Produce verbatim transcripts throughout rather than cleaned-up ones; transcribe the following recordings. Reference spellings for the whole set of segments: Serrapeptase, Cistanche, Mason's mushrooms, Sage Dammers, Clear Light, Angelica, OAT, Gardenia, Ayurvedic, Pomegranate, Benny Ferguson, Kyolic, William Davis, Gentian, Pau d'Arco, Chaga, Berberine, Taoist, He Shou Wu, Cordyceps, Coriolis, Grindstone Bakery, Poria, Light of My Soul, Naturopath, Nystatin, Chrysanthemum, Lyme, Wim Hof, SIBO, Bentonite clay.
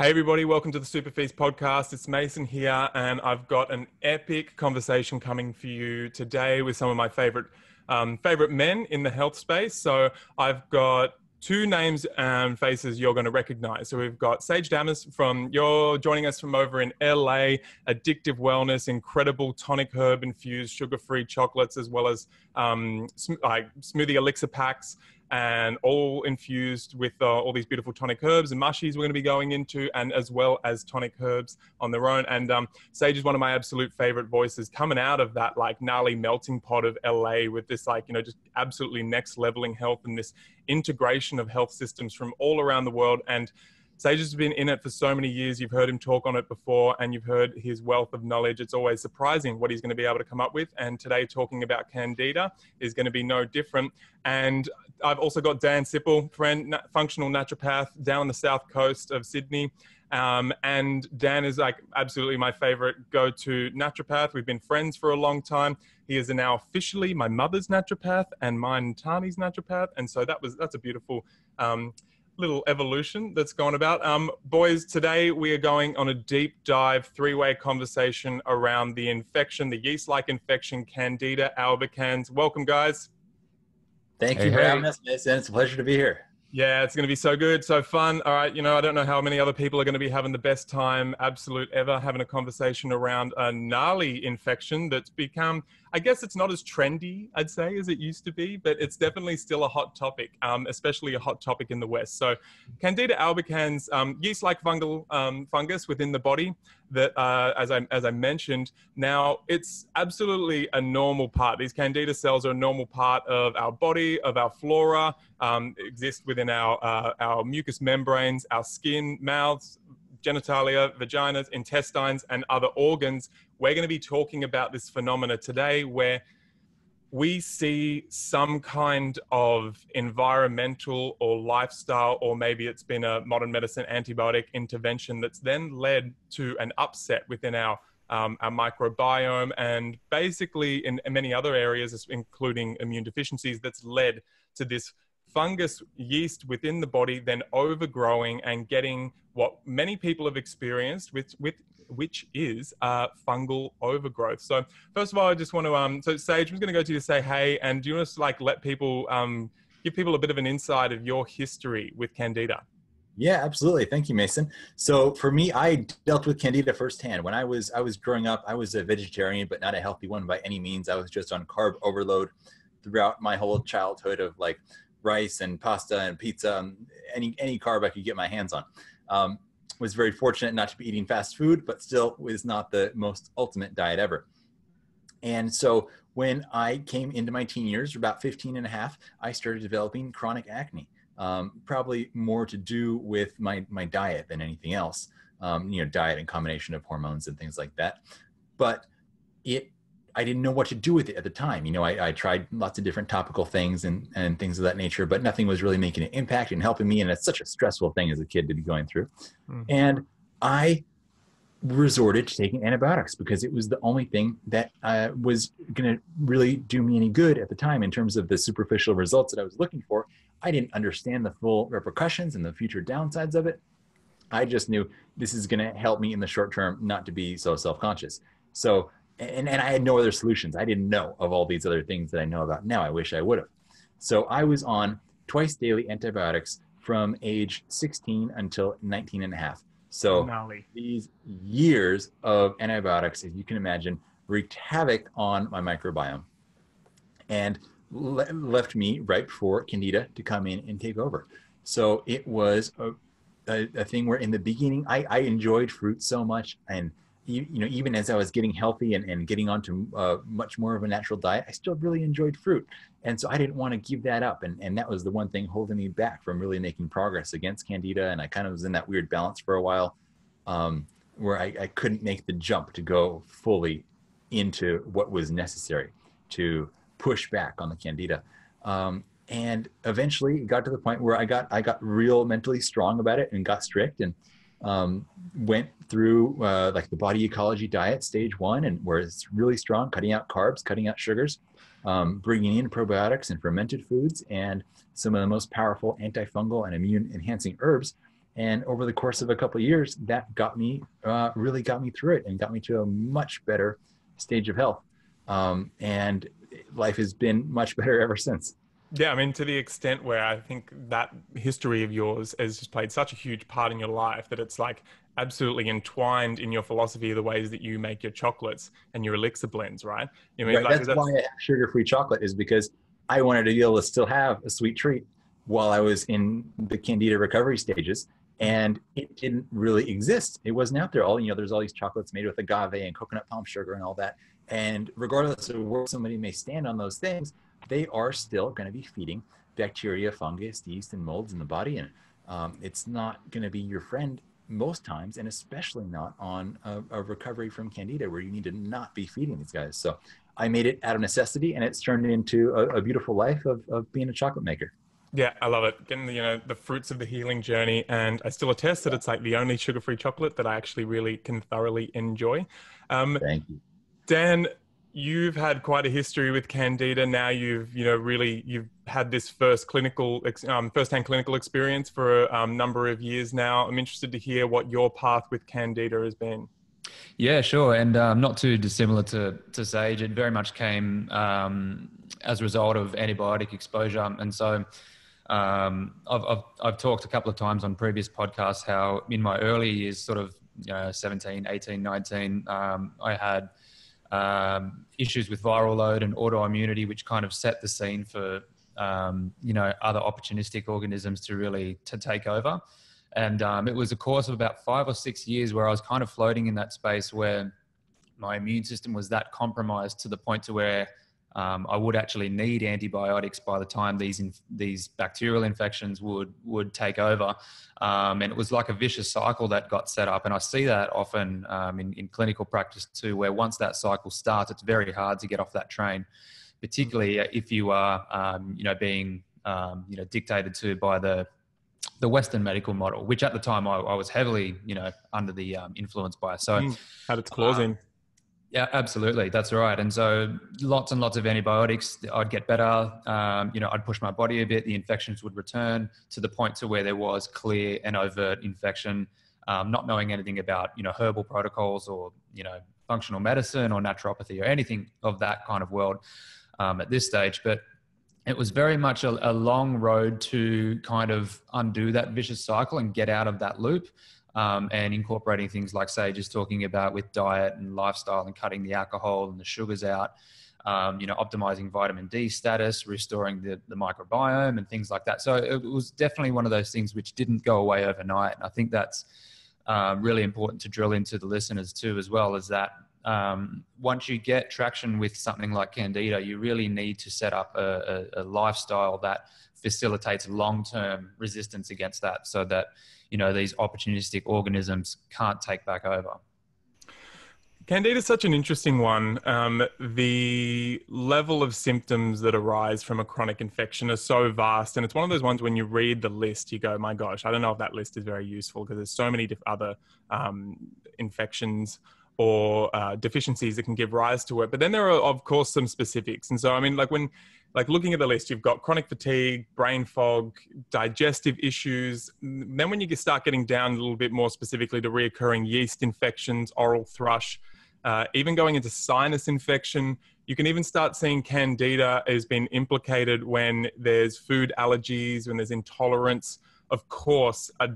Hey everybody, welcome to the Super Feast podcast. It's Mason here and I've got an epic conversation coming for you today with some of my favorite um, favorite men in the health space. So I've got two names and faces you're going to recognize. So we've got Sage Dammers from, you're joining us from over in L A, addictive wellness, incredible tonic herb infused sugar-free chocolates, as well as um, sm like smoothie elixir packs, and all infused with uh, all these beautiful tonic herbs and mushies we're going to be going into, and as well as tonic herbs on their own. And um, Sage is one of my absolute favorite voices coming out of that like gnarly melting pot of L A with this like, you know, just absolutely next leveling health and this integration of health systems from all around the world. And Sage has been in it for so many years. You've heard him talk on it before and you've heard his wealth of knowledge. It's always surprising what he's going to be able to come up with. And today talking about Candida is going to be no different. And I've also got Dan Sipple, friend, functional naturopath down the south coast of Sydney. Um, and Dan is like absolutely my favorite go-to naturopath. We've been friends for a long time. He is now officially my mother's naturopath and mine and Tani's naturopath. And so that was, that's a beautiful, um, little evolution that's gone about. Um, boys, today we are going on a deep dive three-way conversation around the infection, the yeast-like infection, Candida albicans. Welcome, guys. Thank hey, you for hey. having us, Mason. It's a pleasure to be here. Yeah, it's going to be so good, so fun. All right, you know, I don't know how many other people are going to be having the best time, absolute ever, having a conversation around a gnarly infection that's become, I guess it's not as trendy, I'd say, as it used to be, but it's definitely still a hot topic, um, especially a hot topic in the West. So Candida albicans, um, yeast-like fungal um, fungus within the body that, uh, as, I, as I mentioned, now it's absolutely a normal part. These Candida cells are a normal part of our body, of our flora, um, exist within in our, uh, our mucous membranes, our skin, mouths, genitalia, vaginas, intestines, and other organs. We're going to be talking about this phenomena today where we see some kind of environmental or lifestyle, or maybe it's been a modern medicine antibiotic intervention that's then led to an upset within our Um, our microbiome, and basically in, in many other areas, including immune deficiencies, that's led to this fungus yeast within the body then overgrowing and getting what many people have experienced with, with which is uh, fungal overgrowth. So first of all, I just want to, um, so Sage, I'm just going to go to you to say, hey, and do you want to like let people, um, give people a bit of an insight of your history with Candida? Yeah, absolutely. Thank you, Mason. So for me, I dealt with Candida firsthand. When I was, I was growing up, I was a vegetarian, but not a healthy one by any means. I was just on carb overload throughout my whole childhood of like rice and pasta and pizza, and any, any carb I could get my hands on. Um, was very fortunate not to be eating fast food, but still was not the most ultimate diet ever. And so when I came into my teen years, about fifteen and a half, I started developing chronic acne. Um, probably more to do with my, my diet than anything else, um, you know, diet and combination of hormones and things like that. But it, I didn't know what to do with it at the time. You know, I, I tried lots of different topical things and, and things of that nature, but nothing was really making an impact and helping me. And it's such a stressful thing as a kid to be going through. Mm-hmm. And I resorted to taking antibiotics because it was the only thing that uh, was going to really do me any good at the time in terms of the superficial results that I was looking for. I didn't understand the full repercussions and the future downsides of it. I just knew this is going to help me in the short term not to be so self-conscious. So, and, and I had no other solutions. I didn't know of all these other things that I know about now. I wish I would have. So I was on twice daily antibiotics from age sixteen until nineteen and a half. So Molly. These years of antibiotics, as you can imagine, wreaked havoc on my microbiome. And left me ripe for Candida to come in and take over. So it was a, a, a thing where in the beginning, I, I enjoyed fruit so much. And you, you know, even as I was getting healthy and, and getting onto uh, much more of a natural diet, I still really enjoyed fruit. And so I didn't want to give that up. And, and that was the one thing holding me back from really making progress against Candida. And I kind of was in that weird balance for a while um, where I, I couldn't make the jump to go fully into what was necessary to push back on the Candida. Um, and eventually it got to the point where I got, I got real mentally strong about it and got strict and um, went through uh, like the Body Ecology Diet stage one, and where it's really strong, cutting out carbs, cutting out sugars, um, bringing in probiotics and fermented foods and some of the most powerful antifungal and immune enhancing herbs. And over the course of a couple of years, that got me, uh, really got me through it and got me to a much better stage of health. Um, and life has been much better ever since. Yeah, I mean, to the extent where I think that history of yours has just played such a huge part in your life that it's like absolutely entwined in your philosophy of the ways that you make your chocolates and your elixir blends, right? I mean, right, like, that's, that's why I have sugar-free chocolate, is because I wanted to be able to still have a sweet treat while I was in the Candida recovery stages, and it didn't really exist. It wasn't out there. All, you know, there's all these chocolates made with agave and coconut palm sugar and all that. And regardless of where somebody may stand on those things, they are still going to be feeding bacteria, fungus, yeast, and molds in the body. And um, it's not going to be your friend most times, and especially not on a, a recovery from Candida, where you need to not be feeding these guys. So I made it out of necessity, and it's turned into a, a beautiful life of, of being a chocolate maker. Yeah, I love it. Getting the, you know, the fruits of the healing journey. And I still attest that it's like the only sugar-free chocolate that I actually really can thoroughly enjoy. Um, Thank you. Dan, you've had quite a history with Candida. Now you've, you know, really, you've had this first clinical, um, first-hand clinical experience for a um, number of years now. I'm interested to hear what your path with Candida has been. Yeah, sure. And um, not too dissimilar to, to Sage. It very much came um, as a result of antibiotic exposure. And so um, I've, I've, I've talked a couple of times on previous podcasts how in my early years, sort of you know, seventeen, eighteen, nineteen, um, I had Um, issues with viral load and autoimmunity, which kind of set the scene for, um, you know, other opportunistic organisms to really to take over. And um, it was a course of about five or six years where I was kind of floating in that space where my immune system was that compromised to the point to where um, I would actually need antibiotics by the time these in, these bacterial infections would would take over. Um, and it was like a vicious cycle that got set up. And I see that often um, in, in clinical practice too, where once that cycle starts, it's very hard to get off that train, particularly if you are, um, you know, being, um, you know, dictated to by the, the Western medical model, which at the time I, I was heavily, you know, under the um, influence by. So mm, had its claws in. Um, Yeah, absolutely. That's right. And so lots and lots of antibiotics, I'd get better. Um, you know, I'd push my body a bit. The infections would return to the point to where there was clear and overt infection, um, not knowing anything about, you know, herbal protocols or, you know, functional medicine or naturopathy or anything of that kind of world um, at this stage. But it was very much a, a long road to kind of undo that vicious cycle and get out of that loop. Um, and incorporating things like Sage is talking about with diet and lifestyle and cutting the alcohol and the sugars out, um, you know, optimizing vitamin D status, restoring the, the microbiome and things like that. So it was definitely one of those things which didn't go away overnight. And I think that's um, really important to drill into the listeners too, as well, is that um, once you get traction with something like Candida, you really need to set up a, a, a lifestyle that facilitates long-term resistance against that, so that, you know, these opportunistic organisms can't take back over. Candida is such an interesting one. Um, the level of symptoms that arise from a chronic infection are so vast. And it's one of those ones when you read the list, you go, my gosh, I don't know if that list is very useful, because there's so many diff- other um, infections or uh, deficiencies that can give rise to it. But then there are, of course, some specifics. And so, I mean, like when... like looking at the list, you've got chronic fatigue, brain fog, digestive issues. Then when you start getting down a little bit more specifically to reoccurring yeast infections, oral thrush, uh, even going into sinus infection, you can even start seeing Candida has been implicated when there's food allergies, when there's intolerance. Of course, a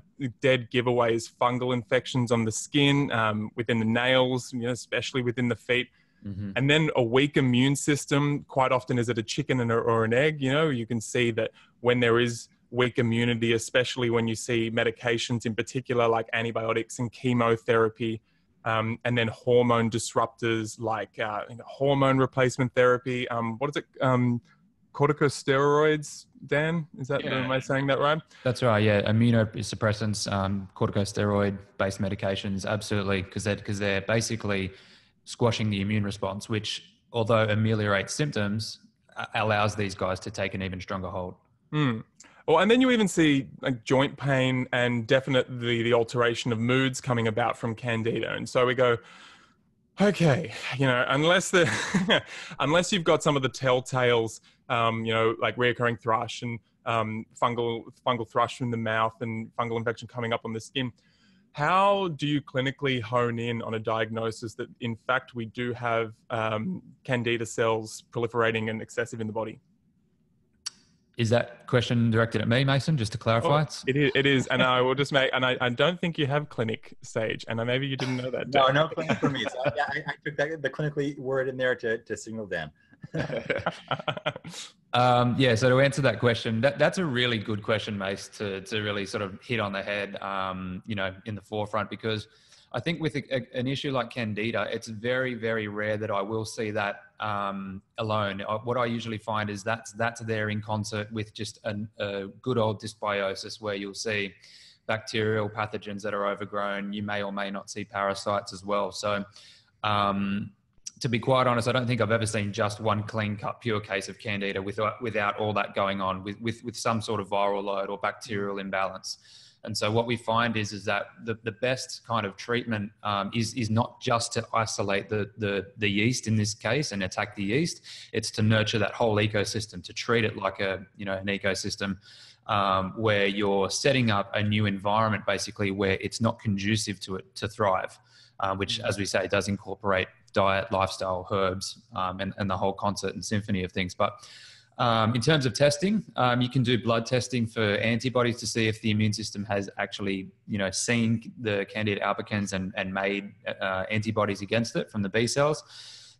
dead giveaway is fungal infections on the skin, um, within the nails, you know, especially within the feet. Mm-hmm. And then a weak immune system, quite often is it a chicken and a, or an egg, you know, you can see that when there is weak immunity, especially when you see medications in particular like antibiotics and chemotherapy, um, and then hormone disruptors like uh, you know, hormone replacement therapy. Um, what is it? Um, corticosteroids, Dan? Is that, yeah. Am I saying that right? That's right, yeah. Immunosuppressants, um, corticosteroid-based medications, absolutely, because they're, they're basically... squashing the immune response, which, although ameliorates symptoms, allows these guys to take an even stronger hold. Mm. Well, and then you even see like joint pain and definitely the alteration of moods coming about from Candida. And so we go, okay, you know, unless the unless you've got some of the telltales, um, you know, like reoccurring thrush and um, fungal fungal thrush from the mouth and fungal infection coming up on the skin. How do you clinically hone in on a diagnosis that, in fact, we do have um, Candida cells proliferating and excessive in the body? Is that question directed at me, Mason, just to clarify? Oh, it is, it is. And I will just make, and I, I don't think you have clinic, Sage, and I, maybe you didn't know that. Dan. No, no clinic for me. So I, yeah, I, I took that, the clinically word in there to, to signal Dan. um, yeah, so to answer that question, that, that's a really good question, Mace, to, to really sort of hit on the head, um, you know, in the forefront, because I think with a, a, an issue like Candida, it's very, very rare that I will see that um, alone. I, what I usually find is that's, that's there in concert with just an, a good old dysbiosis, where you'll see bacterial pathogens that are overgrown. You may or may not see parasites as well. So um, to be quite honest, I don't think I've ever seen just one clean-cut pure case of Candida without, without all that going on, with, with, with some sort of viral load or bacterial imbalance. And so what we find is, is that the, the best kind of treatment um, is, is not just to isolate the, the, the yeast in this case and attack the yeast. It's to nurture that whole ecosystem, to treat it like a, you know, an ecosystem um, where you're setting up a new environment, basically, where it's not conducive to it to thrive, uh, which, as we say, does incorporate diet, lifestyle, herbs, um, and, and the whole concert and symphony of things. But Um, in terms of testing, um, you can do blood testing for antibodies to see if the immune system has actually, you know, seen the Candida albicans and, and made uh, antibodies against it from the B cells.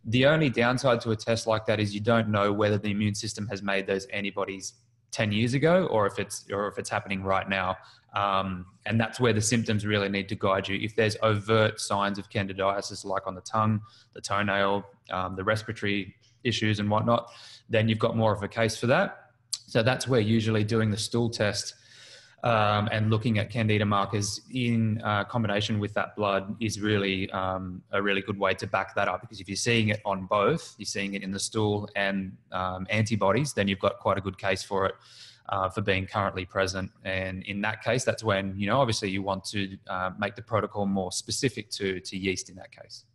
The only downside to a test like that is you don't know whether the immune system has made those antibodies ten years ago, or if it's, or if it's happening right now. Um, and that's where the symptoms really need to guide you. If there's overt signs of candidiasis, like on the tongue, the toenail, um, the respiratory issues and whatnot, then you've got more of a case for that. So that's where usually doing the stool test um, and looking at Candida markers in uh, combination with that blood is really um, a really good way to back that up, because if you're seeing it on both, you're seeing it in the stool and um, antibodies, then you've got quite a good case for it, uh, for being currently present. And in that case, that's when, you know, obviously you want to uh, make the protocol more specific to, to yeast in that case.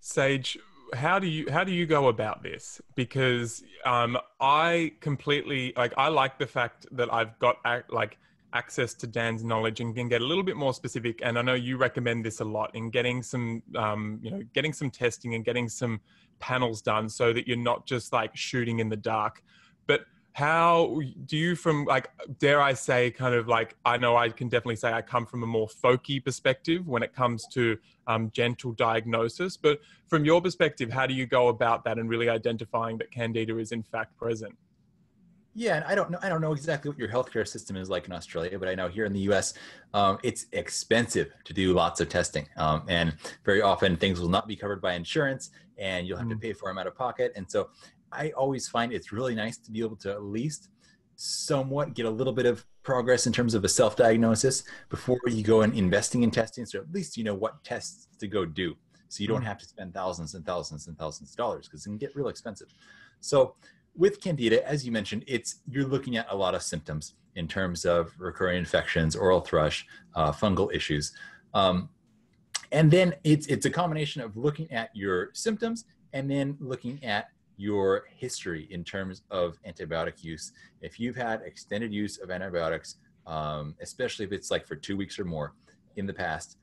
Sage, how do you, how do you go about this? Because um, I completely, like, I like the fact that I've got ac like access to Dan's knowledge and can get a little bit more specific. And I know you recommend this a lot in getting some, um, you know, getting some testing and getting some panels done so that you're not just like shooting in the dark. But how do you, from like, dare I say, kind of like, I know I can definitely say I come from a more folky perspective when it comes to um, gentle diagnosis, but from your perspective, how do you go about that and really identifying that Candida is in fact present? Yeah, and I don't know, I don't know exactly what your healthcare system is like in Australia, but I know here in the U S, um, it's expensive to do lots of testing. Um, and very often things will not be covered by insurance, and you'll have mm. to pay for them out of pocket. And so I always find it's really nice to be able to at least somewhat get a little bit of progress in terms of a self-diagnosis before you go and investing in testing. So at least you know what tests to go do, so you don't have to spend thousands and thousands and thousands of dollars, because it can get real expensive. So with Candida, as you mentioned, it's, you're looking at a lot of symptoms in terms of recurring infections, oral thrush, uh, fungal issues. Um, and then it's, it's a combination of looking at your symptoms and then looking at your history in terms of antibiotic use. If you've had extended use of antibiotics, um, especially if it's like for two weeks or more in the past,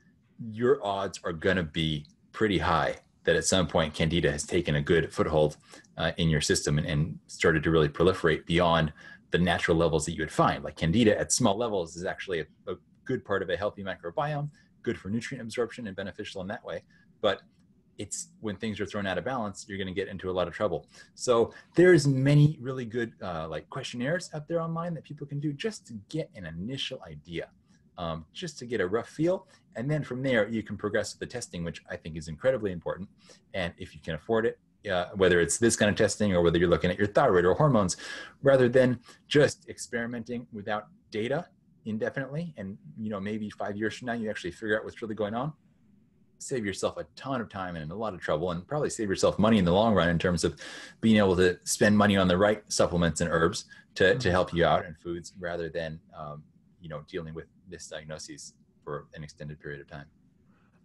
your odds are going to be pretty high that at some point Candida has taken a good foothold uh, in your system and, and started to really proliferate beyond the natural levels that you would find. Like Candida at small levels is actually a, a good part of a healthy microbiome, good for nutrient absorption and beneficial in that way. But it's when things are thrown out of balance, you're going to get into a lot of trouble. So there's many really good uh, like questionnaires out there online that people can do just to get an initial idea, um, just to get a rough feel. And then from there, you can progress to the testing, which I think is incredibly important. And if you can afford it, uh, whether it's this kind of testing or whether you're looking at your thyroid or hormones, rather than just experimenting without data indefinitely. And you know, maybe five years from now, you actually figure out what's really going on. Save yourself a ton of time and a lot of trouble, and probably save yourself money in the long run in terms of being able to spend money on the right supplements and herbs to, to help you out, and foods, rather than um, you know, dealing with misdiagnoses for an extended period of time.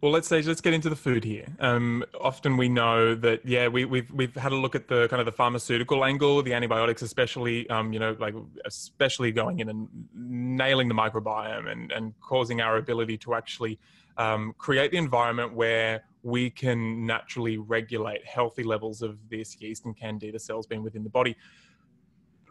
Well, let's say, let's get into the food here. Um, often we know that, yeah, we, we've, we've had a look at the kind of the pharmaceutical angle, the antibiotics, especially, um, you know, like especially going in and nailing the microbiome and, and causing our ability to actually um, create the environment where we can naturally regulate healthy levels of this yeast and candida cells being within the body.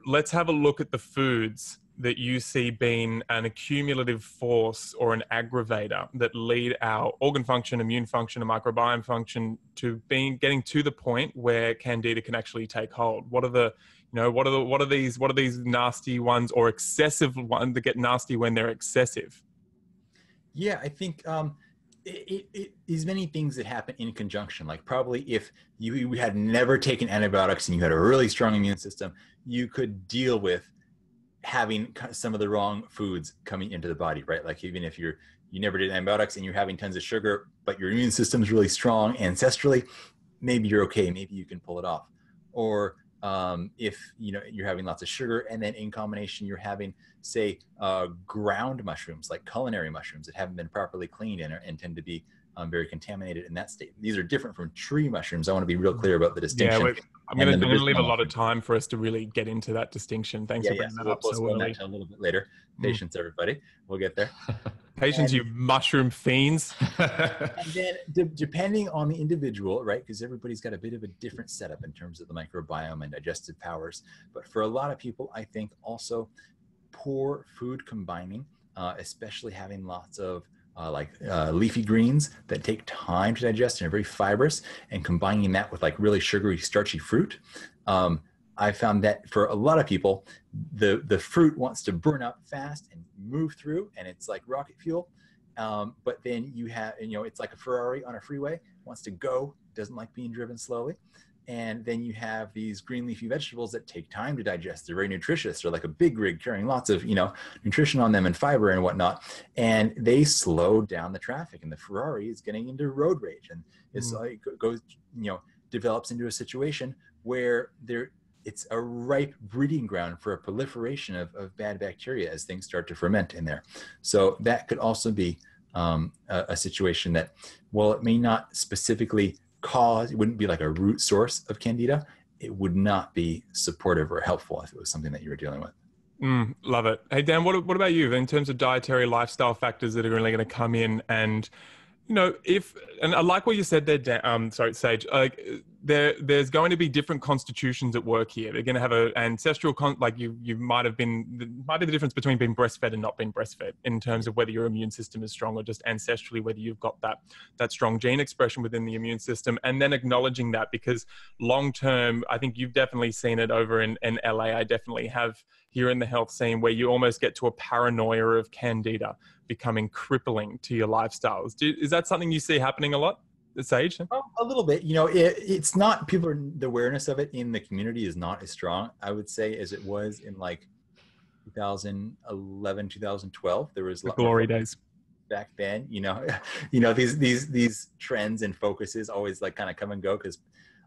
Let's have a look at the foods that you see being an accumulative force or an aggravator that lead our organ function, immune function, and microbiome function to being getting to the point where candida can actually take hold. What are the, you know, what are the, what are these, what are these nasty ones or excessive ones that get nasty when they're excessive? Yeah, I think um, it, it, it is many things that happen in conjunction. Like probably if you, you had never taken antibiotics and you had a really strong immune system, you could deal with having some of the wrong foods coming into the body, right? Like even if you're, you never did antibiotics and you're having tons of sugar, but your immune system's really strong ancestrally, maybe you're okay, maybe you can pull it off. Or um, if you know, you're having lots of sugar and then in combination, you're having say uh, ground mushrooms, like culinary mushrooms that haven't been properly cleaned and, are, and tend to be um, very contaminated in that state. These are different from tree mushrooms. I want to be real clear about the distinction. Yeah, I'm going to leave a lot of time for us to really get into that distinction. Thanks yeah, for bringing yeah. so that we'll up so early. A little bit later. Patience, mm. everybody. We'll get there. Patience, and, you mushroom fiends. And then de depending on the individual, right, because everybody's got a bit of a different setup in terms of the microbiome and digestive powers. But for a lot of people, I think also poor food combining, uh, especially having lots of Uh, like uh, leafy greens that take time to digest and are very fibrous, and combining that with like really sugary, starchy fruit. Um, I found that for a lot of people, the, the fruit wants to burn up fast and move through, and it's like rocket fuel. Um, but then you have, you know, it's like a Ferrari on a freeway, wants to go, doesn't like being driven slowly. And then you have these green leafy vegetables that take time to digest. They're very nutritious. They're like a big rig carrying lots of, you know, nutrition on them and fiber and whatnot. And they slow down the traffic, and the Ferrari is getting into road rage. And it's mm. like goes, you know, develops into a situation where there it's a ripe breeding ground for a proliferation of, of bad bacteria as things start to ferment in there. So that could also be um, a, a situation that, while it may not specifically cause, it wouldn't be like a root source of candida, it would not be supportive or helpful if it was something that you were dealing with. Mm, love it. Hey, Dan, what, what about you in terms of dietary lifestyle factors that are really going to come in? And, you know, if, and I like what you said there, Dan, um, sorry, Sage, uh, there, there's going to be different constitutions at work here. They're going to have an ancestral, con like you, you might have been, might be the difference between being breastfed and not being breastfed in terms of whether your immune system is strong or just ancestrally, whether you've got that, that strong gene expression within the immune system, and then acknowledging that, because long-term, I think you've definitely seen it over in, in L A. I definitely have here in the health scene, where you almost get to a paranoia of candida becoming crippling to your lifestyles. Do, is that something you see happening a lot? Sage? Well, a little bit. You know, it, it's not, people are, the awareness of it in the community is not as strong, I would say, as it was in like two thousand eleven, two thousand twelve. There was the glory days back then. You know, you know these these these trends and focuses always like kind of come and go, because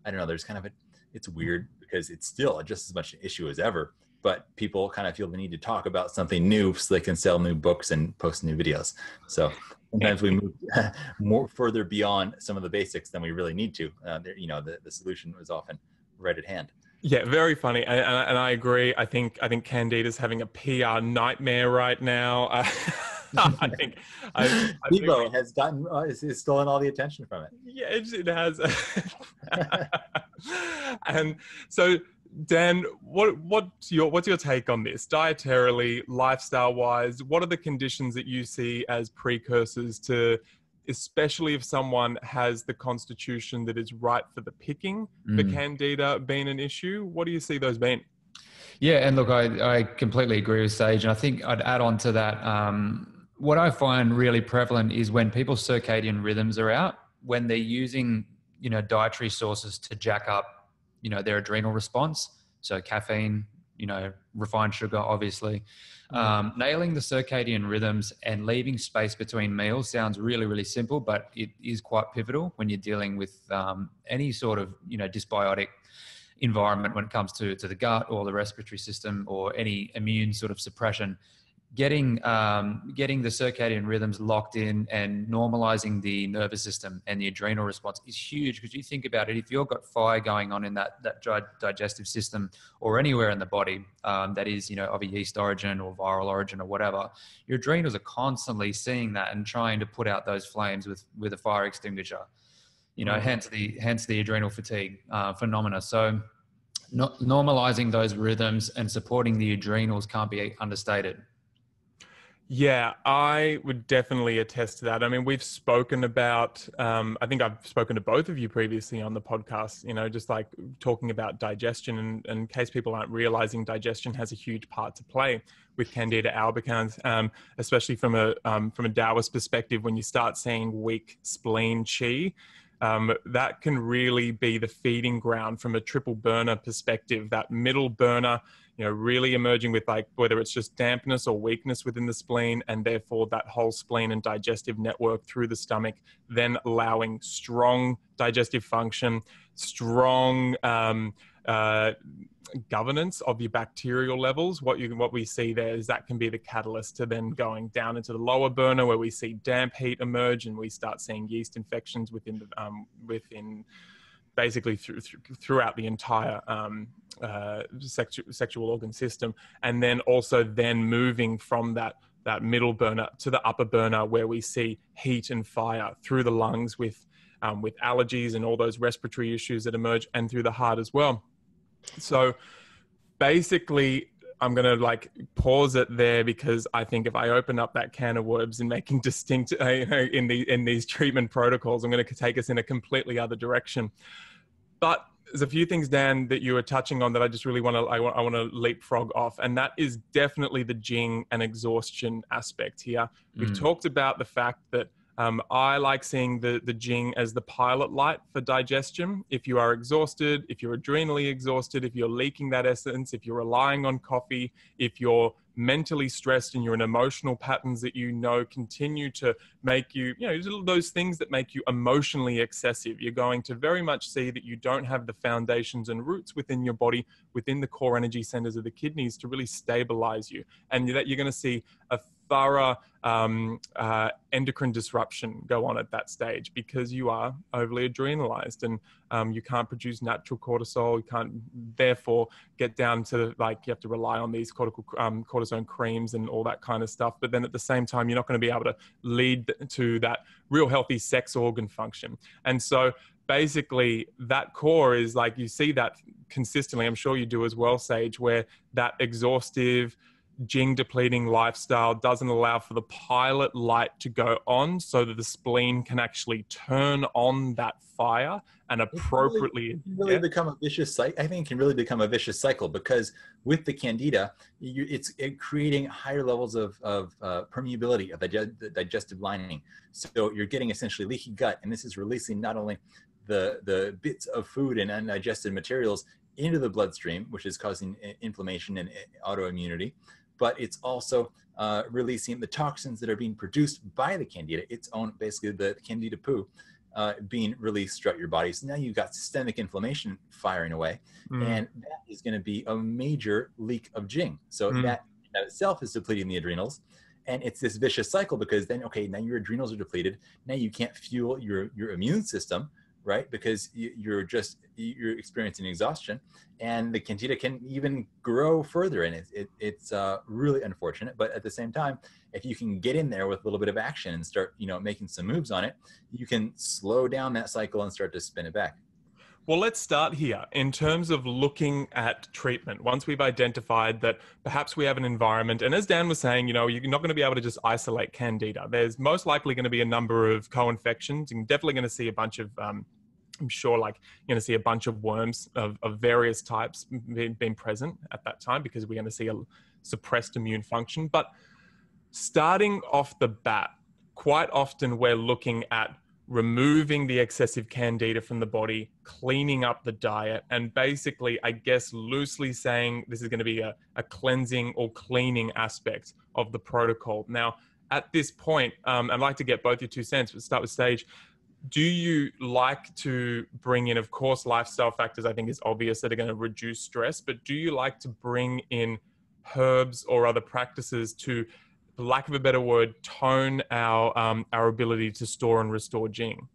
I don't know. There's kind of a, it's weird because it's still just as much an issue as ever, but people kind of feel the need to talk about something new so they can sell new books and post new videos. So sometimes we move more further beyond some of the basics than we really need to. Uh, you know, the, the solution was often right at hand. Yeah, very funny, and, and I agree. I think I think Candida's having a P R nightmare right now. Uh, I think I, I Bebo think, has gotten uh, has stolen all the attention from it. Yeah, it, it has. And so, Dan, what what's your what's your take on this dietarily, lifestyle wise? What are the conditions that you see as precursors to, especially if someone has the constitution that is right for the picking, mm. the candida being an issue? What do you see those being? Yeah, and look, I, I completely agree with Sage, and I think I'd add on to that. Um, what I find really prevalent is when people's circadian rhythms are out, when they're using you know dietary sources to jack up you know, their adrenal response. So caffeine, you know, refined sugar, obviously. Mm-hmm. Um, nailing the circadian rhythms and leaving space between meals sounds really, really simple, but it is quite pivotal when you're dealing with um, any sort of, you know, dysbiotic environment when it comes to, to the gut or the respiratory system or any immune sort of suppression. getting um, getting the circadian rhythms locked in and normalizing the nervous system and the adrenal response is huge, because you think about it, if you've got fire going on in that, that dry digestive system or anywhere in the body um, that is, you know, of a yeast origin or viral origin or whatever, your adrenals are constantly seeing that and trying to put out those flames with, with a fire extinguisher, you know, mm. hence the, hence the adrenal fatigue uh, phenomena. So no, normalizing those rhythms and supporting the adrenals can't be understated. Yeah, I would definitely attest to that. I mean, we've spoken about, um, I think I've spoken to both of you previously on the podcast, you know, just like talking about digestion, and, and in case people aren't realizing, digestion has a huge part to play with Candida albicans, um, especially from a, um, from a Taoist perspective. When you start seeing weak spleen qi, um, that can really be the feeding ground from a triple burner perspective, that middle burner, you know, really emerging with like, whether it's just dampness or weakness within the spleen, and therefore that whole spleen and digestive network through the stomach, then allowing strong digestive function, strong um, uh, governance of your bacterial levels. What you, what we see there is that can be the catalyst to then going down into the lower burner, where we see damp heat emerge and we start seeing yeast infections within the, um, within basically through, through, throughout the entire um, uh, sexu sexual organ system. And then also then moving from that, that middle burner to the upper burner, where we see heat and fire through the lungs with, um, with allergies and all those respiratory issues that emerge, and through the heart as well. So basically, I'm going to like pause it there, because I think if I open up that can of worms in making distinct uh, you know, in the, in these treatment protocols, I'm going to take us in a completely other direction. But there's a few things, Dan, that you were touching on that I just really want to, I want, I want to leapfrog off. And that is definitely the Jing and exhaustion aspect here. We've mm. talked about the fact that Um, I like seeing the, the Jing as the pilot light for digestion. If you are exhausted, if you're adrenally exhausted, if you're leaking that essence, if you're relying on coffee, if you're mentally stressed and you're in emotional patterns that you know continue to make you, you know, those things that make you emotionally excessive, you're going to very much see that you don't have the foundations and roots within your body, within the core energy centers of the kidneys to really stabilize you. And that you're going to see a thorough um, uh, endocrine disruption go on at that stage, because you are overly adrenalized and um, you can't produce natural cortisol. You can't therefore get down to like, you have to rely on these cortical, um, cortisone creams and all that kind of stuff. But then at the same time, you're not going to be able to lead to that real healthy sex organ function. And so basically that core is like, you see that consistently, I'm sure you do as well, Sage, where that exhaustive, Jing depleting lifestyle doesn't allow for the pilot light to go on, so that the spleen can actually turn on that fire and appropriately it can really, it can really become a vicious cycle. I think it can really become a vicious cycle, because with the Candida, you, it's it creating higher levels of, of uh, permeability of the digestive lining. So you're getting essentially leaky gut, and this is releasing not only the, the bits of food and undigested materials into the bloodstream, which is causing inflammation and autoimmunity, but it's also uh, releasing the toxins that are being produced by the Candida, its own, basically the Candida poo uh, being released throughout your body. So now you've got systemic inflammation firing away, mm. and that is gonna be a major leak of Jing. So mm. that, that itself is depleting the adrenals. And it's this vicious cycle, because then, okay, now your adrenals are depleted. Now you can't fuel your, your immune system, right? Because you're just, you're experiencing exhaustion, and the Candida can even grow further. And it, it, it's uh, really unfortunate, but at the same time, if you can get in there with a little bit of action and start, you know, making some moves on it, you can slow down that cycle and start to spin it back. Well, let's start here in terms of looking at treatment. Once we've identified that perhaps we have an environment, and as Dan was saying, you know, you're not going to be able to just isolate Candida. There's most likely going to be a number of co-infections. You're definitely going to see a bunch of, um, I'm sure, like you're going to see a bunch of worms of, of various types being, being present at that time, because we're going to see a suppressed immune function. But starting off the bat, quite often we're looking at removing the excessive Candida from the body, cleaning up the diet, and basically, I guess, loosely saying this is going to be a, a cleansing or cleaning aspect of the protocol. Now, at this point, um, I'd like to get both your two cents, but start with Sage. Do you like to bring in, of course, lifestyle factors, I think is obvious, that are going to reduce stress, but do you like to bring in herbs or other practices to, for lack of a better word, tone our, um, our ability to store and restore Jing?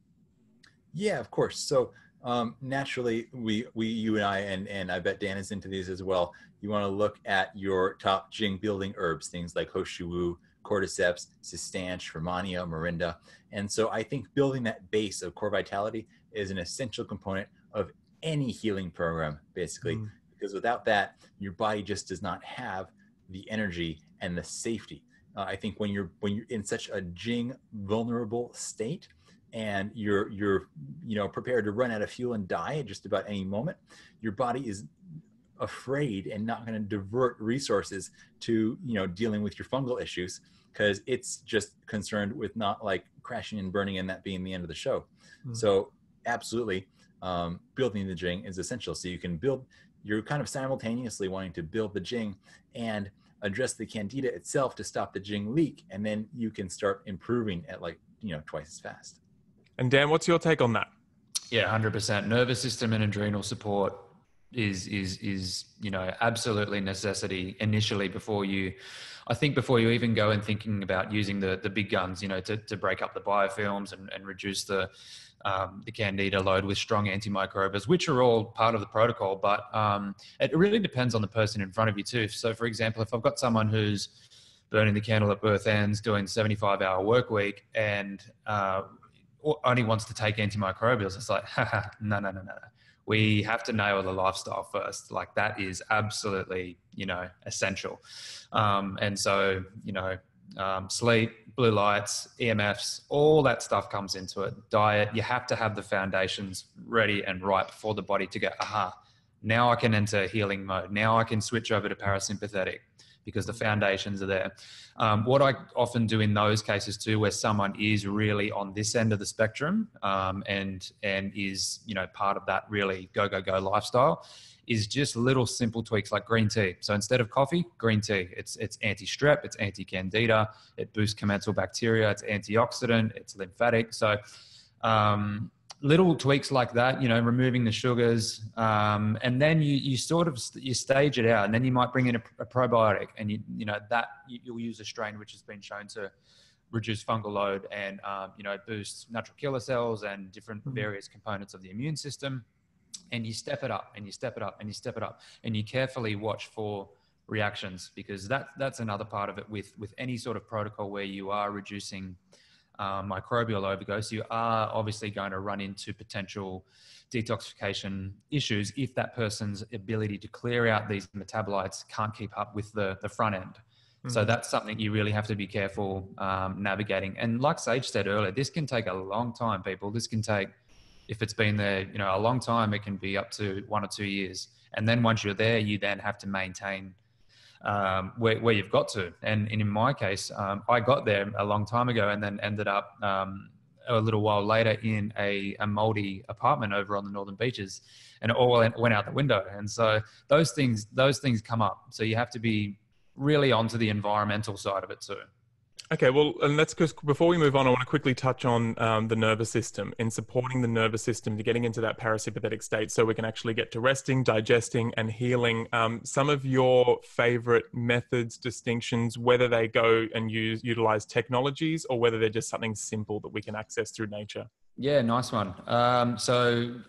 Yeah, of course. So um, naturally, we, we, you and I, and, and I bet Dan is into these as well. You want to look at your top Jing building herbs, things like He Shou Wu, Cordyceps, Cistanche, Romania, Morinda. And so I think building that base of core vitality is an essential component of any healing program, basically, mm. because without that, your body just does not have the energy and the safety. Uh, I think when you're, when you're in such a Jing vulnerable state, and you're, you're, you know, prepared to run out of fuel and die at just about any moment, your body is afraid and not going to divert resources to, you know, dealing with your fungal issues, because it's just concerned with not like crashing and burning and that being the end of the show. Mm-hmm. So absolutely, um, building the Jing is essential. So you can build, you're kind of simultaneously wanting to build the Jing and address the candida itself to stop the Jing leak. And then you can start improving at like, you know, twice as fast. And Dan, what's your take on that? Yeah, one hundred percent. Nervous system and adrenal support is, is, is, you know, absolutely necessity initially before you, I think before you even go and thinking about using the, the big guns, you know, to, to break up the biofilms and, and reduce the, um, the candida load with strong antimicrobials, which are all part of the protocol. But um, it really depends on the person in front of you too. So for example, if I've got someone who's burning the candle at both ends, doing seventy-five hour work week and, uh, only wants to take antimicrobials, it's like, haha, no, no, no, no. We have to nail the lifestyle first. Like that is absolutely, you know, essential. Um, and so, you know, um, sleep, blue lights, E M Fs, all that stuff comes into it. Diet, you have to have the foundations ready and ripe for the body to go, aha, now I can enter healing mode. Now I can switch over to parasympathetic, because the foundations are there. Um, what I often do in those cases too, where someone is really on this end of the spectrum um, and and is, you know, part of that really go, go, go lifestyle, is just little simple tweaks like green tea. So instead of coffee, green tea. It's, it's anti-strep, it's anti-candida, it boosts commensal bacteria, it's antioxidant, it's lymphatic. So um, little tweaks like that, you know, removing the sugars, um, and then you you sort of st you stage it out, and then you might bring in a, a probiotic, and you you know that you, you'll use a strain which has been shown to reduce fungal load and um, you know, boost natural killer cells and different various components of the immune system, and you step it up and you step it up and you step it up, and you carefully watch for reactions, because that that's another part of it with with any sort of protocol where you are reducing Uh, microbial overdose. You are obviously going to run into potential detoxification issues if that person's ability to clear out these metabolites can't keep up with the, the front end. Mm-hmm. So that's something you really have to be careful um, navigating. And like Sage said earlier, this can take a long time, people. This can take, if it's been there, you know, a long time, it can be up to one or two years. And then once you're there, you then have to maintain Um, where, where you've got to. And, and in my case, um, I got there a long time ago and then ended up um, a little while later in a, a moldy apartment over on the Northern Beaches, and it all went out the window. And so those things, those things come up. So you have to be really onto the environmental side of it too. Okay, well, and let's just, before we move on, I want to quickly touch on um, the nervous system and supporting the nervous system to getting into that parasympathetic state so we can actually get to resting, digesting, and healing. Um, some of your favorite methods, distinctions, whether they go and use utilize technologies or whether they're just something simple that we can access through nature. Yeah, nice one. Um, so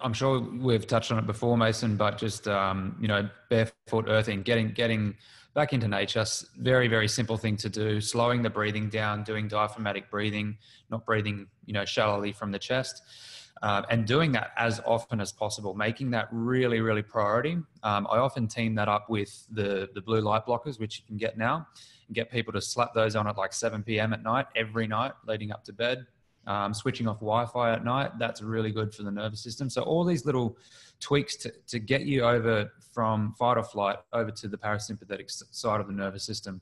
I'm sure we've touched on it before, Mason, but just, um, you know, barefoot earthing, getting, getting, back into nature, very, very simple thing to do, slowing the breathing down, doing diaphragmatic breathing, not breathing, you know, shallowly from the chest, uh, and doing that as often as possible, making that really, really priority. Um, I often team that up with the, the blue light blockers, which you can get now, and get people to slap those on at like seven P M at night, every night leading up to bed. Um, switching off Wi-Fi at night, that's really good for the nervous system. So all these little tweaks to, to get you over from fight or flight over to the parasympathetic side of the nervous system.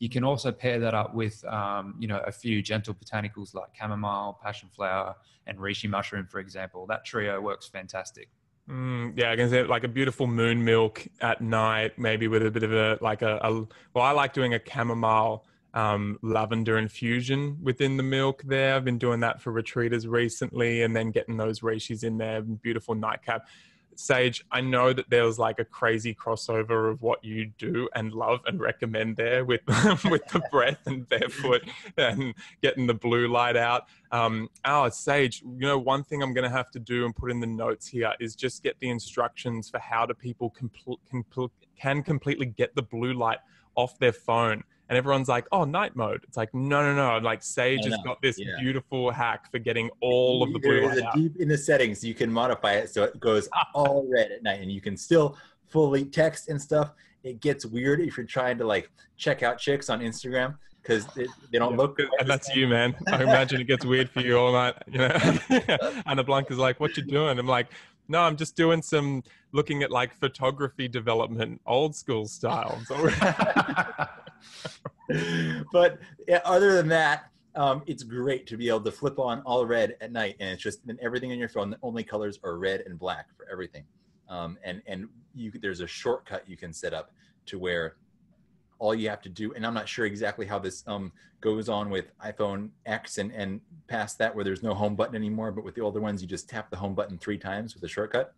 You can also pair that up with, um, you know, a few gentle botanicals like chamomile, passion flower, and reishi mushroom, for example. That trio works fantastic. Mm, yeah, I can say like a beautiful moon milk at night, maybe with a bit of a, like a, a well, I like doing a chamomile Um, lavender infusion within the milk there. I've been doing that for retreaters recently, and then getting those reishis in there, beautiful nightcap. Sage, I know that there was like a crazy crossover of what you do and love and recommend there with with the breath and barefoot and getting the blue light out. Um, oh, Sage, you know, one thing I'm going to have to do and put in the notes here is just get the instructions for how do people compl- compl- can completely get the blue light off their phone. And everyone's like, oh, night mode. It's like, no, no, no. Like Sage has got this yeah. beautiful hack for getting all of the blue light out. Deep in the settings, you can modify it so it goes all red at night and you can still fully text and stuff. It gets weird if you're trying to like check out chicks on Instagram because they, they don't yeah, look good. And that's you, man. I imagine it gets weird for you all night. You know? Ana Blanca's like, what you doing? I'm like, no, I'm just doing some looking at like photography development, old school style. But yeah, other than that, um, it's great to be able to flip on all red at night, and it's just and everything on your phone. The only colors are red and black for everything, um, and and you there's a shortcut you can set up to where all you have to do. And I'm not sure exactly how this um, goes on with iPhone X and and past that, where there's no home button anymore. But with the older ones, you just tap the home button three times with a shortcut,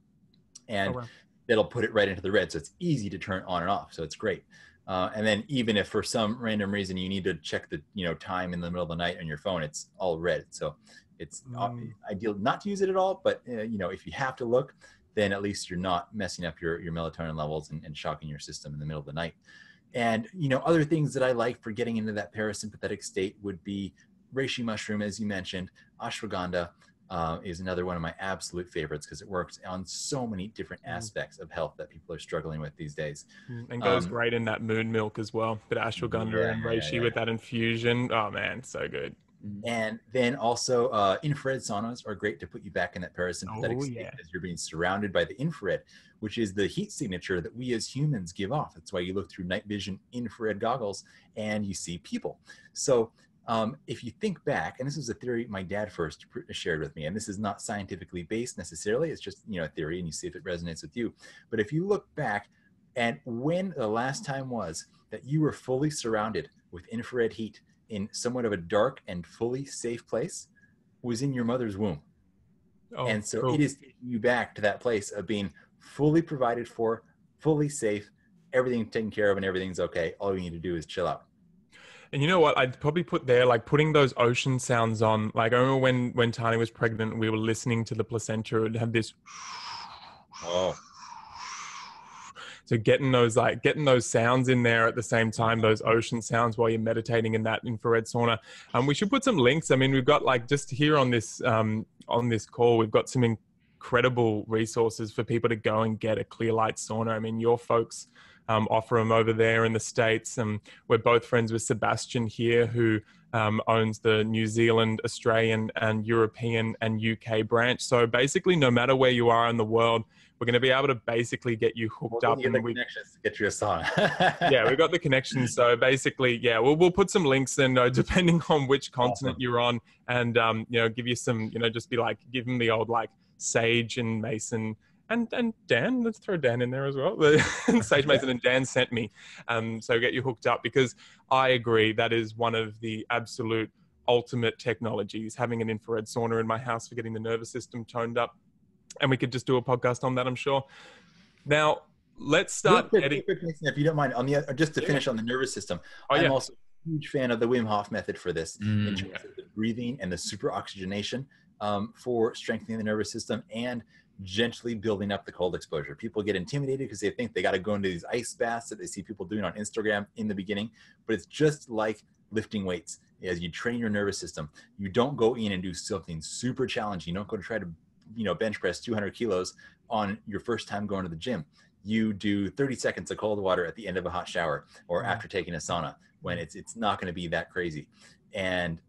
and oh, wow. it'll put it right into the red. So it's easy to turn on and off. So it's great. Uh, and then even if for some random reason you need to check the you know time in the middle of the night on your phone, it's all red. So it's mm. ideal not to use it at all, but uh, you know if you have to look, then at least you're not messing up your, your melatonin levels and, and shocking your system in the middle of the night. And you know other things that I like for getting into that parasympathetic state would be reishi mushroom, as you mentioned. Ashwagandha uh, is another one of my absolute favorites because it works on so many different aspects mm. of health that people are struggling with these days. And goes um, great in that moon milk as well. But ashwagandha yeah, and reishi yeah, yeah. with that infusion. Oh man, so good. And then also uh, infrared saunas are great to put you back in that parasympathetic oh, state yeah. because you're being surrounded by the infrared, which is the heat signature that we as humans give off. That's why you look through night vision infrared goggles and you see people. So um, if you think back, and this was a theory my dad first shared with me, and this is not scientifically based necessarily, it's just, you know, a theory and you see if it resonates with you. But if you look back and when the last time was that you were fully surrounded with infrared heat in somewhat of a dark and fully safe place was in your mother's womb. Oh, and so cool. It is taking you back to that place of being fully provided for, fully safe, everything taken care of and everything's okay. All you need to do is chill out. And you know what? I'd probably put there, like putting those ocean sounds on. Like I remember when, when Tani was pregnant, we were listening to the placenta and had this. Oh. So getting those like getting those sounds in there at the same time, those ocean sounds while you're meditating in that infrared sauna. Um, we should put some links. I mean, we've got like just here on this um, on this call, we've got some incredible resources for people to go and get a clear light sauna. I mean, your folks um, offer them over there in the States. And we're both friends with Sebastian here, who um, owns the New Zealand, Australian and European and U K branch. So basically, no matter where you are in the world, we're going to be able to basically get you hooked we'll up. And the we, connections to get you a sauna. Yeah, we've got the connections. So basically, yeah, we'll, we'll put some links in, uh, depending on which continent awesome. You're on and, um, you know, give you some, you know, just be like, give them the old like Sage and Mason and, and Dan, let's throw Dan in there as well. Sage, Mason yeah. and Dan sent me. Um, so get you hooked up because I agree. That is one of the absolute ultimate technologies, having an infrared sauna in my house for getting the nervous system toned up. And we could just do a podcast on that, I'm sure. Now, let's start. Quick, quick, quick, if you don't mind, on the just to finish yeah. on the nervous system, oh, I'm yeah. also a huge fan of the Wim Hof method for this, mm, in terms yeah. of the breathing and the super oxygenation um, for strengthening the nervous system and gently building up the cold exposure. People get intimidated because they think they got to go into these ice baths that they see people doing on Instagram in the beginning, but it's just like lifting weights. As you train your nervous system, you don't go in and do something super challenging. You don't go to try to you know, bench press two hundred kilos on your first time going to the gym. You do thirty seconds of cold water at the end of a hot shower or after taking a sauna when it's, it's not going to be that crazy. And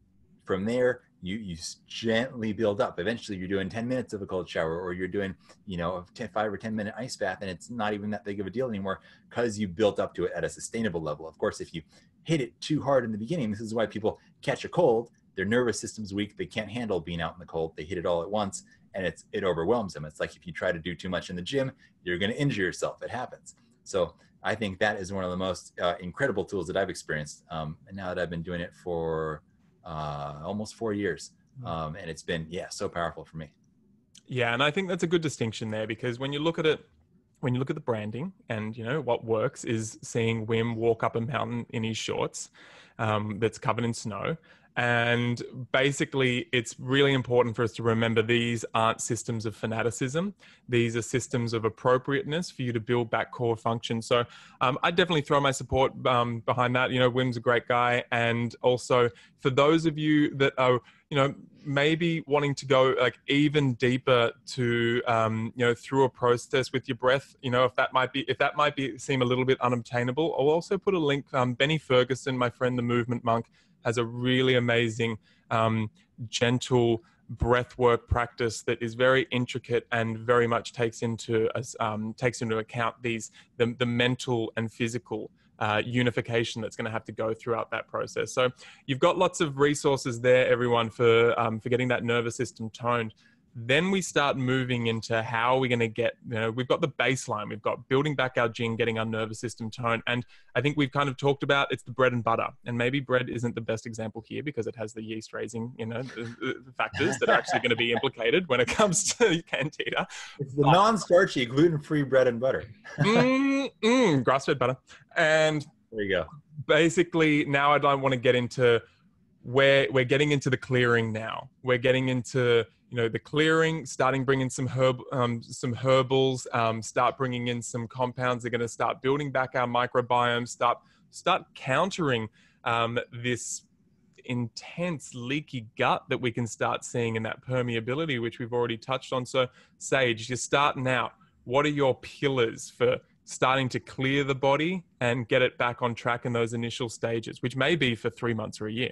from there, you, you gently build up. Eventually you're doing ten minutes of a cold shower or you're doing, you know, a ten, five or ten minute ice bath. And it's not even that big of a deal anymore because you built up to it at a sustainable level. Of course, if you hit it too hard in the beginning, this is why people catch a cold. Their nervous system's weak. They can't handle being out in the cold. They hit it all at once. And it's, it overwhelms them. It's like if you try to do too much in the gym, you're going to injure yourself. It happens. So I think that is one of the most uh, incredible tools that I've experienced. Um, and now that I've been doing it for uh, almost four years. Um, and it's been, yeah, so powerful for me. Yeah. And I think that's a good distinction there, because when you look at it, when you look at the branding and, you know, what works is seeing Wim walk up a mountain in his shorts um, that's covered in snow. And basically, it's really important for us to remember these aren't systems of fanaticism. These are systems of appropriateness for you to build back core function. So um, I definitely throw my support um, behind that. You know, Wim's a great guy. And also for those of you that are, you know, maybe wanting to go like even deeper to, um, you know, through a process with your breath, you know, if that might be, if that might be seem a little bit unobtainable, I'll also put a link. Um, Benny Ferguson, my friend, the Movement Monk, has a really amazing, um, gentle breathwork practice that is very intricate and very much takes into um, takes into account these the, the mental and physical uh, unification that's going to have to go throughout that process. So you've got lots of resources there, everyone, for um, for getting that nervous system toned. Then we start moving into how are we going to get, you know, we've got the baseline, we've got building back our gene, getting our nervous system toned. And I think we've kind of talked about it's the bread and butter, and maybe bread isn't the best example here because it has the yeast raising, you know, factors that are actually going to be implicated when it comes to Candida. It's the non-starchy gluten-free bread and butter. mm, mm, grass-fed butter. And there you go. Basically now I don't want to get into where we're getting into the clearing now. We're getting into, you know, the clearing, starting bringing some herb, um, some herbals, um, start bringing in some compounds. They're going to start building back our microbiome, start, start countering um, this intense leaky gut that we can start seeing in that permeability, which we've already touched on. So Sage, you're starting out. What are your pillars for starting to clear the body and get it back on track in those initial stages, which may be for three months or a year?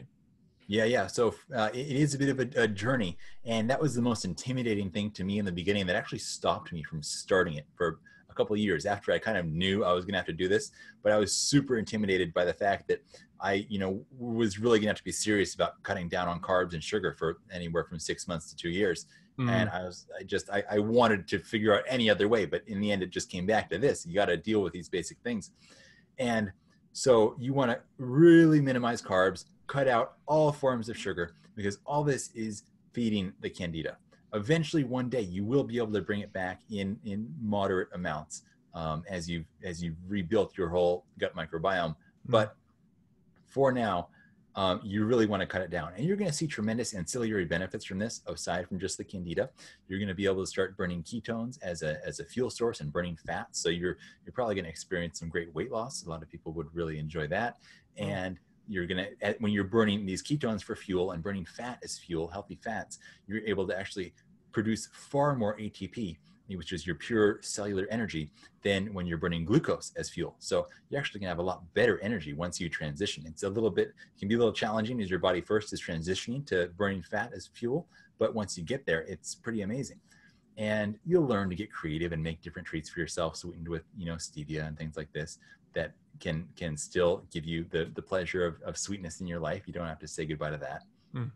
Yeah, yeah. So uh, it is a bit of a, a journey. And that was the most intimidating thing to me in the beginning that actually stopped me from starting it for a couple of years after I kind of knew I was going to have to do this. But I was super intimidated by the fact that I, you know, was really going to have to be serious about cutting down on carbs and sugar for anywhere from six months to two years. Mm. And I was I just, I, I wanted to figure out any other way. But in the end, it just came back to this. You got to deal with these basic things. And so you want to really minimize carbs, cut out all forms of sugar, because all this is feeding the Candida. Eventually, one day you will be able to bring it back in in moderate amounts um, as you've as you've rebuilt your whole gut microbiome. But for now, um, you really want to cut it down, and you're going to see tremendous ancillary benefits from this. Aside from just the Candida, you're going to be able to start burning ketones as a as a fuel source and burning fat. So you're you're probably going to experience some great weight loss. A lot of people would really enjoy that, and you're going to, when you're burning these ketones for fuel and burning fat as fuel, healthy fats, you're able to actually produce far more A T P, which is your pure cellular energy, than when you're burning glucose as fuel. So you're actually going to have a lot better energy once you transition. It's a little bit, it can be a little challenging as your body first is transitioning to burning fat as fuel. But once you get there, it's pretty amazing. And you'll learn to get creative and make different treats for yourself, sweetened with, you know, stevia and things like this, that can can still give you the, the pleasure of, of sweetness in your life. You don't have to say goodbye to that. Mm.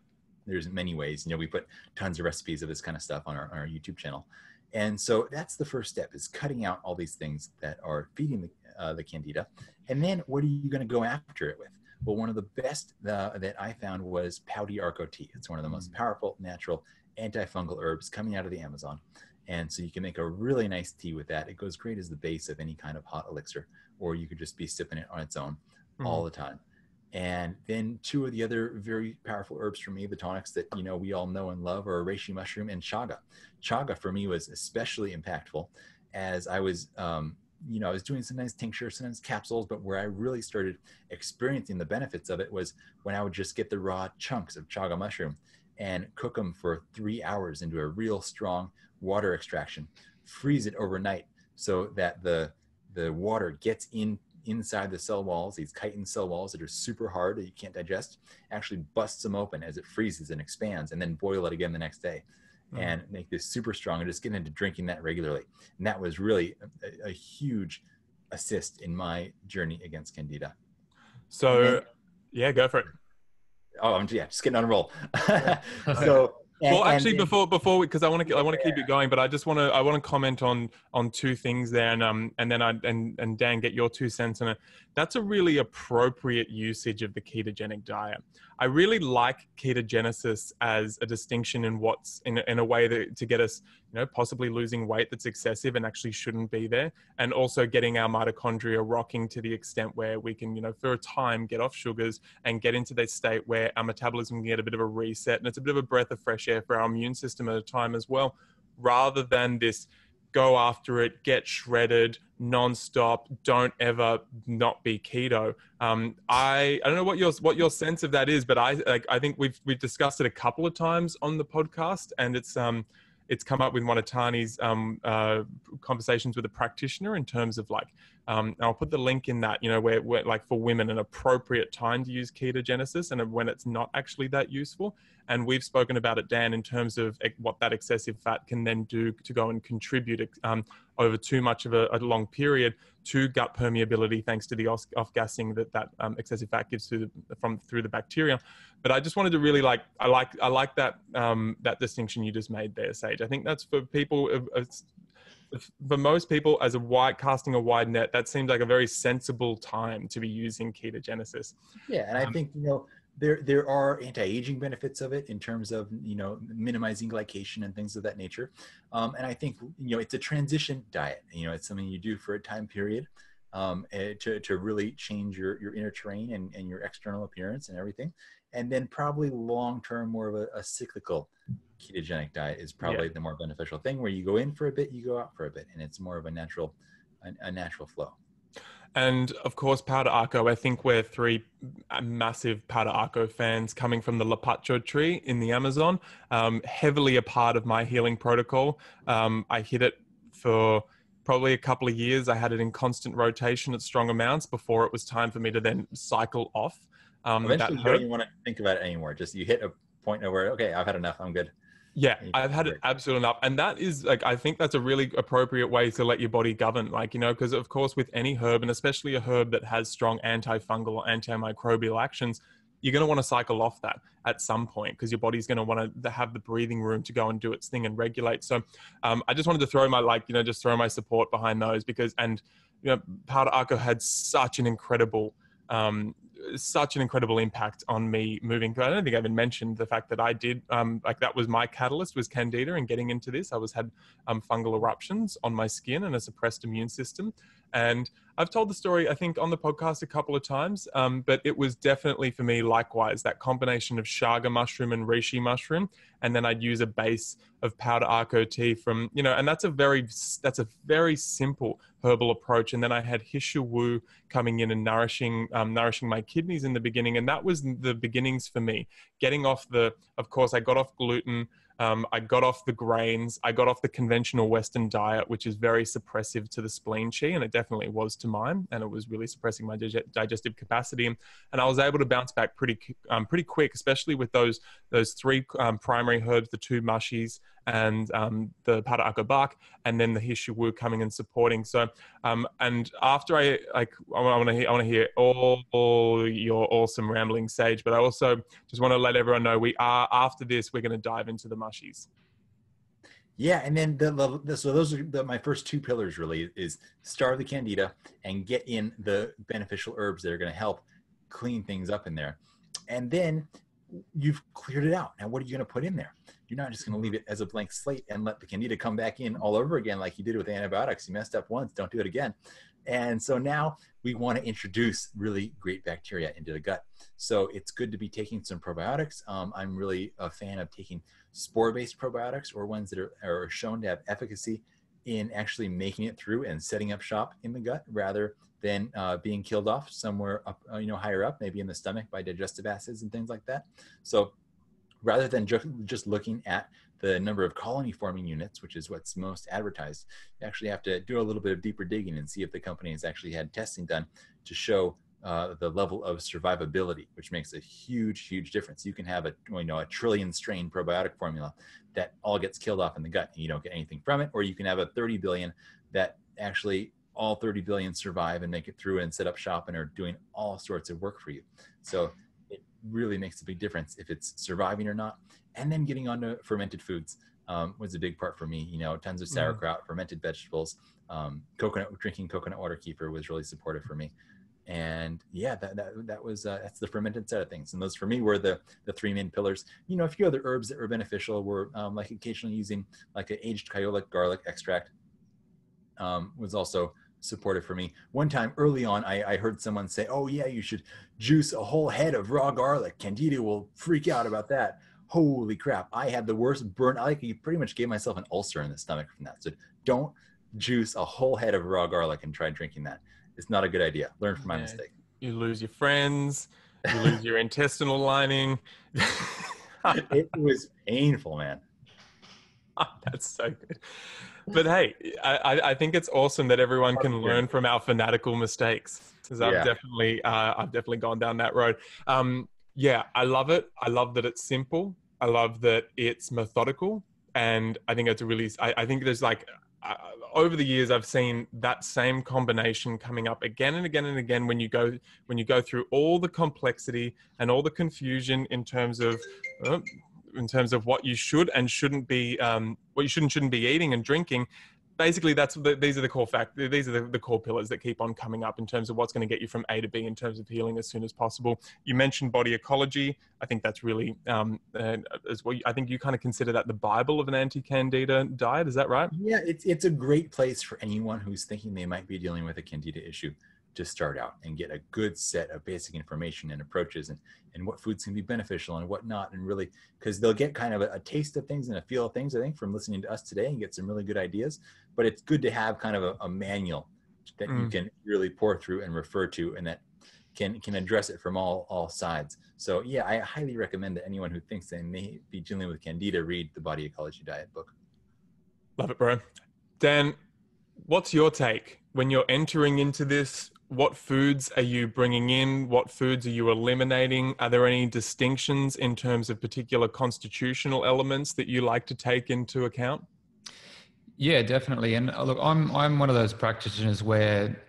There's many ways, you know, we put tons of recipes of this kind of stuff on our, on our YouTube channel. And so that's the first step, is cutting out all these things that are feeding the, uh, the Candida. And then what are you going to go after it with? Well, one of the best uh, that I found was Pau d'Arco tea. It's one of the most powerful, natural, antifungal herbs coming out of the Amazon. And so you can make a really nice tea with that. It goes great as the base of any kind of hot elixir, or you could just be sipping it on its own mm-hmm. all the time. And then two of the other very powerful herbs for me, the tonics that, you know, we all know and love, are reishi mushroom and chaga. Chaga for me was especially impactful as I was, um, you know, I was doing sometimes tinctures, sometimes capsules, but where I really started experiencing the benefits of it was when I would just get the raw chunks of chaga mushroom and cook them for three hours into a real strong water extraction, freeze it overnight so that the the water gets in inside the cell walls, these chitin cell walls that are super hard that you can't digest, actually busts them open as it freezes and expands, and then boil it again the next day mm. and make this super strong, and just get into drinking that regularly. And that was really a, a huge assist in my journey against Candida. So then, yeah, go for it. Oh, I'm yeah, just getting on a roll. So And, well, actually, and, before before because I want to I want to keep it going, but I just want to I want to comment on on two things there, and um and then I and and Dan, get your two cents on it. That's a really appropriate usage of the ketogenic diet. I really like ketogenesis as a distinction in what's in, in a way that, to get us, you know, possibly losing weight that's excessive and actually shouldn't be there. And also getting our mitochondria rocking to the extent where we can, you know, for a time get off sugars and get into that state where our metabolism can get a bit of a reset. And it's a bit of a breath of fresh air for our immune system at a time as well, rather than this go after it, get shredded, non-stop, don't ever not be keto. Um, I, I don't know what your, what your sense of that is, but I, like, I think we've, we've discussed it a couple of times on the podcast, and it's, um, it's come up with one of Tani's um, uh, conversations with a practitioner in terms of like, um, I'll put the link in that, you know, where, where like for women, an appropriate time to use ketogenesis and when it's not actually that useful. And we've spoken about it, Dan, in terms of what that excessive fat can then do to go and contribute um, over too much of a, a long period to gut permeability, thanks to the off-gassing that that um, excessive fat gives through the, from through the bacteria. But I just wanted to really like, I like, I like that um, that distinction you just made there, Sage. I think that's for people, it's, for most people, as a wide casting a wide net, that seems like a very sensible time to be using ketogenesis. Yeah, and I um, think you know. There, there are anti-aging benefits of it in terms of, you know, minimizing glycation and things of that nature. Um, and I think, you know, it's a transition diet. You know, it's something you do for a time period um, to, to really change your, your inner terrain and, and your external appearance and everything. And then probably long-term, more of a, a cyclical ketogenic diet is probably yeah. the more beneficial thing, where you go in for a bit, you go out for a bit, and it's more of a natural, a, a natural flow. And of course, Pau d'Arco. I think we're three massive Pau d'Arco fans coming from the Lapacho tree in the Amazon, um, heavily a part of my healing protocol. Um, I hit it for probably a couple of years. I had it in constant rotation at strong amounts before it was time for me to then cycle off. Um, Eventually, you don't even want to think about it anymore. Just you hit a point where, okay, I've had enough. I'm good. Yeah, I've had it absolutely enough. And that is like, I think that's a really appropriate way to let your body govern, like, you know, because of course with any herb, and especially a herb that has strong antifungal or antimicrobial actions, you're going to want to cycle off that at some point, because your body's going to want to have the breathing room to go and do its thing and regulate. So um, I just wanted to throw my, like, you know, just throw my support behind those, because, and, you know, Pau d'Arco had such an incredible, um, such an incredible impact on me moving. I don't think I even mentioned the fact that I did, um, like that was my catalyst, was Candida and getting into this. I was had um, fungal eruptions on my skin and a suppressed immune system. And I've told the story, I think, on the podcast a couple of times, um, but it was definitely for me, likewise, that combination of Chaga mushroom and Reishi mushroom. And then I'd use a base of Pau d'Arco tea from, you know, and that's a very, that's a very simple herbal approach. And then I had He Shou Wu coming in and nourishing, um, nourishing my kidneys in the beginning. And that was the beginnings for me, getting off the, of course, I got off gluten. Um, I got off the grains, I got off the conventional Western diet, which is very suppressive to the spleen chi, and it definitely was to mine, and it was really suppressing my dig digestive capacity. And I was able to bounce back pretty um, pretty quick, especially with those those three um, primary herbs, the two mushies and um, the Pau d'Arco bark, and then the He Shou Wu coming and supporting. So, um, and after I, like, I want to hear, I want to hear all, all your awesome rambling, Sage, but I also just want to let everyone know we are, after this, we're going to dive into the mushies. Yeah, and then the, the so those are the, my first two pillars really is starve the candida and get in the beneficial herbs that are going to help clean things up in there. And then you've cleared it out. Now, what are you going to put in there? You're not just going to leave it as a blank slate and let the candida come back in all over again like you did with antibiotics. You messed up once, don't do it again. And so now we want to introduce really great bacteria into the gut. So it's good to be taking some probiotics. Um, I'm really a fan of taking spore-based probiotics, or ones that are, are shown to have efficacy in actually making it through and setting up shop in the gut, rather than uh, being killed off somewhere up, you know, higher up, maybe in the stomach by digestive acids and things like that. So rather than ju just looking at the number of colony forming units, which is what's most advertised, you actually have to do a little bit of deeper digging and see if the company has actually had testing done to show uh, the level of survivability, which makes a huge, huge difference. You can have a, you know, a trillion strain probiotic formula that all gets killed off in the gut and you don't get anything from it, or you can have a thirty billion that actually all thirty billion survive and make it through and set up shop and are doing all sorts of work for you. So it really makes a big difference if it's surviving or not. And then getting onto fermented foods um, was a big part for me. You know, tons of sauerkraut, mm. fermented vegetables, um, coconut, drinking coconut water kefir was really supportive for me. And yeah, that, that, that was, uh, that's the fermented side of things. And those for me were the, the three main pillars. You know, a few other herbs that were beneficial were um, like occasionally using like an aged kyolic garlic extract um, was also supportive for me. One time early on, I, I heard someone say, oh yeah, you should juice a whole head of raw garlic. Candida will freak out about that. Holy crap. I had the worst burn. I pretty much gave myself an ulcer in the stomach from that. So don't juice a whole head of raw garlic and try drinking that. It's not a good idea. Learn from my yeah, mistake. You lose your friends. You lose your intestinal lining. It was painful, man. Oh, that's so good. But hey, I, I think it's awesome that everyone can learn from our fanatical mistakes. Because I've yeah. definitely, uh, I've definitely gone down that road. Um, yeah, I love it. I love that it's simple. I love that it's methodical. And I think it's a really, I, I think there's like, Uh, over the years, I've seen that same combination coming up again and again and again when you go when you go through all the complexity and all the confusion in terms of uh, in terms of what you should and shouldn't be um, what you should and shouldn't be eating and drinking. Basically, that's the, these are the core fact. These are the, the core pillars that keep on coming up in terms of what's going to get you from A to B in terms of healing as soon as possible. You mentioned body ecology. I think that's really um, uh, as well. I think you kind of consider that the Bible of an anti-candida diet. Is that right? Yeah, it's it's a great place for anyone who's thinking they might be dealing with a candida issue to start out and get a good set of basic information and approaches and and what foods can be beneficial and what not, and really because they'll get kind of a, a taste of things and a feel of things, I think, from listening to us today and get some really good ideas. But it's good to have kind of a, a manual that mm. you can really pour through and refer to and that can can address it from all all sides. So yeah, I highly recommend that anyone who thinks they may be dealing with candida read the Body Ecology Diet book. Love it, bro. Dan, what's your take when you're entering into this? What foods are you bringing in? What foods are you eliminating? Are there any distinctions in terms of particular constitutional elements that you like to take into account? Yeah, definitely. And look, I'm, I'm one of those practitioners where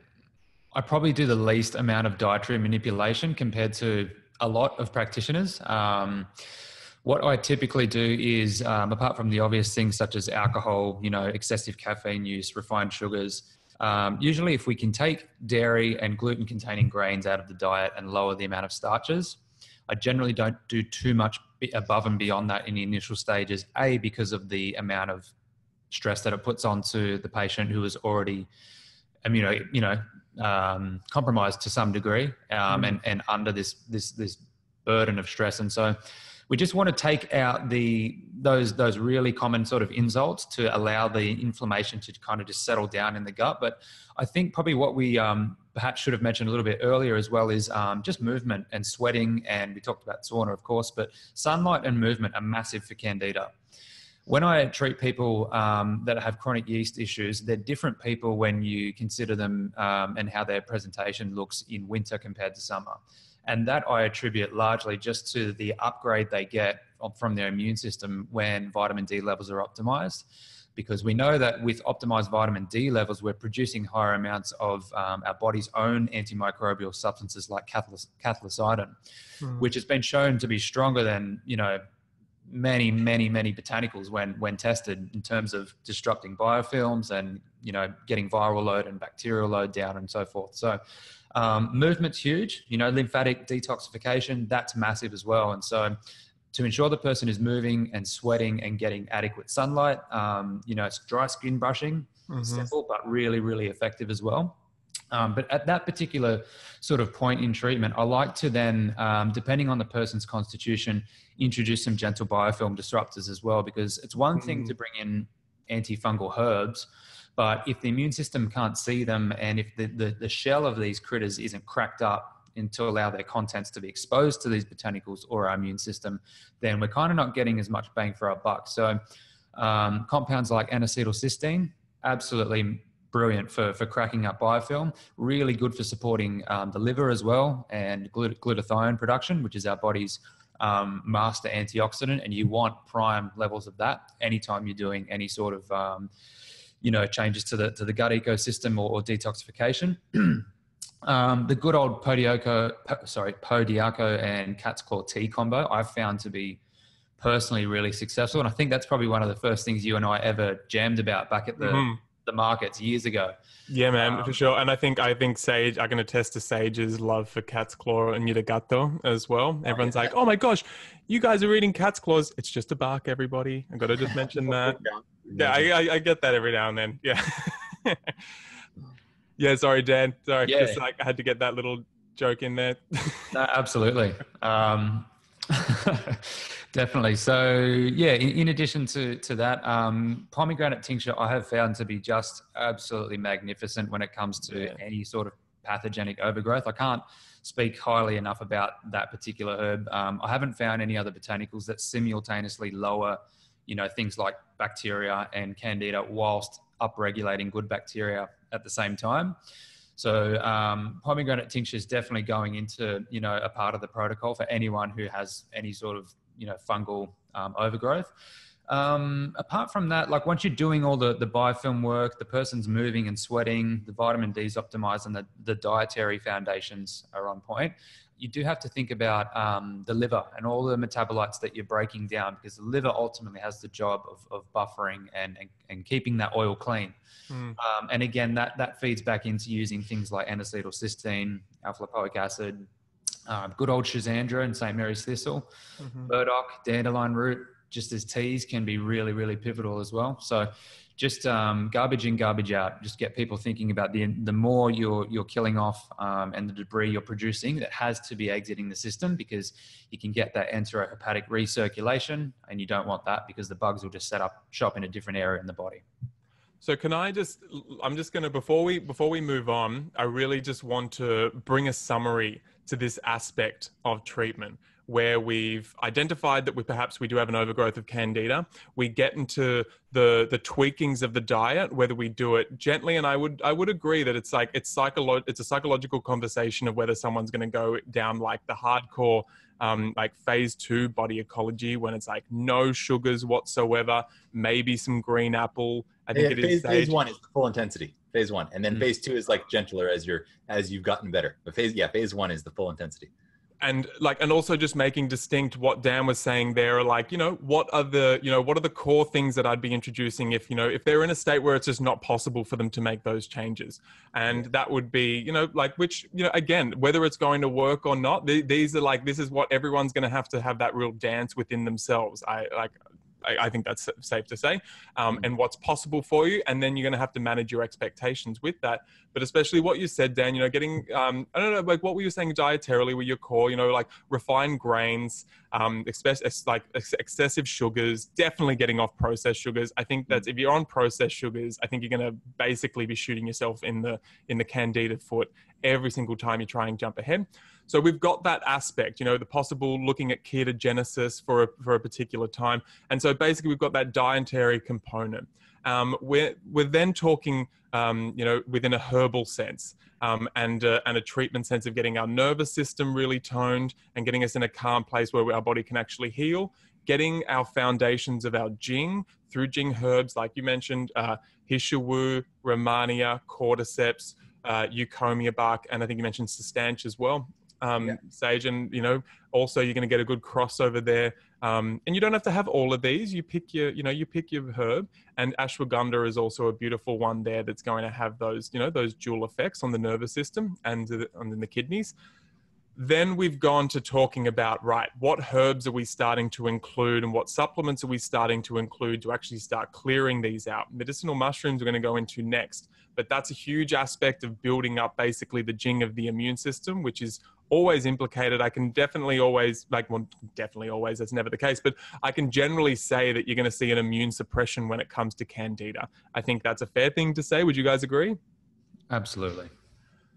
I probably do the least amount of dietary manipulation compared to a lot of practitioners. Um, what I typically do is, um, apart from the obvious things such as alcohol, you know, excessive caffeine use, refined sugars, Um, usually if we can take dairy and gluten containing grains out of the diet and lower the amount of starches, I generally don't do too much above and beyond that in the initial stages, A, because of the amount of stress that it puts onto the patient who is already immuno, you know, um, compromised to some degree, um, mm. and, and under this, this, this burden of stress. And so we just want to take out the those those really common sort of insults to allow the inflammation to kind of just settle down in the gut. But I think probably what we um, perhaps should have mentioned a little bit earlier as well is um, just movement and sweating. And we talked about sauna, of course, but sunlight and movement are massive for candida. When I treat people um, that have chronic yeast issues, they're different people when you consider them um, and how their presentation looks in winter compared to summer. And that I attribute largely just to the upgrade they get from their immune system when vitamin D levels are optimized, because we know that with optimized vitamin D levels, we're producing higher amounts of um, our body's own antimicrobial substances like cathelicidin, mm. which has been shown to be stronger than, you know, many, many, many botanicals when, when tested in terms of disrupting biofilms and, you know, getting viral load and bacterial load down and so forth. So um, movement's huge, you know, lymphatic detoxification, that's massive as well. And so to ensure the person is moving and sweating and getting adequate sunlight, um, you know, it's dry skin brushing, mm-hmm. simple, but really, really effective as well. Um, but at that particular sort of point in treatment, I like to then, um, depending on the person's constitution, introduce some gentle biofilm disruptors as well, because it's one thing mm. to bring in antifungal herbs, but if the immune system can't see them and if the, the, the shell of these critters isn't cracked up and to allow their contents to be exposed to these botanicals or our immune system, then we're kind of not getting as much bang for our buck. So um, compounds like N acetylcysteine, absolutely brilliant for, for cracking up biofilm, really good for supporting um, the liver as well, and glut glutathione production, which is our body's um, master antioxidant. And you want prime levels of that anytime you're doing any sort of, um, you know, changes to the, to the gut ecosystem or, or detoxification. um, the good old Pau d'Arco, sorry, Pau d'Arco and Cat's Claw tea combo, I've found to be personally really successful. And I think that's probably one of the first things you and I ever jammed about back at the, mm-hmm. the markets years ago. Yeah, man, um, for sure. And I think I think Sage, I can attest to Sage's love for Cat's Claw and Yiragato as well. Everyone's yeah. like, oh my gosh, you guys are eating Cat's Claws. It's just a bark, everybody. I've got to just mention that. Yeah, yeah I, I, I get that every now and then. Yeah. yeah, sorry, Dan. Sorry, yeah. just, like, I had to get that little joke in there. No, absolutely. Um, definitely. So yeah, in, in addition to to that, um pomegranate tincture I have found to be just absolutely magnificent when it comes to yeah. any sort of pathogenic overgrowth. I can't speak highly enough about that particular herb. um I haven't found any other botanicals that simultaneously lower, you know, things like bacteria and candida whilst upregulating good bacteria at the same time. So um, pomegranate tincture is definitely going into, you know, a part of the protocol for anyone who has any sort of, you know, fungal um, overgrowth. Um, apart from that, like once you're doing all the, the biofilm work, the person's moving and sweating, the vitamin D's optimized and the, the dietary foundations are on point. You do have to think about um, the liver and all the metabolites that you're breaking down, because the liver ultimately has the job of, of buffering and, and, and keeping that oil clean. Mm. Um, and again, that, that feeds back into using things like N acetylcysteine, alpha-lipoic acid, um, good old Schisandra and Saint Mary's thistle, mm-hmm. burdock, dandelion root, just as teas can be really, really pivotal as well. So just um, garbage in, garbage out. Just get people thinking about the the more you're you're killing off um, and the debris you're producing that has to be exiting the system, because you can get that enterohepatic recirculation, and you don't want that because the bugs will just set up shop in a different area in the body. So can I just, I'm just going to, before we, before we move on, I really just want to bring a summary to this aspect of treatment, where we've identified that we perhaps we do have an overgrowth of candida. We get into the the tweakings of the diet, whether we do it gently. And I would I would agree that it's like it's psycholo it's a psychological conversation of whether someone's going to go down like the hardcore um, like phase two body ecology, when it's like no sugars whatsoever, maybe some green apple. I think yeah, it phase, is phase one is full intensity. Phase one, and then mm-hmm. phase two is like gentler as you're as you've gotten better. But phase yeah, phase one is the full intensity. And like, and also just making distinct what Dan was saying there, like, you know, what are the, you know, what are the core things that I'd be introducing if, you know, if they're in a state where it's just not possible for them to make those changes. And that would be, you know, like, which, you know, again, whether it's going to work or not, th these are like, this is what everyone's going to have to have that real dance within themselves. I like, I, I think that's safe to say, um, and what's possible for you. And then you're going to have to manage your expectations with that. But especially what you said, Dan, you know, getting, um, I don't know, like what were you saying dietarily were your core, you know, like refined grains, um, expe- like ex excessive sugars, definitely getting off processed sugars. I think that's, if you're on processed sugars, I think you're going to basically be shooting yourself in the, in the candida foot every single time you try and jump ahead. So we've got that aspect, you know, the possible looking at ketogenesis for a, for a particular time. And so basically we've got that dietary component. Um, we're, we're then talking, um, you know, within a herbal sense um, and, uh, and a treatment sense of getting our nervous system really toned and getting us in a calm place where our body can actually heal, getting our foundations of our Jing through Jing herbs, like you mentioned, uh, He Shou Wu, Romania, Cordyceps, uh, Eucomia bark, and I think you mentioned Cistanche as well. Um, yeah. Sage, and you know, also you're going to get a good crossover there. Um, and you don't have to have all of these. You pick your, you know, you pick your herb, and ashwagandha is also a beautiful one there that's going to have those, you know, those dual effects on the nervous system and, the, and in the kidneys. Then we've gone to talking about, right, what herbs are we starting to include and what supplements are we starting to include to actually start clearing these out? Medicinal mushrooms we're going to go into next, but that's a huge aspect of building up basically the Jing of the immune system, which is always implicated. I can definitely always, like, well, definitely always, that's never the case, but I can generally say that you're going to see an immune suppression when it comes to candida. I think that's a fair thing to say. Would you guys agree? Absolutely.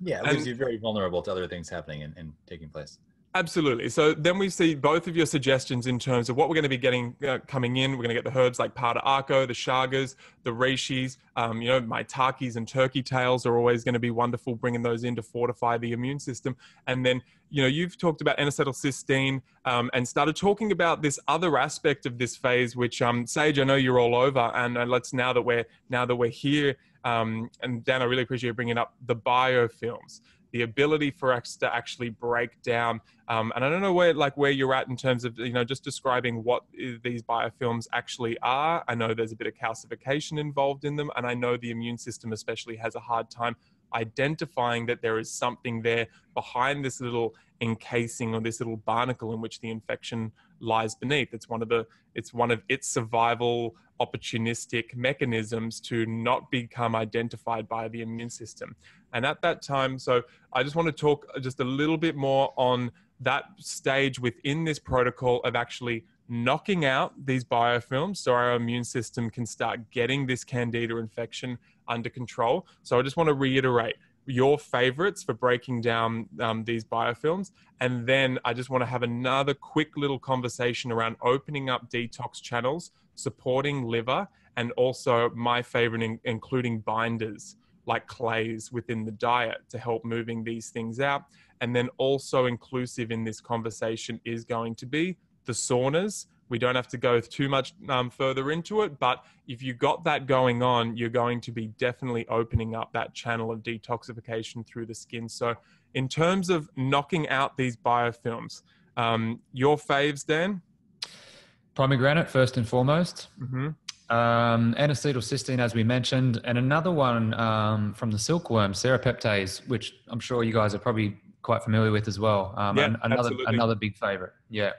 Yeah, it leaves you very vulnerable to other things happening and, and taking place. Absolutely. So then we see both of your suggestions in terms of what we're going to be getting uh, coming in. We're going to get the herbs like Pau d'Arco, the Chagas, the Reishis, um, you know, Maitakes and turkey tails are always going to be wonderful, bringing those in to fortify the immune system. And then, you know, you've talked about N acetylcysteine um, and started talking about this other aspect of this phase, which um, Sage, I know you're all over, and, and let's now that we're now that we're here. Um, and Dan, I really appreciate you bringing up the biofilms. the ability for us to actually break down. Um, and I don't know where, like where you're at in terms of, you know, just describing what these biofilms actually are. I know there's a bit of calcification involved in them. And I know the immune system especially has a hard time identifying that there is something there behind this little encasing or this little barnacle in which the infection lies beneath. It's one of the, it's one of its survival opportunistic mechanisms to not become identified by the immune system. And at that time, so I just want to talk just a little bit more on that stage within this protocol of actually knocking out these biofilms so our immune system can start getting this Candida infection under control. So I just want to reiterate your favorites for breaking down um, these biofilms. And then I just want to have another quick little conversation around opening up detox channels, supporting liver, and also my favorite, in, including binders like clays within the diet to help moving these things out. And then also inclusive in this conversation is going to be the saunas. We don't have to go too much um, further into it, but if you got that going on, you're going to be definitely opening up that channel of detoxification through the skin. So in terms of knocking out these biofilms, um, your faves, Dan? Pomegranate, first and foremost. Mm-hmm. Um, N-acetylcysteine, as we mentioned, and another one um, from the silkworm, Serrapeptase, which I'm sure you guys are probably quite familiar with as well. Um, yeah, another absolutely. another big favorite. Yeah.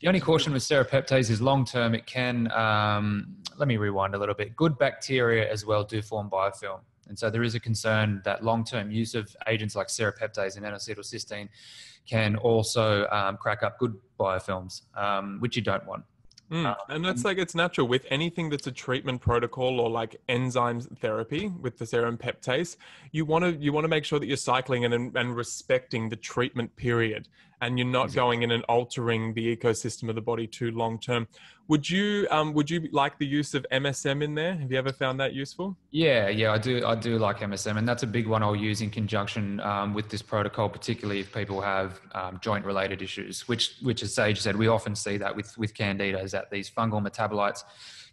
The only caution with Serrapeptase is long term. It can um, let me rewind a little bit. Good bacteria as well do form biofilm, and so there is a concern that long term use of agents like Serrapeptase and N-acetylcysteine can also um, crack up good biofilms, um, which you don't want. Mm. And that's like, it's natural with anything that's a treatment protocol or like enzyme therapy with the serum peptase. You want to, you want to make sure that you're cycling and, and respecting the treatment period, and you're not exactly. going in and altering the ecosystem of the body too long term. Would you, um, would you like the use of M S M in there? Have you ever found that useful? Yeah, yeah, I do. I do like M S M, and that's a big one I'll use in conjunction um, with this protocol, particularly if people have um, joint-related issues, which, which as Sage said, we often see that with with Candida, is that these fungal metabolites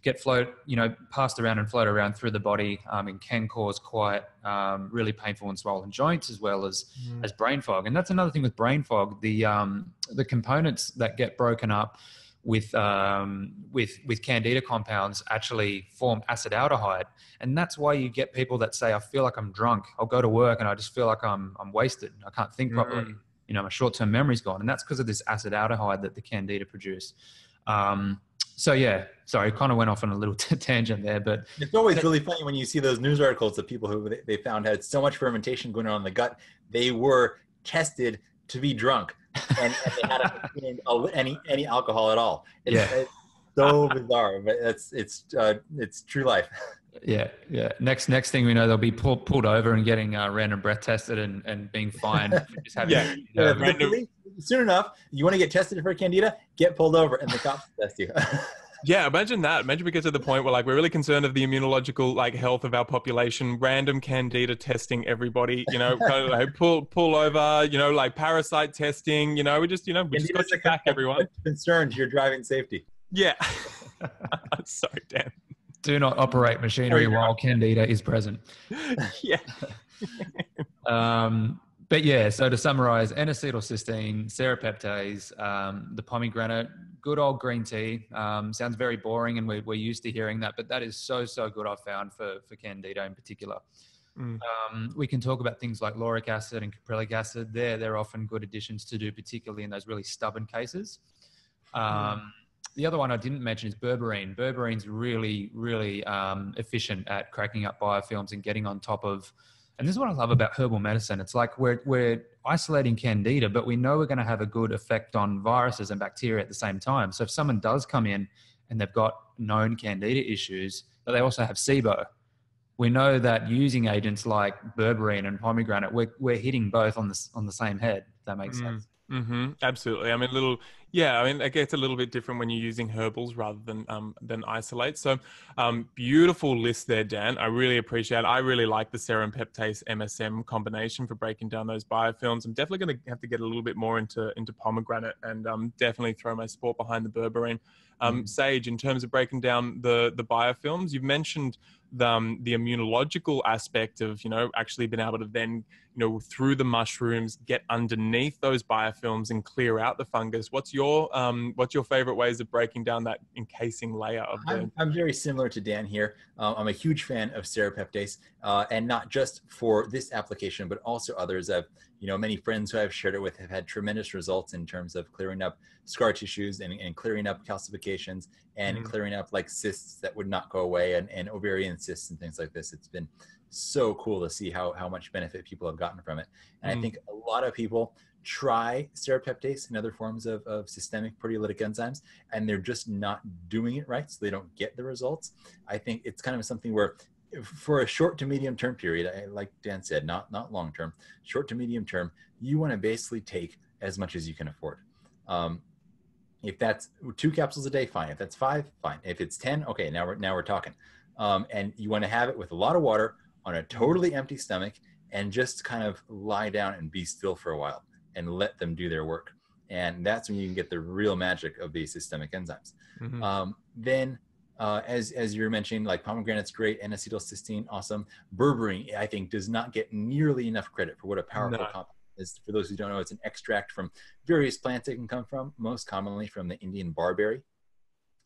get float, you know, passed around and float around through the body, um, and can cause quite um, really painful and swollen joints, as well as mm. as brain fog. And that's another thing with brain fog: the um, the components that get broken up with um, with with Candida compounds actually form acetaldehyde, and that's why you get people that say, "I feel like I'm drunk. I'll go to work and I just feel like I'm I'm wasted. I can't think mm. properly. You know, my short-term memory's gone," and that's because of this acetaldehyde that the Candida produce. Um, So yeah, sorry, kind of went off on a little t tangent there, but it's always that, really funny when you see those news articles of people who they found had so much fermentation going on in the gut, they were tested to be drunk, and, and they hadn't had any any alcohol at all. It's, yeah, it's so bizarre, but that's it's uh, it's true life. Yeah, yeah. Next, next thing we know, they'll be pull, pulled over and getting uh, random breath tested and and being fined for just having. Yeah. You know, random soon enough, you want to get tested for Candida, get pulled over and the cops test you. Yeah, imagine that. Imagine we get to the point where like we're really concerned of the immunological like health of our population, random Candida testing everybody, you know, kind of like pull pull over, you know, like parasite testing, you know, we just, you know, we just got your back, everyone. Concerned you're driving safety. Yeah. Sorry, Dan. Do not operate machinery while Candida is present. Yeah. um But yeah, so to summarize, N-acetylcysteine, Serrapeptase, um, the pomegranate, good old green tea. Um, sounds very boring and we're, we're used to hearing that, but that is so, so good I've found for, for Candida in particular. Mm. Um, we can talk about things like lauric acid and caprylic acid. They're, they're often good additions to do, particularly in those really stubborn cases. Um, mm. The other one I didn't mention is berberine. Berberine's really, really um, efficient at cracking up biofilms and getting on top of. And this is what I love about herbal medicine. It's like we're, we're isolating Candida, but we know we're going to have a good effect on viruses and bacteria at the same time. So if someone does come in and they've got known Candida issues, but they also have SIBO, we know that using agents like berberine and pomegranate, we're, we're hitting both on the, on the same head, if that makes mm. sense. Mm-hmm. Absolutely. I mean, little, Yeah, I mean, it gets a little bit different when you're using herbals rather than um, than isolates. So um, beautiful list there, Dan. I really appreciate it. I really like the serrapeptase M S M combination for breaking down those biofilms. I'm definitely going to have to get a little bit more into, into pomegranate and um, definitely throw my sport behind the berberine. Um, mm. Sage, in terms of breaking down the, the biofilms, you've mentioned the, um, the immunological aspect of, you know, actually being able to then, you know, through the mushrooms, get underneath those biofilms and clear out the fungus. What's your, um, what's your favorite ways of breaking down that encasing layer of the... I'm, I'm very similar to Dan here. Uh, I'm a huge fan of serrapeptase, uh, and not just for this application, but also others. I've, you know, many friends who I've shared it with have had tremendous results in terms of clearing up scar tissues and, and clearing up calcifications and mm-hmm. clearing up like cysts that would not go away and, and ovarian cysts and things like this. It's been so cool to see how, how much benefit people have gotten from it. And mm-hmm. I think a lot of people try serrapeptase and other forms of, of systemic proteolytic enzymes, and they're just not doing it right. So they don't get the results. I think it's kind of something where for a short to medium term period, like Dan said, not, not long term, short to medium term, you want to basically take as much as you can afford. Um, if that's two capsules a day, fine. If that's five, fine. If it's ten, okay, now we're, now we're talking. Um, and you want to have it with a lot of water on a totally empty stomach and just kind of lie down and be still for a while and let them do their work. And that's when you can get the real magic of these systemic enzymes. Mm-hmm. Um, then Uh, as, as you were mentioning, like pomegranate's great, N-acetylcysteine, awesome. Berberine, I think, does not get nearly enough credit for what a powerful no. compound is. For those who don't know, it's an extract from various plants it can come from, most commonly from the Indian barberry.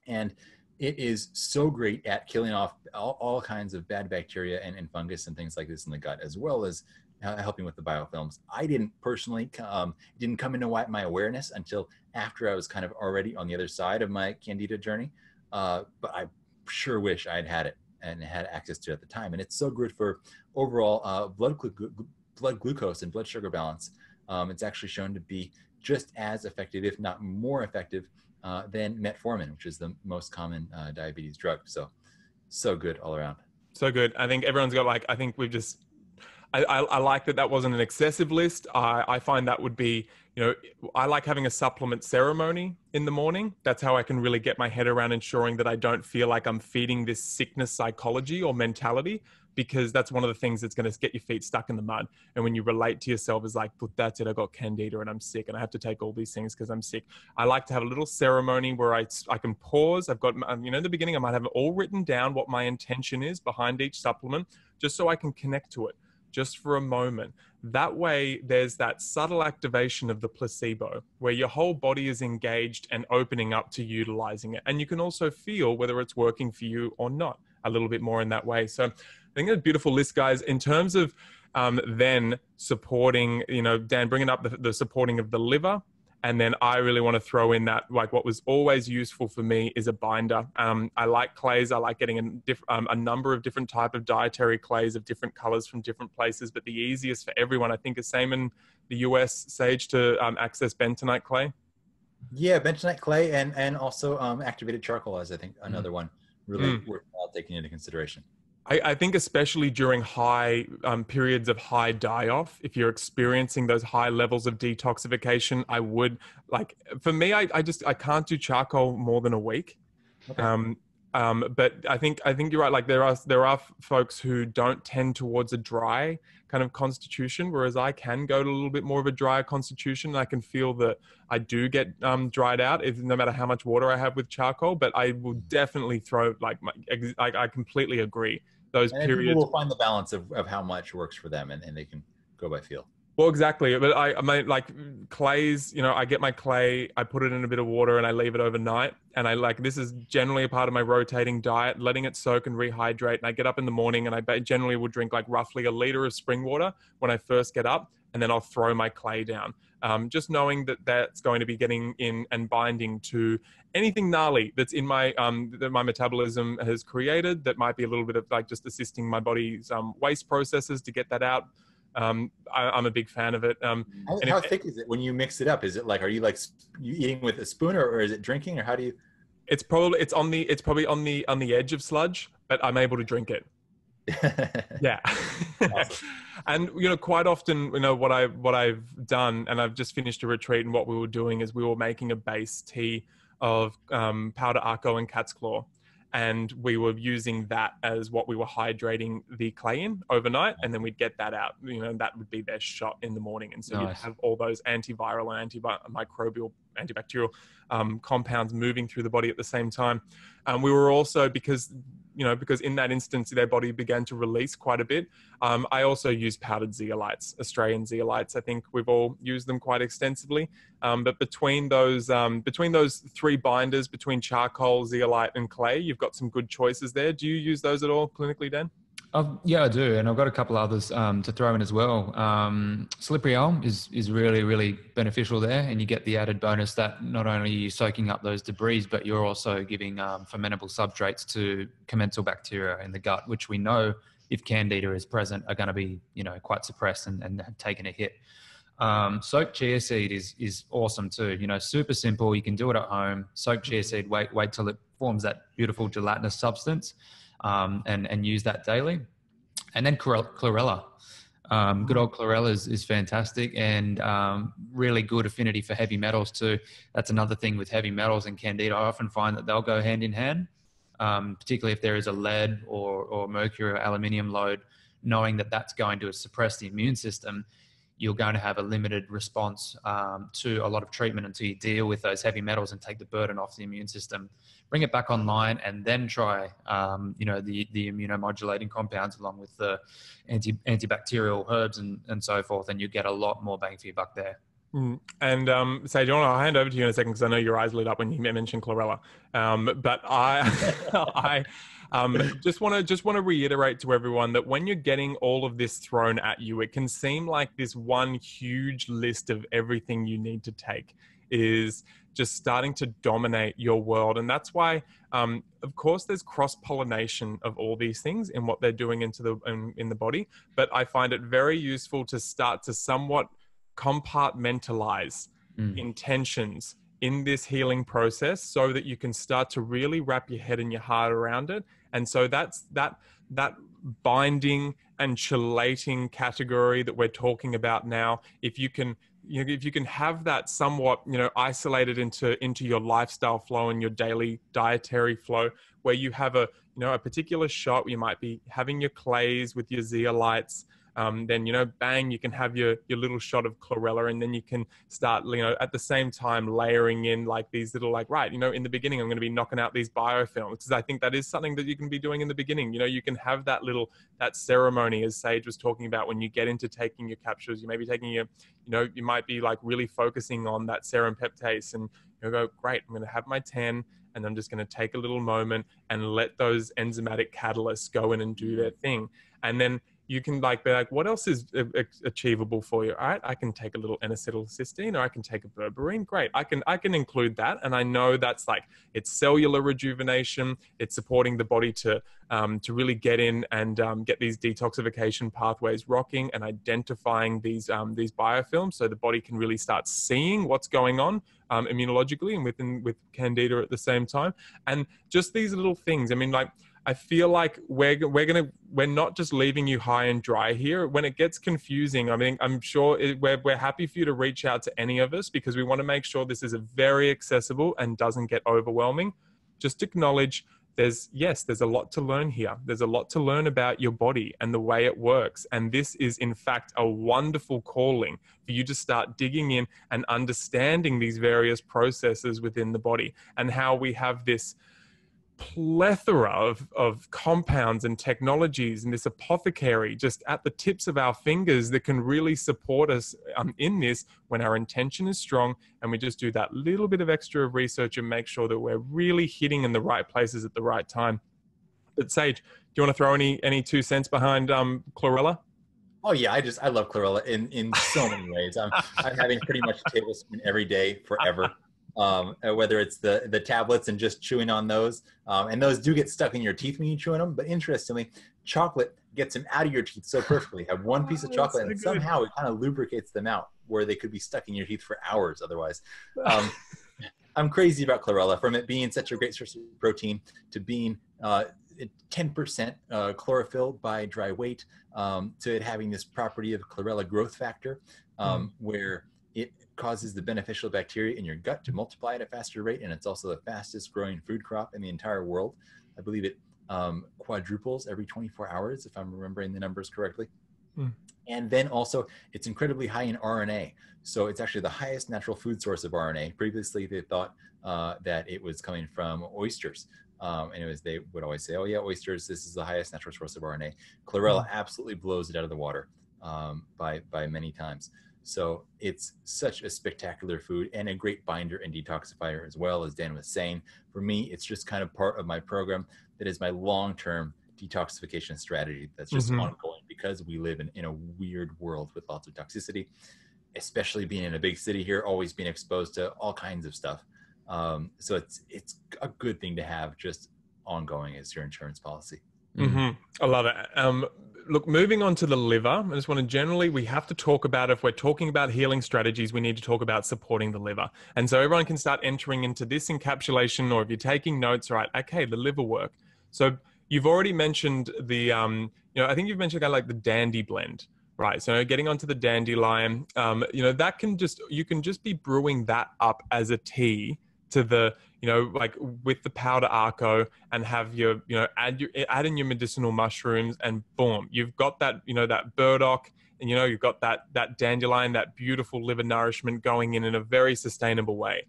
And it is so great at killing off all, all kinds of bad bacteria and, and fungus and things like this in the gut, as well as uh, helping with the biofilms. I didn't personally, um, didn't come into my awareness until after I was kind of already on the other side of my Candida journey. Uh, but I sure wish I'd had it and had access to it at the time. And it's so good for overall uh, blood, glu blood glucose and blood sugar balance. Um, it's actually shown to be just as effective, if not more effective, uh, than metformin, which is the most common uh, diabetes drug. So, so good all around. So good. I think everyone's got like, I think we've just, I, I, I like that that wasn't an excessive list. I, I find that would be, you know, I like having a supplement ceremony in the morning. That's how I can really get my head around ensuring that I don't feel like I'm feeding this sickness psychology or mentality, because that's one of the things that's going to get your feet stuck in the mud. And when you relate to yourself as like, look, that's it, I got Candida and I'm sick and I have to take all these things because I'm sick. I like to have a little ceremony where I, I can pause. I've got, you know, in the beginning, I might have it all written down what my intention is behind each supplement, just so I can connect to it just for a moment. That way there's that subtle activation of the placebo where your whole body is engaged and opening up to utilizing it. And you can also feel whether it's working for you or not a little bit more in that way. So I think that's a beautiful list, guys, in terms of um, then supporting, you know, Dan, bringing up the, the supporting of the liver. And then I really want to throw in that, like what was always useful for me is a binder. Um, I like clays. I like getting a, diff um, a number of different type of dietary clays of different colors from different places. But the easiest for everyone, I think, is same in the U S, Sage, to um, access bentonite clay. Yeah, bentonite clay and, and also um, activated charcoal is, I think, another mm. one really mm. worthwhile taking into consideration. I, I think especially during high um, periods of high die-off, if you're experiencing those high levels of detoxification, I would like, for me, I, I just, I can't do charcoal more than a week. Okay. Um, um, but I think, I think you're right. Like there are, there are folks who don't tend towards a dry kind of constitution, whereas I can go to a little bit more of a drier constitution. And I can feel that I do get um, dried out, if, no matter how much water I have with charcoal, but I will definitely throw like, my, I, I completely agree. Those and periods will find the balance of, of how much works for them, and, and they can go by feel. Well, exactly. But I, I mean, like clays, you know, I get my clay, I put it in a bit of water and I leave it overnight. And I like, this is generally a part of my rotating diet, letting it soak and rehydrate. And I get up in the morning and I generally will drink like roughly a liter of spring water when I first get up, and then I'll throw my clay down. Um, just knowing that that's going to be getting in and binding to anything gnarly that's in my, um, that my metabolism has created, that might be a little bit of like just assisting my body's um, waste processes to get that out. Um, I, I'm a big fan of it. Um, how and how it, thick is it when you mix it up? Is it like, are you like you eating with a spoon, or, or is it drinking, or how do you? It's probably, it's on the, it's probably on the, on the edge of sludge, but I'm able to drink it. Yeah. Awesome. And you know, quite often, you know, what I what I've done, and I've just finished a retreat, and what we were doing is we were making a base tea of um, Pau d'Arco and Cat's Claw, and we were using that as what we were hydrating the clay in overnight, and then we'd get that out. You know, that would be their shot in the morning, and so nice. You'd have all those antiviral and antimicrobial, antibacterial um, compounds moving through the body at the same time. And um, we were also because. you know, because in that instance, their body began to release quite a bit. Um, I also use powdered zeolites, Australian zeolites. I think we've all used them quite extensively. Um, but between those, um, between those three binders, between charcoal, zeolite, and clay, you've got some good choices there. Do you use those at all clinically, Dan? I've, yeah, I do. And I've got a couple others um, to throw in as well. Um, slippery elm is, is really, really beneficial there. And you get the added bonus that not only are you soaking up those debris, but you're also giving um, fermentable substrates to commensal bacteria in the gut, which we know if Candida is present are going to be, you know, quite suppressed and, and have taken a hit. Um, soaked chia seed is, is awesome too. You know, super simple. You can do it at home. Soak chia seed, wait, wait till it forms that beautiful gelatinous substance. Um, and, and use that daily. And then chlorella. Um, good old chlorella is, is fantastic, and um, really good affinity for heavy metals too. That's another thing with heavy metals and Candida. I often find that they'll go hand in hand, um, particularly if there is a lead or, or mercury or aluminium load, knowing that that's going to suppress the immune system. You're going to have a limited response um, to a lot of treatment until you deal with those heavy metals and take the burden off the immune system, bring it back online, and then try, um, you know, the, the immunomodulating compounds along with the anti antibacterial herbs and, and so forth. And you get a lot more bang for your buck there. Mm. And um, Sage, I want to hand over to you in a second because I know your eyes lit up when you mentioned chlorella. Um, but I, I um, just want to just want to reiterate to everyone that when you're getting all of this thrown at you, it can seem like this one huge list of everything you need to take is just starting to dominate your world. And that's why, um, of course, there's cross-pollination of all these things in what they're doing into the in, in the body. But I find it very useful to start to somewhat compartmentalize mm. intentions in this healing process so that you can start to really wrap your head and your heart around it. And so that's that that binding and chelating category that we're talking about now. If you can, you know, if you can have that somewhat, you know, isolated into into your lifestyle flow and your daily dietary flow, where you have a, you know, a particular shot, you might be having your clays with your zeolites. Um, then, you know, bang, you can have your, your little shot of chlorella, and then you can start, you know, at the same time layering in like these little, like, right, you know, in the beginning, I'm going to be knocking out these biofilms, because I think that is something that you can be doing in the beginning. You know, you can have that little, that ceremony, as Sage was talking about, when you get into taking your capsules, you may be taking your, you know, you might be like really focusing on that serrapeptase, and you know, go, great, I'm going to have my ten. And I'm just going to take a little moment and let those enzymatic catalysts go in and do their thing. And then you can like be like, what else is achievable for you? All right, I can take a little N acetylcysteine, or I can take a berberine. Great, I can I can include that, and I know that's like it's cellular rejuvenation. It's supporting the body to um, to really get in and um, get these detoxification pathways rocking and identifying these um, these biofilms, so the body can really start seeing what's going on um, immunologically and within with Candida at the same time. And just these little things. I mean, like. I feel like we're we're gonna we're not just leaving you high and dry here. When it gets confusing, I mean, I'm sure it, we're we're happy for you to reach out to any of us, because we want to make sure this is a very accessible and doesn't get overwhelming. Just acknowledge there's yes, there's a lot to learn here. There's a lot to learn about your body and the way it works. And this is in fact a wonderful calling for you to start digging in and understanding these various processes within the body and how we have this plethora of, of compounds and technologies and this apothecary just at the tips of our fingers that can really support us um, in this when our intention is strong and we just do that little bit of extra research and make sure that we're really hitting in the right places at the right time. But Sage, do you want to throw any any two cents behind um, chlorella? Oh yeah, I just, I love chlorella in, in so many ways. I'm, I'm having pretty much a tablespoon every day forever. Um, whether it's the, the tablets and just chewing on those. Um, and those do get stuck in your teeth when you chew on them. But interestingly, chocolate gets them out of your teeth so perfectly. Have one piece of chocolate and somehow it kind of lubricates them out where they could be stuck in your teeth for hours otherwise. Um, I'm crazy about chlorella, from it being such a great source of protein to being uh, ten percent uh, chlorophyll by dry weight, um, to it having this property of chlorella growth factor, um, mm. where it causes the beneficial bacteria in your gut to multiply at a faster rate, and it's also the fastest growing food crop in the entire world. I believe it um, quadruples every twenty-four hours, if I'm remembering the numbers correctly. Mm. And then also, it's incredibly high in R N A. So it's actually the highest natural food source of R N A. Previously, they thought uh, that it was coming from oysters. Um, anyways, they would always say, oh yeah, oysters, this is the highest natural source of R N A. Chlorella absolutely blows it out of the water um, by, by many times. So it's such a spectacular food and a great binder and detoxifier as well, as Dan was saying. For me, it's just kind of part of my program that is my long-term detoxification strategy that's just mm-hmm. ongoing, because we live in, in a weird world with lots of toxicity, especially being in a big city here, always being exposed to all kinds of stuff. Um, so it's it's a good thing to have just ongoing as your insurance policy. Mm-hmm. I love it. Um, look, moving on to the liver, I just want to generally, we have to talk about, if we're talking about healing strategies, we need to talk about supporting the liver. And so everyone can start entering into this encapsulation, or if you're taking notes, right? Okay, the liver work. So you've already mentioned the, um, you know, I think you've mentioned kind of like the dandy blend, right? So getting onto the dandelion, um, you know, that can just, you can just be brewing that up as a tea to the, you know, like with the Pau d'Arco, and have your, you know, add your, add in your medicinal mushrooms, and boom, you've got that, you know, that burdock, and, you know, you've got that, that dandelion, that beautiful liver nourishment going in in a very sustainable way.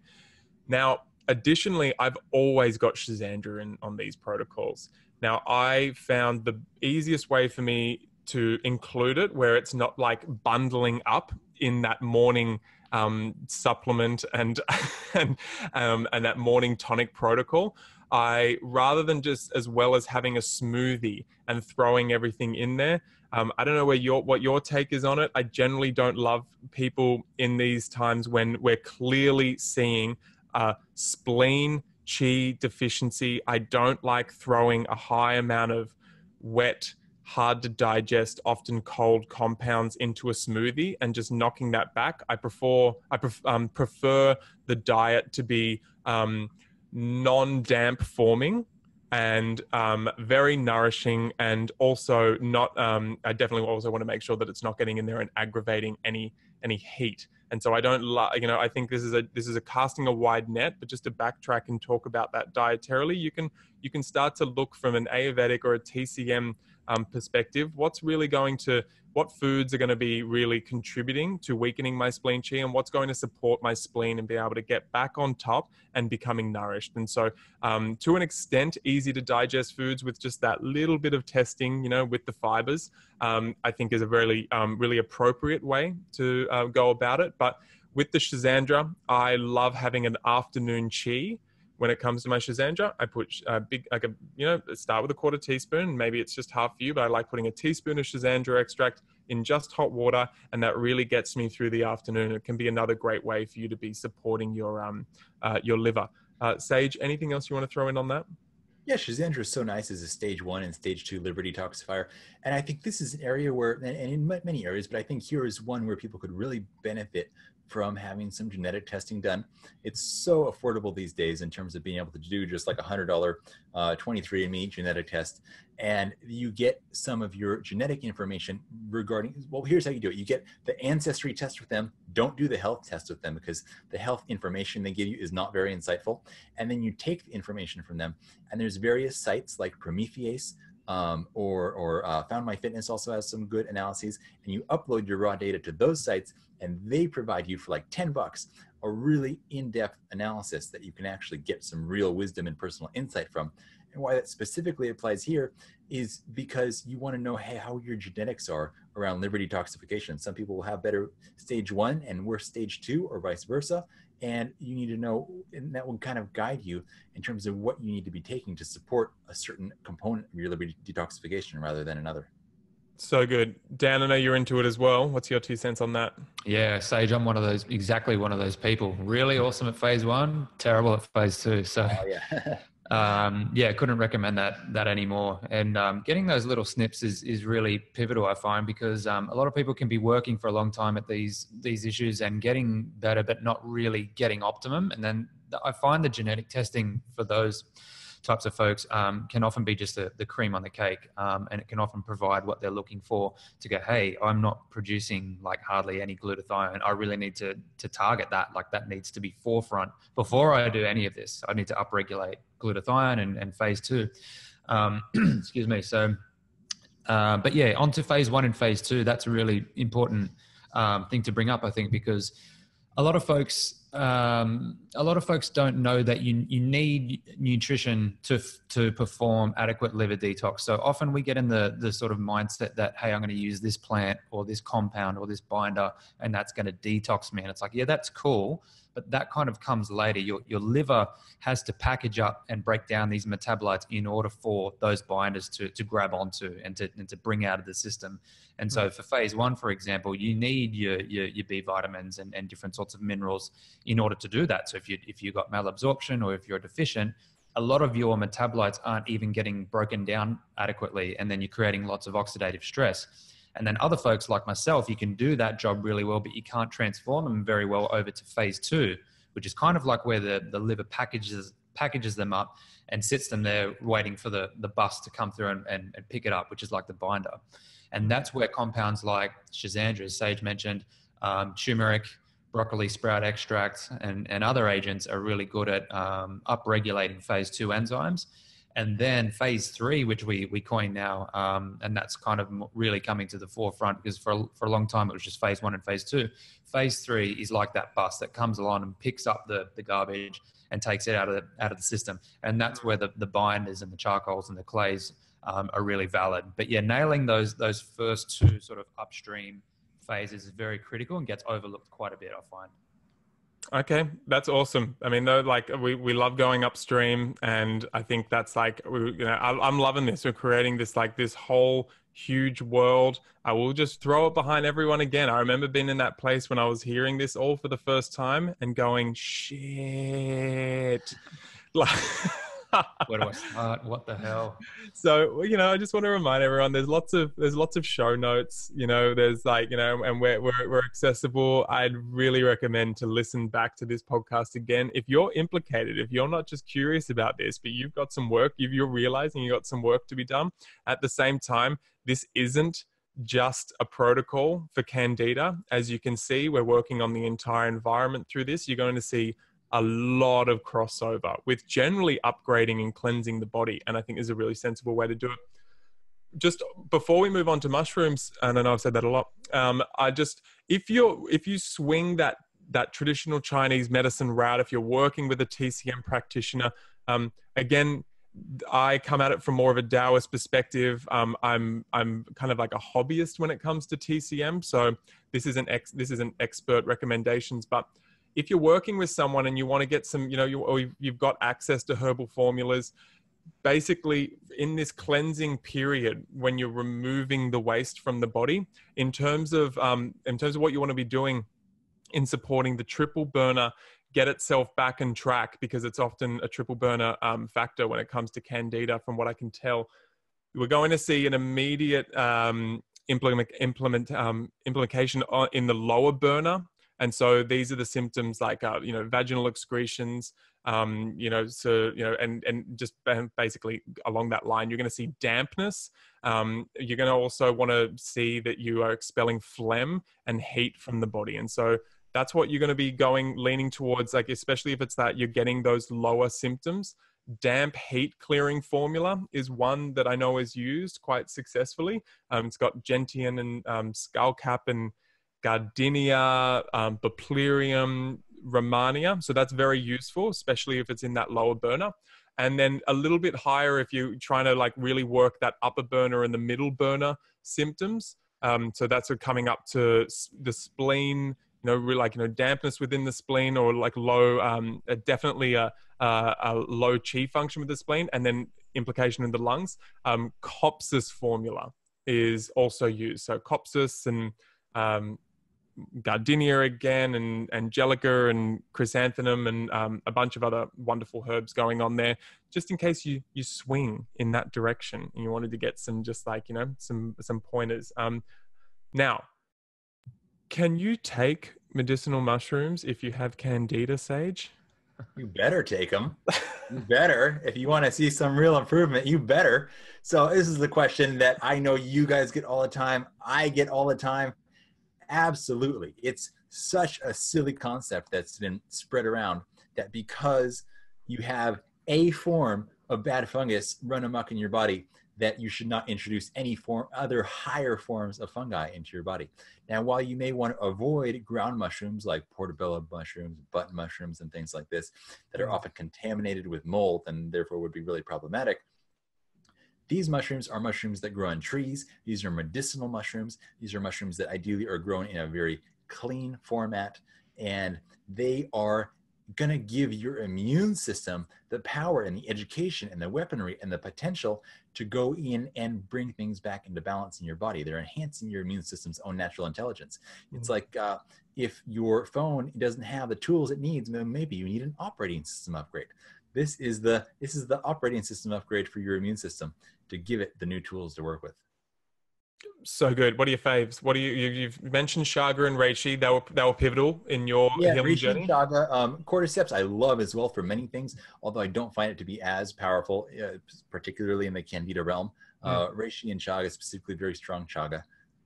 Now, additionally, I've always got Schisandra in on these protocols. Now, I found the easiest way for me to include it, where it's not like bundling up in that morning um, supplement and and, um, and that morning tonic protocol. I, rather than just, as well as having a smoothie and throwing everything in there, um, I don't know where your, what your take is on it. I generally don't love people in these times when we're clearly seeing uh, spleen qi deficiency. I don't like throwing a high amount of wet, hard to digest, often cold compounds into a smoothie and just knocking that back. I prefer, I pref, um, prefer the diet to be um, non-damp forming and um, very nourishing, and also not, um, I definitely also want to make sure that it's not getting in there and aggravating any, any heat. And so I don't like, you know, I think this is a, this is a casting a wide net, but just to backtrack and talk about that dietarily, you can, you can start to look from an Ayurvedic or a T C M um, perspective, what's really going to, what foods are going to be really contributing to weakening my spleen qi, and what's going to support my spleen and be able to get back on top and becoming nourished. And so um, to an extent, easy to digest foods with just that little bit of testing, you know, with the fibers, um, I think is a really, um, really appropriate way to uh, go about it. But with the Schisandra, I love having an afternoon qi. When it comes to my Schisandra, I put a big, like a, you know, start with a quarter teaspoon. Maybe it's just half for you, but I like putting a teaspoon of Schisandra extract in just hot water. And that really gets me through the afternoon. It can be another great way for you to be supporting your, um, uh, your liver. Uh, Sage, anything else you want to throw in on that? Yeah, Schisandra is so nice as a stage one and stage two liver detoxifier. And I think this is an area where, and in many areas, but I think here is one where people could really benefit from having some genetic testing done. It's so affordable these days in terms of being able to do just like a one hundred dollar uh, twenty-three and me genetic test. And you get some of your genetic information regarding, well, here's how you do it. You get the ancestry test with them. Don't do the health test with them, because the health information they give you is not very insightful. And then you take the information from them. And there's various sites like Prometheus, Um, or, or uh, FoundMyFitness also has some good analyses, and you upload your raw data to those sites, and they provide you for like ten bucks a really in-depth analysis that you can actually get some real wisdom and personal insight from. And why that specifically applies here is because you want to know, hey, how your genetics are around liver detoxification. Some people will have better stage one and worse stage two, or vice versa. And you need to know, and that will kind of guide you in terms of what you need to be taking to support a certain component of your liver detoxification rather than another. So good. Dan, I know you're into it as well. What's your two cents on that? Yeah, Sage, I'm one of those, exactly one of those people. Really awesome at phase one, terrible at phase two. So oh, yeah. um, yeah, couldn't recommend that that anymore. And um, getting those little snips is, is really pivotal, I find, because um, a lot of people can be working for a long time at these, these issues and getting better, but not really getting optimum. And then I find the genetic testing for those types of folks um, can often be just the, the cream on the cake, um, and it can often provide what they're looking for to go, hey, I'm not producing like hardly any glutathione. I really need to to target that. Like that needs to be forefront. Before I do any of this, I need to upregulate glutathione and, and phase two. Um, excuse me. So, uh, but yeah, onto phase one and phase two. That's a really important um, thing to bring up, I think, because a lot of folks, um, a lot of folks don't know that you you need nutrition to to perform adequate liver detox. So often we get in the the sort of mindset that, hey, I'm going to use this plant or this compound or this binder, and that's going to detox me. And it's like, yeah, that's cool, but that kind of comes later. Your your liver has to package up and break down these metabolites in order for those binders to to grab onto and to and to bring out of the system. And so for phase one, for example, you need your, your, your B vitamins and, and different sorts of minerals in order to do that. So if you, if you've got malabsorption or if you're deficient, a lot of your metabolites aren't even getting broken down adequately. And then you're creating lots of oxidative stress. And then other folks like myself, you can do that job really well, but you can't transform them very well over to phase two, which is kind of like where the, the liver packages packages them up and sits them there waiting for the, the bus to come through and, and, and pick it up, which is like the binder. And that's where compounds like Schisandra, as Sage mentioned, um, turmeric, broccoli sprout extract, and, and other agents are really good at um, upregulating phase two enzymes. And then phase three, which we, we coin now, um, and that's kind of really coming to the forefront, because for a, for a long time, it was just phase one and phase two. Phase three is like that bus that comes along and picks up the, the garbage and takes it out of the, out of the system. And that's where the, the binders and the charcoals and the clays Um, are really valid. But yeah, nailing those those first two sort of upstream phases is very critical and gets overlooked quite a bit, I find. Okay, that's awesome. I mean, though, like we, we love going upstream, and I think that's like, we, you know, I, I'm loving this. We're creating this like this whole huge world. I will just throw it behind everyone again. I remember being in that place when I was hearing this all for the first time and going, shit. Like... Where do I start? What the hell? So, you know, I just want to remind everyone, there's lots of, there's lots of show notes, you know, there's like, you know, and we're, we're, we're accessible. I'd really recommend to listen back to this podcast again. If you're implicated, if you're not just curious about this, but you've got some work, if you're realizing you've got some work to be done. At the same time, this isn't just a protocol for Candida. As you can see, we're working on the entire environment through this. You're going to see a lot of crossover with generally upgrading and cleansing the body. And I think is a really sensible way to do it. Just before we move on to mushrooms, and I know I've said that a lot, um, I just, if you're, if you swing that, that traditional Chinese medicine route, if you're working with a T C M practitioner, um, again, I come at it from more of a Taoist perspective. Um, I'm I'm kind of like a hobbyist when it comes to T C M. So this isn't ex, this isn't expert recommendations, but if you're working with someone and you want to get some, you know, you, or you've got access to herbal formulas, basically in this cleansing period, when you're removing the waste from the body, in terms of, um, in terms of what you want to be doing in supporting the triple burner, get itself back on track, because it's often a triple burner um, factor when it comes to Candida. From what I can tell, we're going to see an immediate um, implement, implement, um, implication in the lower burner. And so these are the symptoms like, uh, you know, vaginal excretions, um, you know, so, you know, and, and just basically along that line, you're going to see dampness. Um, you're going to also want to see that you are expelling phlegm and heat from the body. And so that's what you're going to be going, leaning towards, like, especially if it's that you're getting those lower symptoms. Damp heat clearing formula is one that I know is used quite successfully. Um, it's got gentian and um, skullcap and Gardenia, um, Buplerium, Romania. So that's very useful, especially if it's in that lower burner. And then a little bit higher if you're trying to like really work that upper burner and the middle burner symptoms. Um, so that's coming up to the spleen, you know, really like, you know, dampness within the spleen, or like low, um, definitely a, a, a low qi function with the spleen, and then implication in the lungs. Um, Copsis formula is also used. So Copsis and um, Gardenia again, and Angelica and Chrysanthemum, and um, a bunch of other wonderful herbs going on there, just in case you you swing in that direction and you wanted to get some, just like, you know, some some pointers. Um, now, can you take medicinal mushrooms if you have Candida, Sage? You better take them. You better. If you want to see some real improvement, you better. So this is the question that I know you guys get all the time. I get all the time. Absolutely. It's such a silly concept that's been spread around that because you have a form of bad fungus run amok in your body, that you should not introduce any form, other higher forms of fungi into your body. Now, while you may want to avoid ground mushrooms like portobello mushrooms, button mushrooms, and things like this that are often contaminated with mold and therefore would be really problematic, these mushrooms are mushrooms that grow on trees. These are medicinal mushrooms. These are mushrooms that ideally are grown in a very clean format, and they are going to give your immune system the power and the education and the weaponry and the potential to go in and bring things back into balance in your body. They're enhancing your immune system's own natural intelligence. Mm-hmm. It's like uh, if your phone doesn't have the tools it needs, then maybe you need an operating system upgrade. This is the, this is the operating system upgrade for your immune system to give it the new tools to work with. So good. What are your faves? What do you, you you've mentioned Chaga and Reishi. They were they were pivotal in your yeah, healing Reishi, journey. Chaga, um, Cordyceps I love as well for many things, although I don't find it to be as powerful, uh, particularly in the Candida realm. Uh, mm. Reishi and Chaga, specifically very strong Chaga.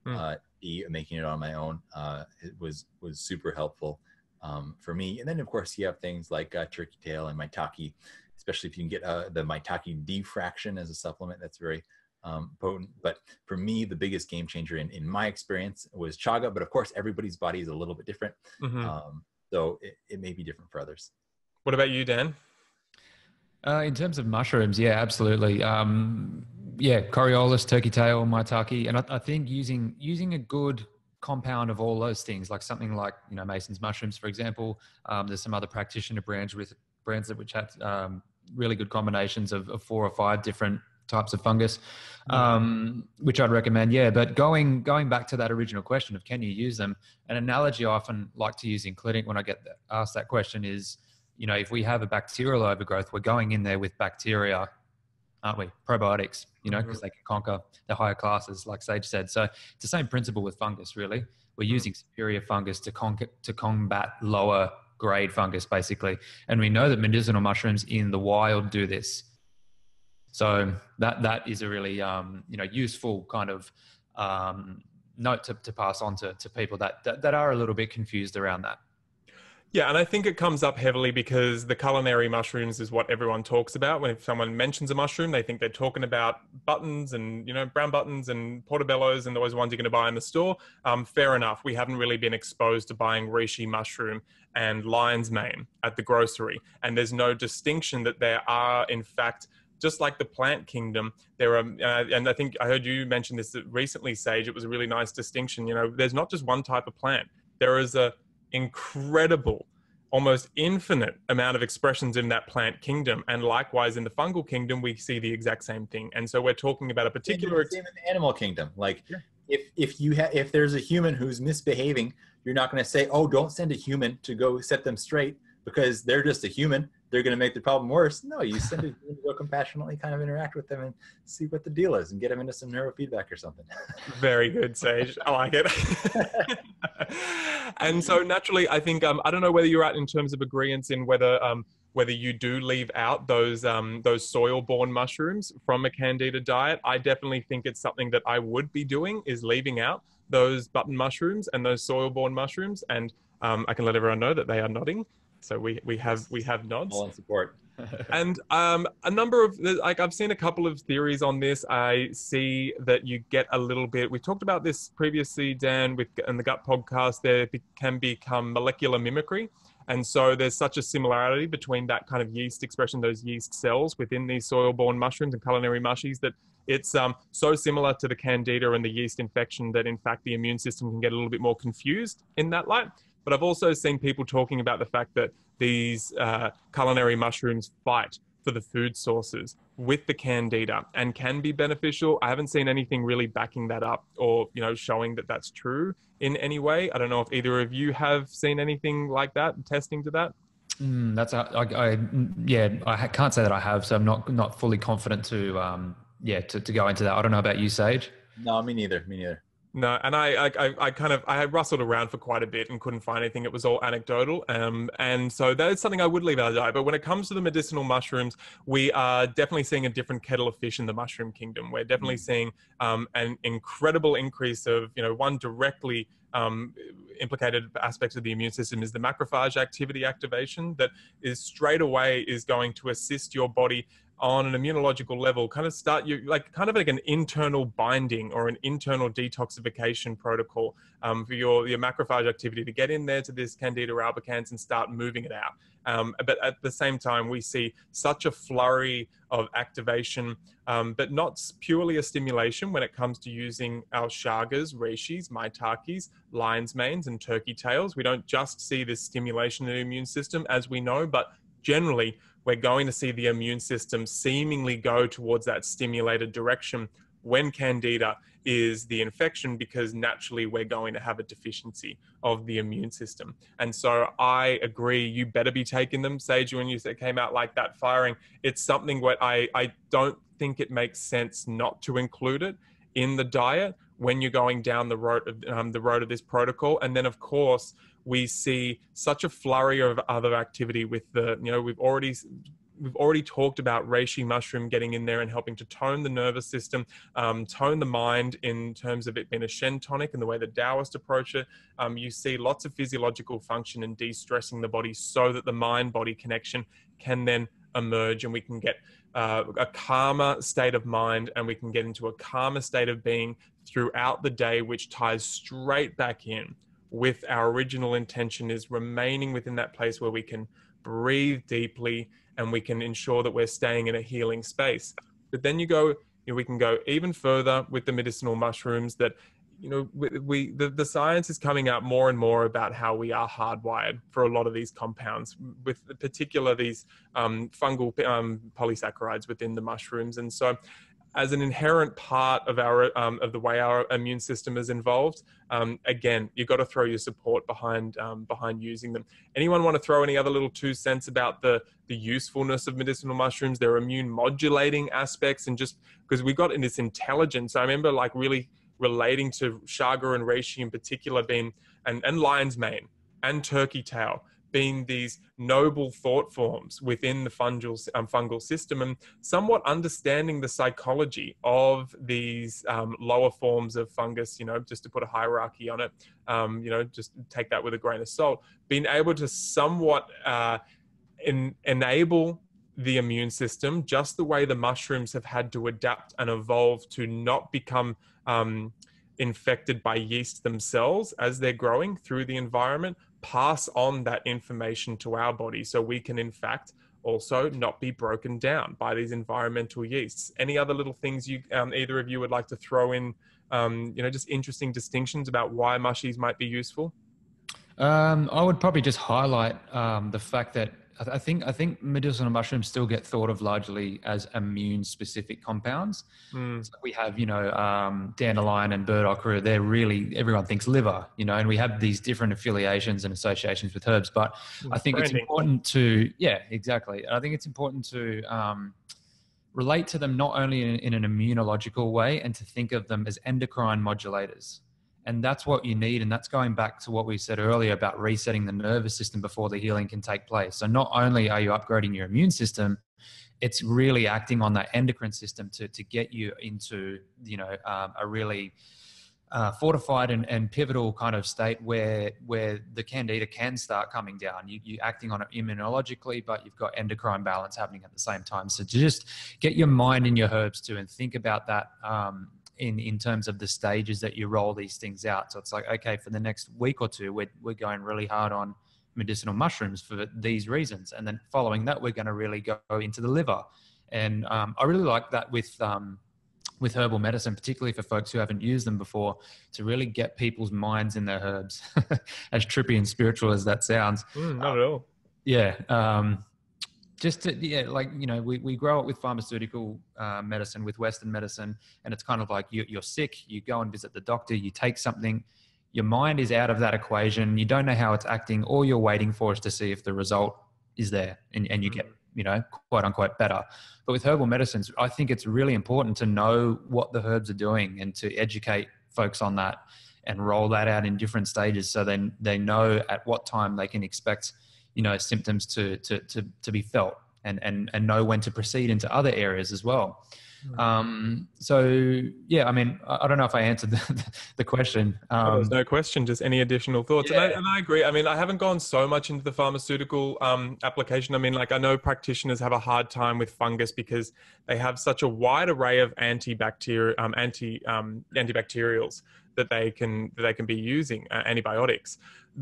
Mm. Uh, the, making it on my own uh, it was was super helpful um, for me. And then of course you have things like uh, turkey tail and Maitake, especially if you can get uh, the Maitake defraction as a supplement. That's very Um, potent. But for me, the biggest game changer in, in my experience was Chaga. But of course, everybody's body is a little bit different. Mm-hmm. Um, so it, it may be different for others. What about you, Dan? Uh, in terms of mushrooms, yeah, absolutely. Um, yeah, Coriolis, turkey tail, Maitake. And I, I think using using a good compound of all those things, like something like, you know, Mason's mushrooms, for example. Um, there's some other practitioner brands, with, brands that which have um, really good combinations of, of four or five different types of fungus, um, which I'd recommend. Yeah. But going, going back to that original question of, can you use them? An analogy I often like to use in clinic when I get asked that question is, you know, if we have a bacterial overgrowth, we're going in there with bacteria, aren't we? Probiotics, you know, because they can conquer the higher classes, like Sage said. So it's the same principle with fungus, really. We're using superior fungus to conquer, to combat lower grade fungus, basically. And we know that medicinal mushrooms in the wild do this. So that, that is a really, um, you know, useful kind of um, note to, to pass on to, to people that, that, that are a little bit confused around that. Yeah. And I think it comes up heavily because the culinary mushrooms is what everyone talks about. When if someone mentions a mushroom, they think they're talking about buttons and, you know, brown buttons and portobellos and those ones you're going to buy in the store. Um, fair enough. We haven't really been exposed to buying reishi mushroom and lion's mane at the grocery. And there's no distinction that there are, in fact, just like the plant kingdom, there are, uh, and I think I heard you mention this recently, Sage, it was a really nice distinction. You know, there's not just one type of plant. There is a incredible, almost infinite amount of expressions in that plant kingdom. And likewise in the fungal kingdom, we see the exact same thing. And so we're talking about a particular... Same in the animal kingdom. Like yeah. if, if, you ha if there's a human who's misbehaving, you're not gonna say, oh, don't send a human to go set them straight because they're just a human. They're going to make the problem worse. No, you send it to go compassionately kind of interact with them and see what the deal is and get them into some neurofeedback or something. Very good, Sage. I like it. And so naturally, I think, um, I don't know whether you're right in terms of agreeance in whether, um, whether you do leave out those, um, those soil-borne mushrooms from a Candida diet. I definitely think it's something that I would be doing, is leaving out those button mushrooms and those soil-borne mushrooms. And um, I can let everyone know that they are nodding. So we, we have, we have nods. All in support. And um, a number of, like I've seen a couple of theories on this. I see that you get a little bit, we talked about this previously, Dan, with in the Gut podcast, there can become molecular mimicry. And so there's such a similarity between that kind of yeast expression, those yeast cells within these soil-borne mushrooms and culinary mushies, that it's um, so similar to the Candida and the yeast infection that in fact the immune system can get a little bit more confused in that light. But I've also seen people talking about the fact that these uh, culinary mushrooms fight for the food sources with the Candida and can be beneficial. I haven't seen anything really backing that up or, you know, showing that that's true in any way. I don't know if either of you have seen anything like that, testing to that. Mm, that's a, I, I, yeah, I can't say that I have, so I'm not not fully confident to um, yeah to, to go into that. I don't know about you, Sage. No, me neither. Me neither. No, and I, I, I kind of, I rustled around for quite a bit and couldn't find anything. It was all anecdotal. Um, and so that is something I would leave out of the diet. But when it comes to the medicinal mushrooms, we are definitely seeing a different kettle of fish in the mushroom kingdom. We're definitely seeing um, an incredible increase of, you know, one directly um, implicated aspects of the immune system is the macrophage activity activation that is straight away is going to assist your body on an immunological level, kind of start you like kind of like an internal binding or an internal detoxification protocol um, for your, your macrophage activity to get in there to this Candida albicans and start moving it out. Um, but at the same time, we see such a flurry of activation, um, but not purely a stimulation when it comes to using our Chagas, Reishis, Maitakes, lion's manes and turkey tails. We don't just see this stimulation in the immune system as we know, but generally, we're going to see the immune system seemingly go towards that stimulated direction when Candida is the infection, because naturally we're going to have a deficiency of the immune system. And so I agree, you better be taking them. Sage, when you said came out like that firing, it's something where I, I don't think it makes sense not to include it in the diet when you're going down the road of, um, the road of this protocol. And then of course, we see such a flurry of other activity with the, you know, we've already, we've already talked about reishi mushroom getting in there and helping to tone the nervous system, um, tone the mind in terms of it being a Shen tonic and the way the Taoists approach it. Um, you see lots of physiological function and de-stressing the body so that the mind-body connection can then emerge and we can get uh, a calmer state of mind and we can get into a calmer state of being throughout the day, which ties straight back in with our original intention is remaining within that place where we can breathe deeply and we can ensure that we're staying in a healing space. But then you go, you know, we can go even further with the medicinal mushrooms that, you know, we, we the, the science is coming out more and more about how we are hardwired for a lot of these compounds, with particular these um, fungal um, polysaccharides within the mushrooms. And so as an inherent part of our um, of the way our immune system is involved, um, again, you've got to throw your support behind um, behind using them. Anyone want to throw any other little two cents about the the usefulness of medicinal mushrooms, their immune modulating aspects, and just because we got in this intelligence, I remember like really relating to Chaga and Reishi in particular being and, and lion's mane and turkey tail being these noble thought forms within the fungal, um, fungal system, and somewhat understanding the psychology of these um, lower forms of fungus, you know, just to put a hierarchy on it, um, you know, just take that with a grain of salt, being able to somewhat uh, en enable the immune system, just the way the mushrooms have had to adapt and evolve to not become um, infected by yeast themselves as they're growing through the environment, pass on that information to our body so we can in fact also not be broken down by these environmental yeasts. Any other little things you um, either of you would like to throw in, um, you know, just interesting distinctions about why mushies might be useful? Um, I would probably just highlight um, the fact that I think, I think medicinal mushrooms still get thought of largely as immune specific compounds. Mm. So we have, you know, um, dandelion and burdock root, they're really, everyone thinks liver, you know, and we have these different affiliations and associations with herbs, but it's I think branding. It's important to, yeah, exactly. And I think it's important to um, relate to them, not only in, in an immunological way, and to think of them as endocrine modulators. And that's what you need. And that's going back to what we said earlier about resetting the nervous system before the healing can take place. So not only are you upgrading your immune system, it's really acting on that endocrine system to, to get you into, you know, um, a really uh, fortified and, and pivotal kind of state where, where the candida can start coming down. You, you're acting on it immunologically, but you've got endocrine balance happening at the same time. So just get your mind in your herbs too and think about that, um, in, in terms of the stages that you roll these things out. So it's like, okay, for the next week or two, we're, we're going really hard on medicinal mushrooms for these reasons. And then following that, we're going to really go into the liver. And um, I really like that with, um, with herbal medicine, particularly for folks who haven't used them before, to really get people's minds in their herbs, as trippy and spiritual as that sounds. Mm, not at all. Um, yeah. Um, Just to, yeah, like, you know, we, we grow up with pharmaceutical uh, medicine, with Western medicine, and it's kind of like you, you're sick, you go and visit the doctor, you take something, your mind is out of that equation, you don't know how it's acting, all you're waiting for is to see if the result is there and, and you get, you know, quote unquote better. But with herbal medicines, I think it's really important to know what the herbs are doing and to educate focus on that and roll that out in different stages, so then they know at what time they can expect, you know, symptoms to to to, to be felt, and and and know when to proceed into other areas as well. Mm. Um, so yeah, I mean, I don't know if I answered the, the question. Um, oh, there's no question. Just any additional thoughts? Yeah. And, I, and I agree. I mean, I haven't gone so much into the pharmaceutical um, application. I mean, like, I know practitioners have a hard time with fungus because they have such a wide array of antibacterial, um, anti um, antibacterials. that they can, that they can be using uh, antibiotics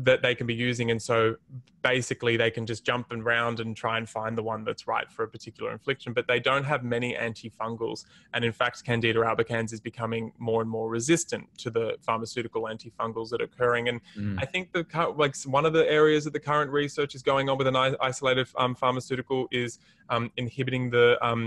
that they can be using. And so basically they can just jump around and try and find the one that's right for a particular infliction, but they don't have many antifungals. And in fact, Candida albicans is becoming more and more resistant to the pharmaceutical antifungals that are occurring. And mm. I think the like one of the areas that the current research is going on with an isolated um, pharmaceutical is um, inhibiting the, um,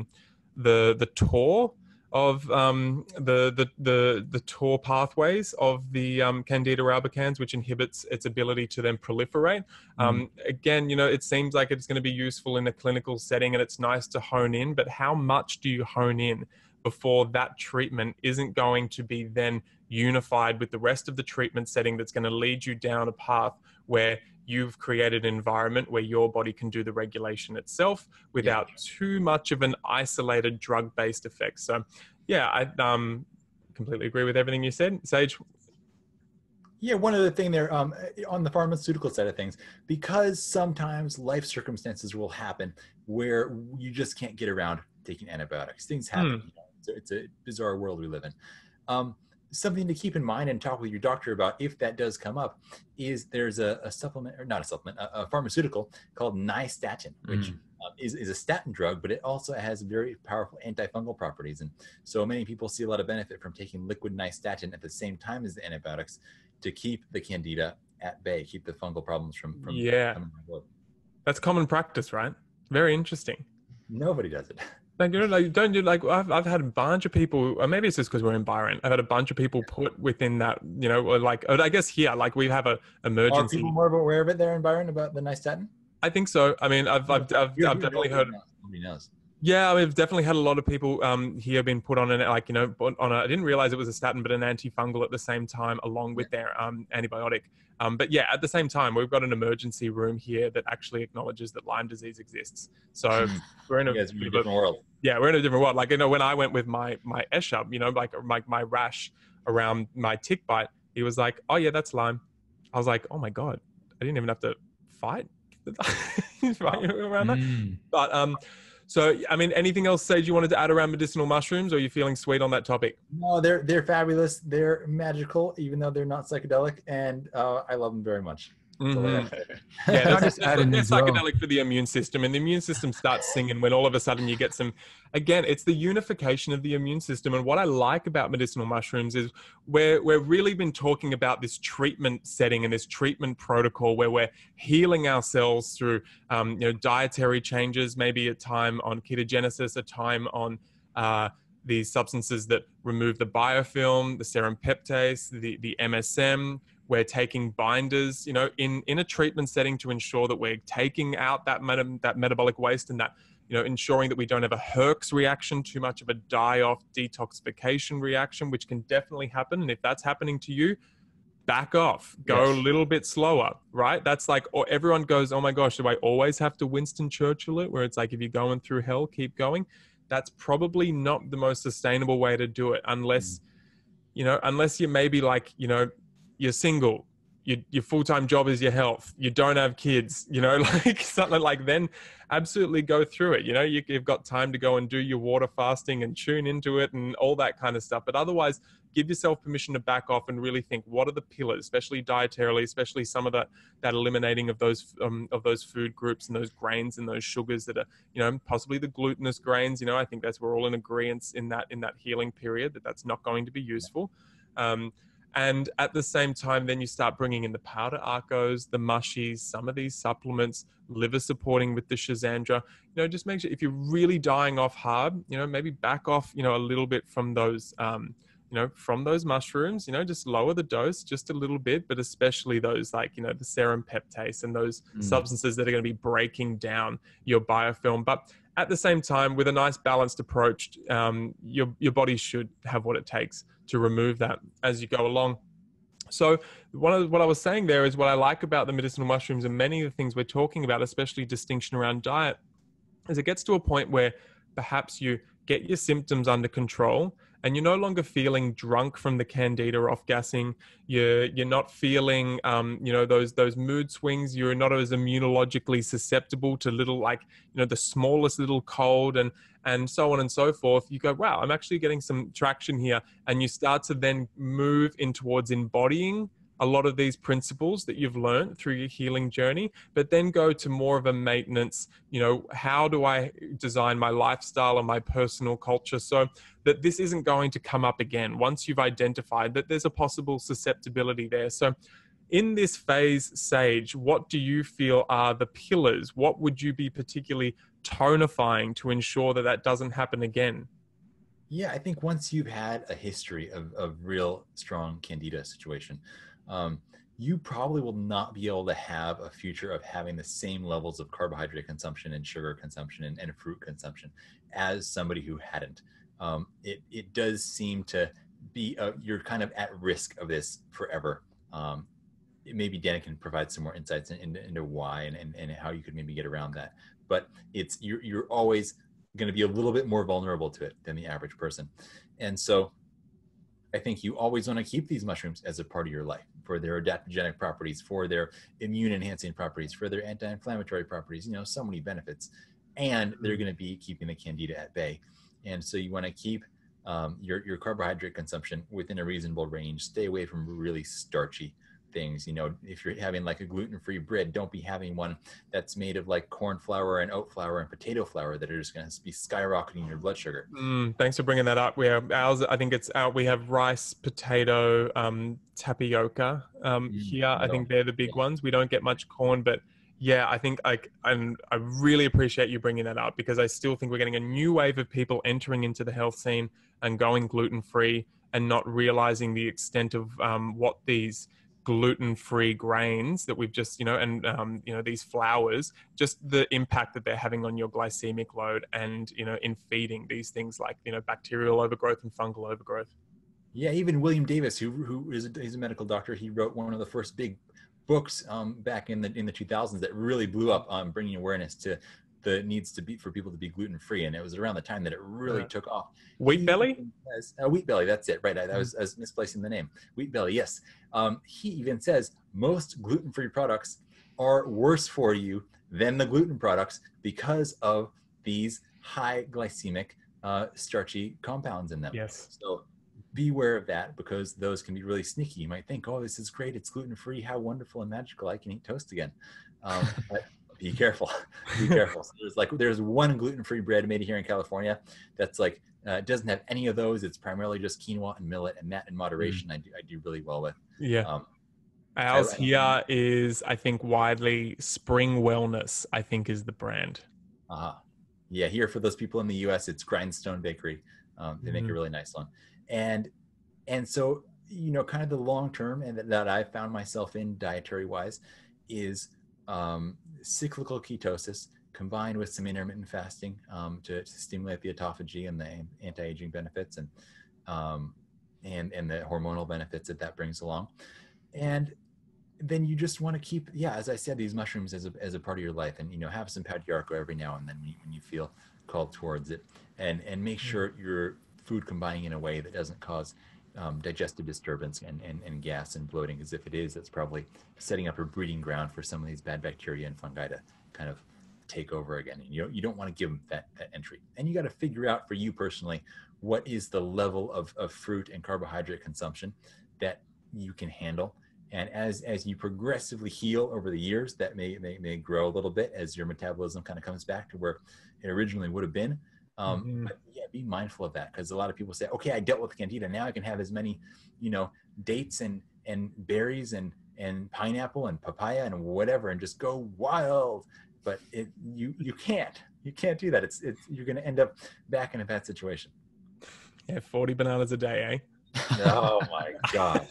the, the T O R of um, the, the, the, the T O R pathways of the um, Candida albicans, which inhibits its ability to then proliferate. Mm. Um, again, you know, it seems like it's going to be useful in a clinical setting and it's nice to hone in, but how much do you hone in before that treatment isn't going to be then unified with the rest of the treatment setting that's going to lead you down a path where you've created an environment where your body can do the regulation itself without yeah. too much of an isolated drug-based effect. So yeah, I um, completely agree with everything you said. Sage? Yeah, one other thing there um, on the pharmaceutical side of things, because sometimes life circumstances will happen where you just can't get around taking antibiotics. Things happen. Hmm. You know, it's, a, it's a bizarre world we live in. Um, Something to keep in mind and talk with your doctor about if that does come up is there's a, a supplement, or not a supplement, a, a pharmaceutical called Nystatin, which mm. um, is, is a statin drug, but it also has very powerful antifungal properties. And so many people see a lot of benefit from taking liquid Nystatin at the same time as the antibiotics to keep the Candida at bay, keep the fungal problems from, from yeah. coming to work. That's common practice, right? Very interesting. Nobody does it. Like, you know, like, don't you like, I've, I've had a bunch of people, or maybe it's just because we're in Byron. I've had a bunch of people put within that, you know, or like, or I guess here, like we have a emergency. Are people more aware of it there in Byron about the Nystatin? I think so. I mean, I've, I've, I've, I've definitely heard. Nobody knows. Yeah, I mean, I've definitely had a lot of people um, here been put on an, like, you know, on a, I didn't realize it was a statin, but an antifungal at the same time, along with yeah. their um, antibiotic. Um, but yeah, at the same time, we've got an emergency room here that actually acknowledges that Lyme disease exists. So we're in a, yeah, it's a different a, world. Yeah, we're in a different world. Like, you know, when I went with my, my Eshab, you know, like my, my rash around my tick bite, he was like, oh yeah, that's Lyme. I was like, oh my God, I didn't even have to fight around that. Mm. But, um, So, I mean, anything else, Sage, you wanted to add around medicinal mushrooms, or are you feeling sweet on that topic? No, they're, they're fabulous. They're magical, even though they're not psychedelic. And uh, I love them very much. Mm-hmm. Yeah, that's, just that's, that's psychedelic well. for the immune system. And the immune system starts singing when all of a sudden you get some, again, it's the unification of the immune system. And what I like about medicinal mushrooms is where we've really been talking about this treatment setting and this treatment protocol where we're healing ourselves through um, you know, dietary changes, maybe a time on ketogenesis, a time on uh, these substances that remove the biofilm, the serrapeptase, the, the M S M. We're taking binders, you know, in, in a treatment setting to ensure that we're taking out that, meta, that metabolic waste and that, you know, ensuring that we don't have a Herx reaction, too much of a die-off detoxification reaction, which can definitely happen. And if that's happening to you, back off, go yes. a little bit slower, right? That's like, or everyone goes, oh my gosh, do I always have to Winston Churchill it? Where it's like, if you're going through hell, keep going. That's probably not the most sustainable way to do it unless, mm. you know, unless you maybe like, you know, you're single, your, your full-time job is your health, you don't have kids, you know, like something like then absolutely go through it. You know, you, you've got time to go and do your water fasting and tune into it and all that kind of stuff. But otherwise, give yourself permission to back off and really think, what are the pillars, especially dietarily, especially some of that, that eliminating of those, um, of those food groups and those grains and those sugars that are, you know, possibly the glutinous grains. You know, I think that's, we're all in agreement in that, in that healing period that that's not going to be useful. Um, And at the same time, then you start bringing in the Pau d'Arcos, the mushies, some of these supplements, liver supporting with the Schisandra. You know, just make sure if you're really dying off hard, you know, maybe back off, you know, a little bit from those, um, you know, from those mushrooms, you know, just lower the dose just a little bit, but especially those like, you know, the serrapeptase and those mm. substances that are going to be breaking down your biofilm. But at the same time, with a nice balanced approach, um, your, your body should have what it takes to remove that as you go along. So one of the, what I was saying there is what I like about the medicinal mushrooms and many of the things we're talking about, especially distinction around diet, is it gets to a point where perhaps you get your symptoms under control and you're no longer feeling drunk from the candida off-gassing. You're, you're not feeling, um, you know, those, those mood swings. You're not as immunologically susceptible to little, like, you know, the smallest little cold and, and so on and so forth. You go, wow, I'm actually getting some traction here. And you start to then move in towards embodying a lot of these principles that you've learned through your healing journey, but then go to more of a maintenance, you know, how do I design my lifestyle and my personal culture so that this isn't going to come up again once you've identified that there's a possible susceptibility there. So in this phase, Sage, what do you feel are the pillars? What would you be particularly tonifying to ensure that that doesn't happen again? Yeah, I think once you've had a history of, of real strong candida situation, Um, you probably will not be able to have a future of having the same levels of carbohydrate consumption and sugar consumption and, and fruit consumption as somebody who hadn't. Um, it, it does seem to be, a, you're kind of at risk of this forever. Um, it, maybe Dan can provide some more insights into, into why and, and, and how you could maybe get around that. But it's, you're, you're always going to be a little bit more vulnerable to it than the average person. And so I think you always want to keep these mushrooms as a part of your life for their adaptogenic properties, for their immune enhancing properties, for their anti-inflammatory properties, you know, so many benefits, and they're going to be keeping the candida at bay. And so you want to keep um, your, your carbohydrate consumption within a reasonable range. Stay away from really starchy things. You know, if you're having like a gluten-free bread, don't be having one that's made of like corn flour and oat flour and potato flour that are just going to be skyrocketing your blood sugar. Mm, thanks for bringing that up. We have ours, I think it's out. We have rice, potato, um, tapioca um, mm, here. No. I think they're the big yeah. ones. We don't get much corn, but yeah, I think I, I'm, I really appreciate you bringing that up because I still think we're getting a new wave of people entering into the health scene and going gluten-free and not realizing the extent of um, what these gluten-free grains that we've just, you know, and, um, you know, these flours, just the impact that they're having on your glycemic load and, you know, in feeding these things like, you know, bacterial overgrowth and fungal overgrowth. Yeah. Even William Davis, who, who is a, he's a medical doctor. He wrote one of the first big books um, back in the, in the two thousands that really blew up on um, bringing awareness to the needs to be for people to be gluten-free. And it was around the time that it really yeah. took off. Wheat he, belly? Says, uh, wheat belly. That's it. Right. I, I, was, I was misplacing the name. Wheat belly. Yes. Um, he even says most gluten-free products are worse for you than the gluten products because of these high glycemic uh, starchy compounds in them. Yes. So beware of that because those can be really sneaky. You might think, oh, this is great. It's gluten-free. How wonderful and magical. I can eat toast again. Um, but be careful, be careful. So there's like, there's one gluten-free bread made here in California that's like, uh, doesn't have any of those. It's primarily just quinoa and millet, and that in moderation, mm. I, do, I do really well with. Yeah. Um, Ours I, here I, is, I think, widely Spring Wellness, I think is the brand. Uh-huh. Yeah, here for those people in the U S, it's Grindstone Bakery. Um, they mm. make a really nice one. And, and so, you know, kind of the long-term and that I found myself in dietary-wise is um, cyclical ketosis combined with some intermittent fasting um, to, to stimulate the autophagy and the anti-aging benefits and, um, and, and the hormonal benefits that that brings along. And then you just want to keep, yeah, as I said, these mushrooms as a, as a part of your life and, you know, have some Pau d'Arco every now and then when you, when you feel called towards it and, and make sure your food combining in a way that doesn't cause Um, digestive disturbance and, and, and gas and bloating, because if it is, that's probably setting up a breeding ground for some of these bad bacteria and fungi to kind of take over again. And you don't, you don't want to give them that, that entry. And you got to figure out for you personally, what is the level of, of fruit and carbohydrate consumption that you can handle. And as, as you progressively heal over the years, that may, may, may grow a little bit as your metabolism kind of comes back to where it originally would have been. Um, mm-hmm. But yeah, be mindful of that because a lot of people say, okay, I dealt with candida. Now I can have as many, you know, dates and, and berries and, and pineapple and papaya and whatever, and just go wild. But it, you, you can't, you can't do that. It's, it's, you're going to end up back in a bad situation. Yeah. forty bananas a day, eh? Oh my God.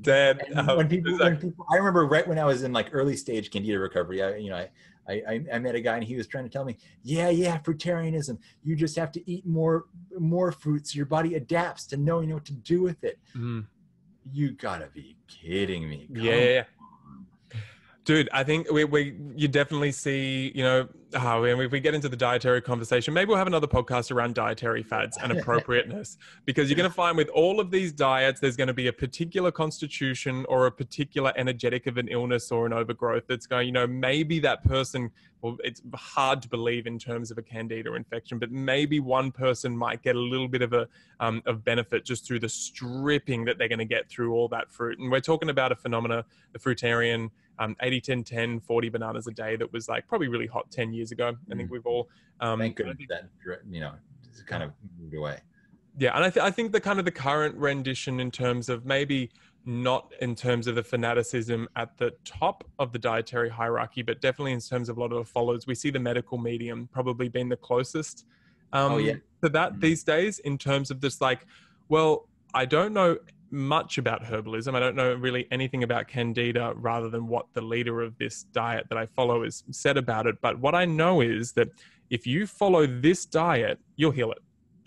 Dan, um, when people, when people, I remember right when I was in like early stage Candida recovery, I, you know, I, I, I met a guy and he was trying to tell me, yeah, yeah, fruitarianism, you just have to eat more, more fruits. Your body adapts to knowing what to do with it. Mm. You gotta be kidding me. Come yeah, yeah, yeah. Dude, I think we, we, you definitely see, you know, oh, and if we get into the dietary conversation, maybe we'll have another podcast around dietary fads and appropriateness, because you're going to find with all of these diets, there's going to be a particular constitution or a particular energetic of an illness or an overgrowth that's going, you know, maybe that person, well, it's hard to believe in terms of a Candida infection, but maybe one person might get a little bit of a um, of benefit just through the stripping that they're going to get through all that fruit. And we're talking about a phenomena, the fruitarian um, eighty, ten, ten, forty bananas a day that was like probably really hot ten years ago. I think we've all um thank goodness that, you know, kind of moved away. Yeah, and I, th I think the kind of the current rendition in terms of maybe not in terms of the fanaticism at the top of the dietary hierarchy, but definitely in terms of a lot of the followers, we see the medical medium probably being the closest um oh, yeah. to that mm-hmm. these days, in terms of this like, well, I don't know much about herbalism. I don't know really anything about Candida rather than what the leader of this diet that I follow is said about it. But what I know is that if you follow this diet, you'll heal it.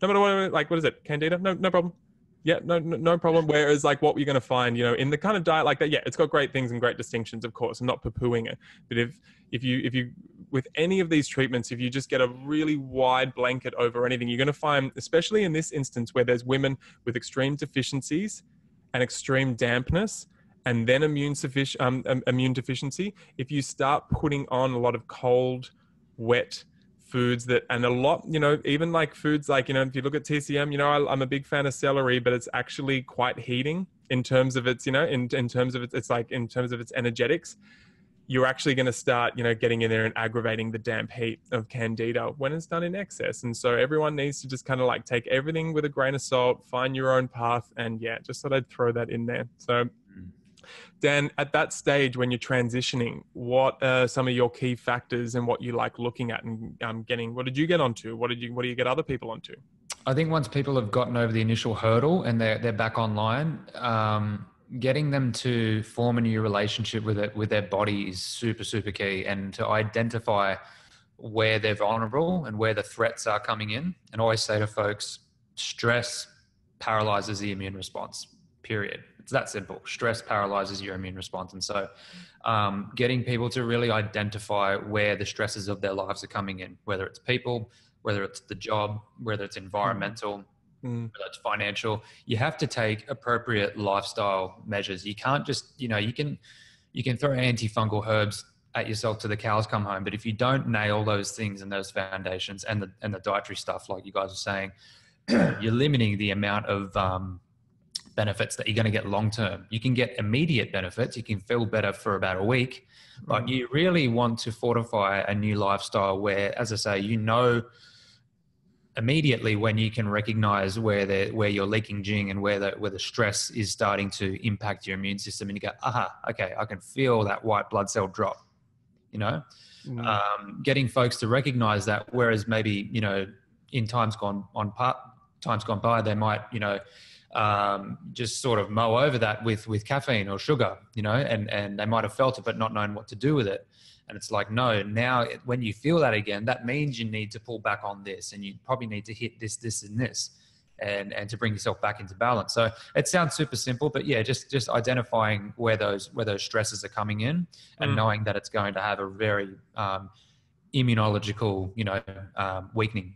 No matter what, like, what is it? Candida? No, no problem. Yeah, no, no, no problem. Whereas like what you're going to find, you know, in the kind of diet like that, yeah, it's got great things and great distinctions, of course. I'm not poo-pooing it. But if, if you, if you, with any of these treatments, if you just get a really wide blanket over anything, you're going to find, especially in this instance where there's women with extreme deficiencies, and extreme dampness, and then immune, um, um, immune deficiency, if you start putting on a lot of cold, wet foods that, and a lot, you know, even like foods like, you know, if you look at T C M, you know, I, I'm a big fan of celery, but it's actually quite heating in terms of its, you know, in, in terms of its, it's like, in terms of its energetics, you're actually going to start, you know, getting in there and aggravating the damp heat of Candida when it's done in excess. And so everyone needs to just kind of like take everything with a grain of salt, find your own path. And yeah, just thought I'd throw that in there. So Dan, at that stage when you're transitioning, what are some of your key factors and what you like looking at and um, getting, what did you get onto? What did you, what do you get other people onto? I think once people have gotten over the initial hurdle and they're, they're back online, um, getting them to form a new relationship with it, with their body is super, super key, and to identify where they're vulnerable and where the threats are coming in. And I always say to folks, stress paralyzes the immune response, period. It's that simple. Stress paralyzes your immune response. And so um, getting people to really identify where the stresses of their lives are coming in, whether it's people, whether it's the job, whether it's environmental, Mm. that's financial. You have to take appropriate lifestyle measures. You can't just, you know, you can, you can throw antifungal herbs at yourself till the cows come home. But if you don't nail those things and those foundations and the, and the dietary stuff, like you guys are saying, you're limiting the amount of um, benefits that you're going to get long-term. You can get immediate benefits. You can feel better for about a week, mm. but you really want to fortify a new lifestyle where, as I say, you know, immediately when you can recognize where the where you're leaking jing and where the where the stress is starting to impact your immune system, and you go, aha, okay, I can feel that white blood cell drop, you know, mm. um, getting folks to recognize that. Whereas maybe, you know, in times gone on part times gone by, they might, you know, um, just sort of mow over that with, with caffeine or sugar, you know, and, and they might've felt it, but not known what to do with it. And it's like, no, now it, when you feel that again, that means you need to pull back on this, and you probably need to hit this, this, and this, and, and to bring yourself back into balance. So it sounds super simple, but yeah, just, just identifying where those, where those stresses are coming in, and mm. knowing that it's going to have a very, um, immunological, you know, um, weakening.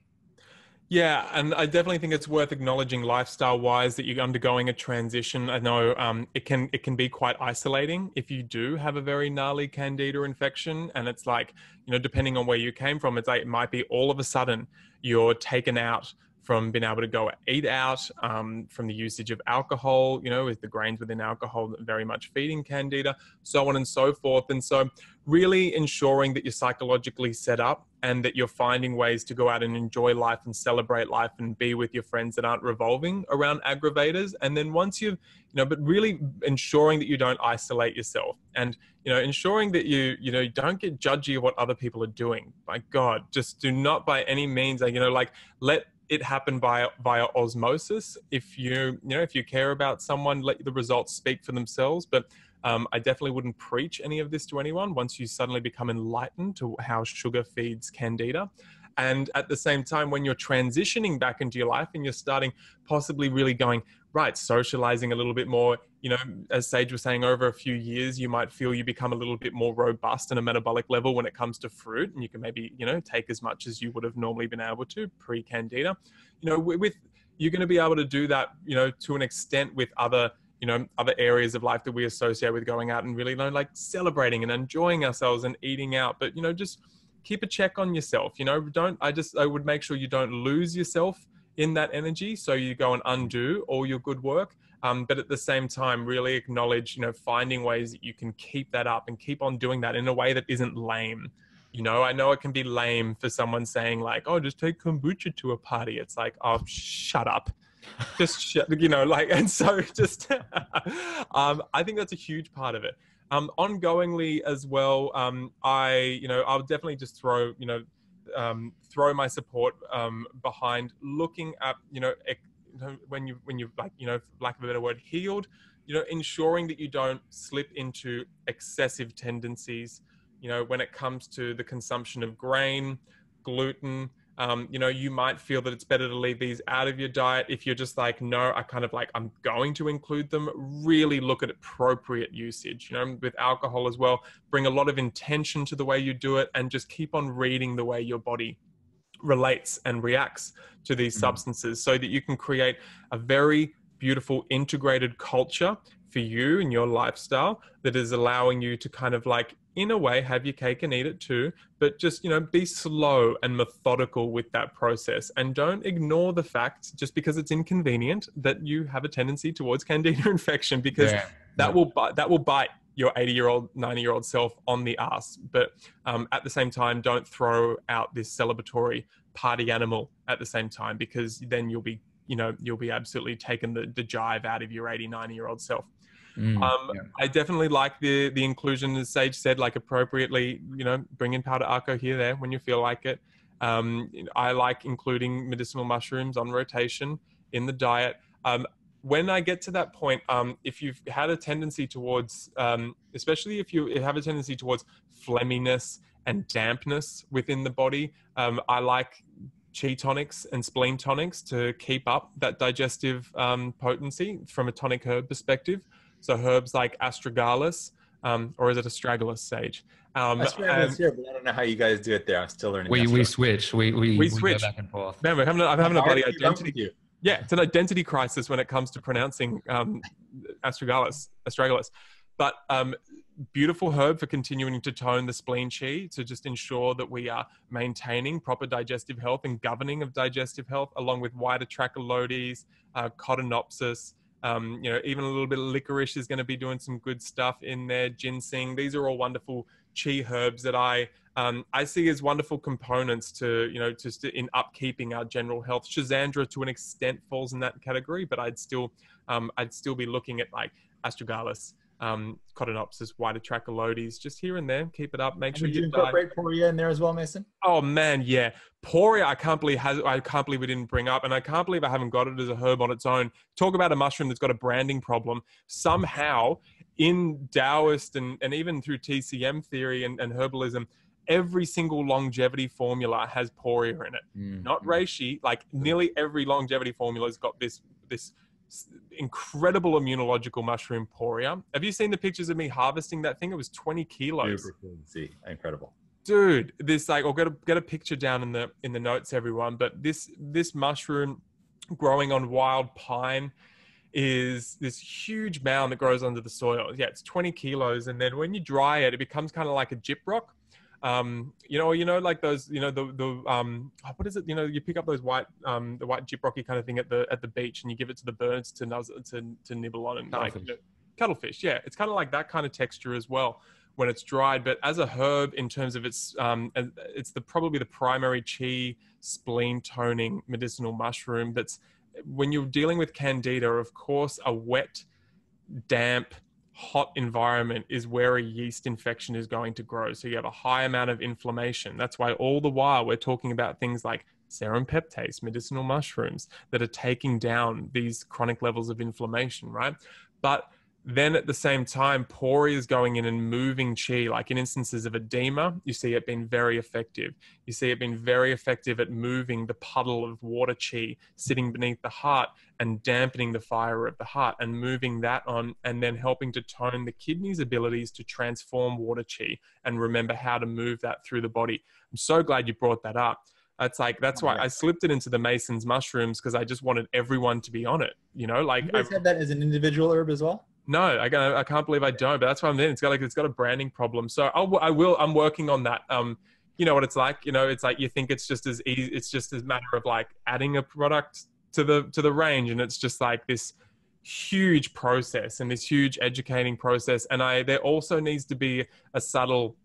Yeah, and I definitely think it's worth acknowledging lifestyle-wise that you're undergoing a transition. I know um, it can it can be quite isolating if you do have a very gnarly Candida infection, and it's like, you know, depending on where you came from, it's like it might be all of a sudden you're taken out from being able to go eat out, um, from the usage of alcohol, you know, with the grains within alcohol that very much feeding Candida, so on and so forth. And so really ensuring that you're psychologically set up and that you're finding ways to go out and enjoy life and celebrate life and be with your friends that aren't revolving around aggravators. And then once you've, you know, but really ensuring that you don't isolate yourself, and, you know, ensuring that you, you know, don't get judgy of what other people are doing. My God, just do not by any means, like, you know, like let it happened by via osmosis. If you you know if you care about someone, let the results speak for themselves. But um, I definitely wouldn't preach any of this to anyone once you suddenly become enlightened to how sugar feeds candida. And at the same time, when you're transitioning back into your life and you're starting possibly really going, right, socializing a little bit more, you know, as Sage was saying, over a few years, you might feel you become a little bit more robust in a metabolic level when it comes to fruit. And you can maybe, you know, take as much as you would have normally been able to pre-candida. You know, with, you're going to be able to do that, you know, to an extent with other, you know, other areas of life that we associate with going out and really, you know, like celebrating and enjoying ourselves and eating out. But, you know, just keep a check on yourself. You know, don't, I just, I would make sure you don't lose yourself in that energy, so you go and undo all your good work. Um, but at the same time, really acknowledge, you know, finding ways that you can keep that up and keep on doing that in a way that isn't lame. You know, I know it can be lame for someone saying like, oh, just take kombucha to a party. It's like, oh, shut up. Just, sh you know, like, and so just, um, I think that's a huge part of it. Um, ongoingly as well, um, I, you know, I'll definitely just throw, you know, um, throw my support, um, behind looking at, you know, when you, when you've like, you know, for lack of a better word, healed, you know, ensuring that you don't slip into excessive tendencies, you know, when it comes to the consumption of grain, gluten. Um, you know, you might feel that it's better to leave these out of your diet. If you're just like, no, I kind of like, I'm going to include them, really look at appropriate usage, you know, with alcohol as well. Bring a lot of intention to the way you do it and just keep on reading the way your body relates and reacts to these substances, so that you can create a very beautiful integrated culture for you and your lifestyle that is allowing you to kind of like, in a way, have your cake and eat it too, but just, you know, be slow and methodical with that process. And don't ignore the fact, just because it's inconvenient, that you have a tendency towards candida infection, because yeah. that will that will bite your eighty year old, ninety year old self on the ass. But um, at the same time, don't throw out this celebratory party animal at the same time, because then you'll be, you know, you'll be absolutely taking the, the jive out of your eighty, ninety year old self. Mm, um, yeah. I definitely like the, the inclusion, as Sage said, like appropriately, you know, bring in Pau d'Arco here, there, when you feel like it. Um, I like including medicinal mushrooms on rotation in the diet. Um, when I get to that point, um, if you've had a tendency towards, um, especially if you have a tendency towards phlegminess and dampness within the body, um, I like chi tonics and spleen tonics to keep up that digestive um, potency from a tonic herb perspective. So herbs like astragalus, um, or is it astragalus, Sage? Um, astragalus um, here, but I don't know how you guys do it there. I'm still learning. We, we switch. We, we, we, we switch. Go back and forth. Man, we're having a, I'm having a bloody identity. Yeah, it's an identity crisis when it comes to pronouncing um, astragalus, astragalus. But um, beautiful herb for continuing to tone the spleen chi, to just ensure that we are maintaining proper digestive health and governing of digestive health, along with wider tracholotes, uh, cottonopsis. Um, you know, even a little bit of licorice is going to be doing some good stuff in there. Ginseng. These are all wonderful chi herbs that I um, I see as wonderful components to, you know, just in upkeeping our general health. Schisandra to an extent falls in that category, but I'd still um, I'd still be looking at like astragalus, um, cottonopsis, wider tracholotes, just here and there. Keep it up. Make and sure you incorporate Poria in there as well, Mason. Oh man, yeah, Poria. I can't believe has, I can't believe we didn't bring up, and I can't believe I haven't got it as a herb on its own. Talk about a mushroom that's got a branding problem. Somehow, in Taoist and and even through T C M theory and, and herbalism, every single longevity formula has Poria in it. Mm. Not Reishi. Like nearly every longevity formula's got this this. incredible immunological mushroom Poria. Have you seen the pictures of me harvesting that thing? It was twenty kilos. Incredible, dude. This like, I'll get a, get a picture down in the in the notes, everyone. But this this mushroom growing on wild pine is this huge mound that grows under the soil. Yeah, it's twenty kilos, and then when you dry it, it becomes kind of like a gyp rock. Um, you know, you know, like those, you know, the, the, um, what is it? You know, you pick up those white, um, the white gyprocky kind of thing at the, at the beach, and you give it to the birds to, to, to nibble on, and cuttlefish. Like, you know, cuttlefish. Yeah. It's kind of like that kind of texture as well when it's dried, but as a herb in terms of its, um, it's the, probably the primary chi spleen toning medicinal mushroom. That's when you're dealing with candida, of course, a wet, damp, hot environment is where a yeast infection is going to grow. So you have a high amount of inflammation. That's why all the while we're talking about things like serrapeptase, medicinal mushrooms that are taking down these chronic levels of inflammation, right? But then at the same time, Poria is going in and moving qi, like in instances of edema, you see it being very effective. You see it being very effective at moving the puddle of water qi sitting beneath the heart and dampening the fire of the heart and moving that on, and then helping to tone the kidney's abilities to transform water qi and remember how to move that through the body. I'm so glad you brought that up. That's like, that's why I slipped it into the Mason's mushrooms, because I just wanted everyone to be on it. You know, like you guys I, have that as an individual herb as well. No, I can't, I can't believe I don't, but that's what I'm in. It's got like, it's got a branding problem. So I'll, I will, I'm working on that. Um, you know what it's like, you know, it's like, you think it's just as easy. It's just a matter of like adding a product to the, to the range. And it's just like this huge process and this huge educating process. And I, there also needs to be a subtle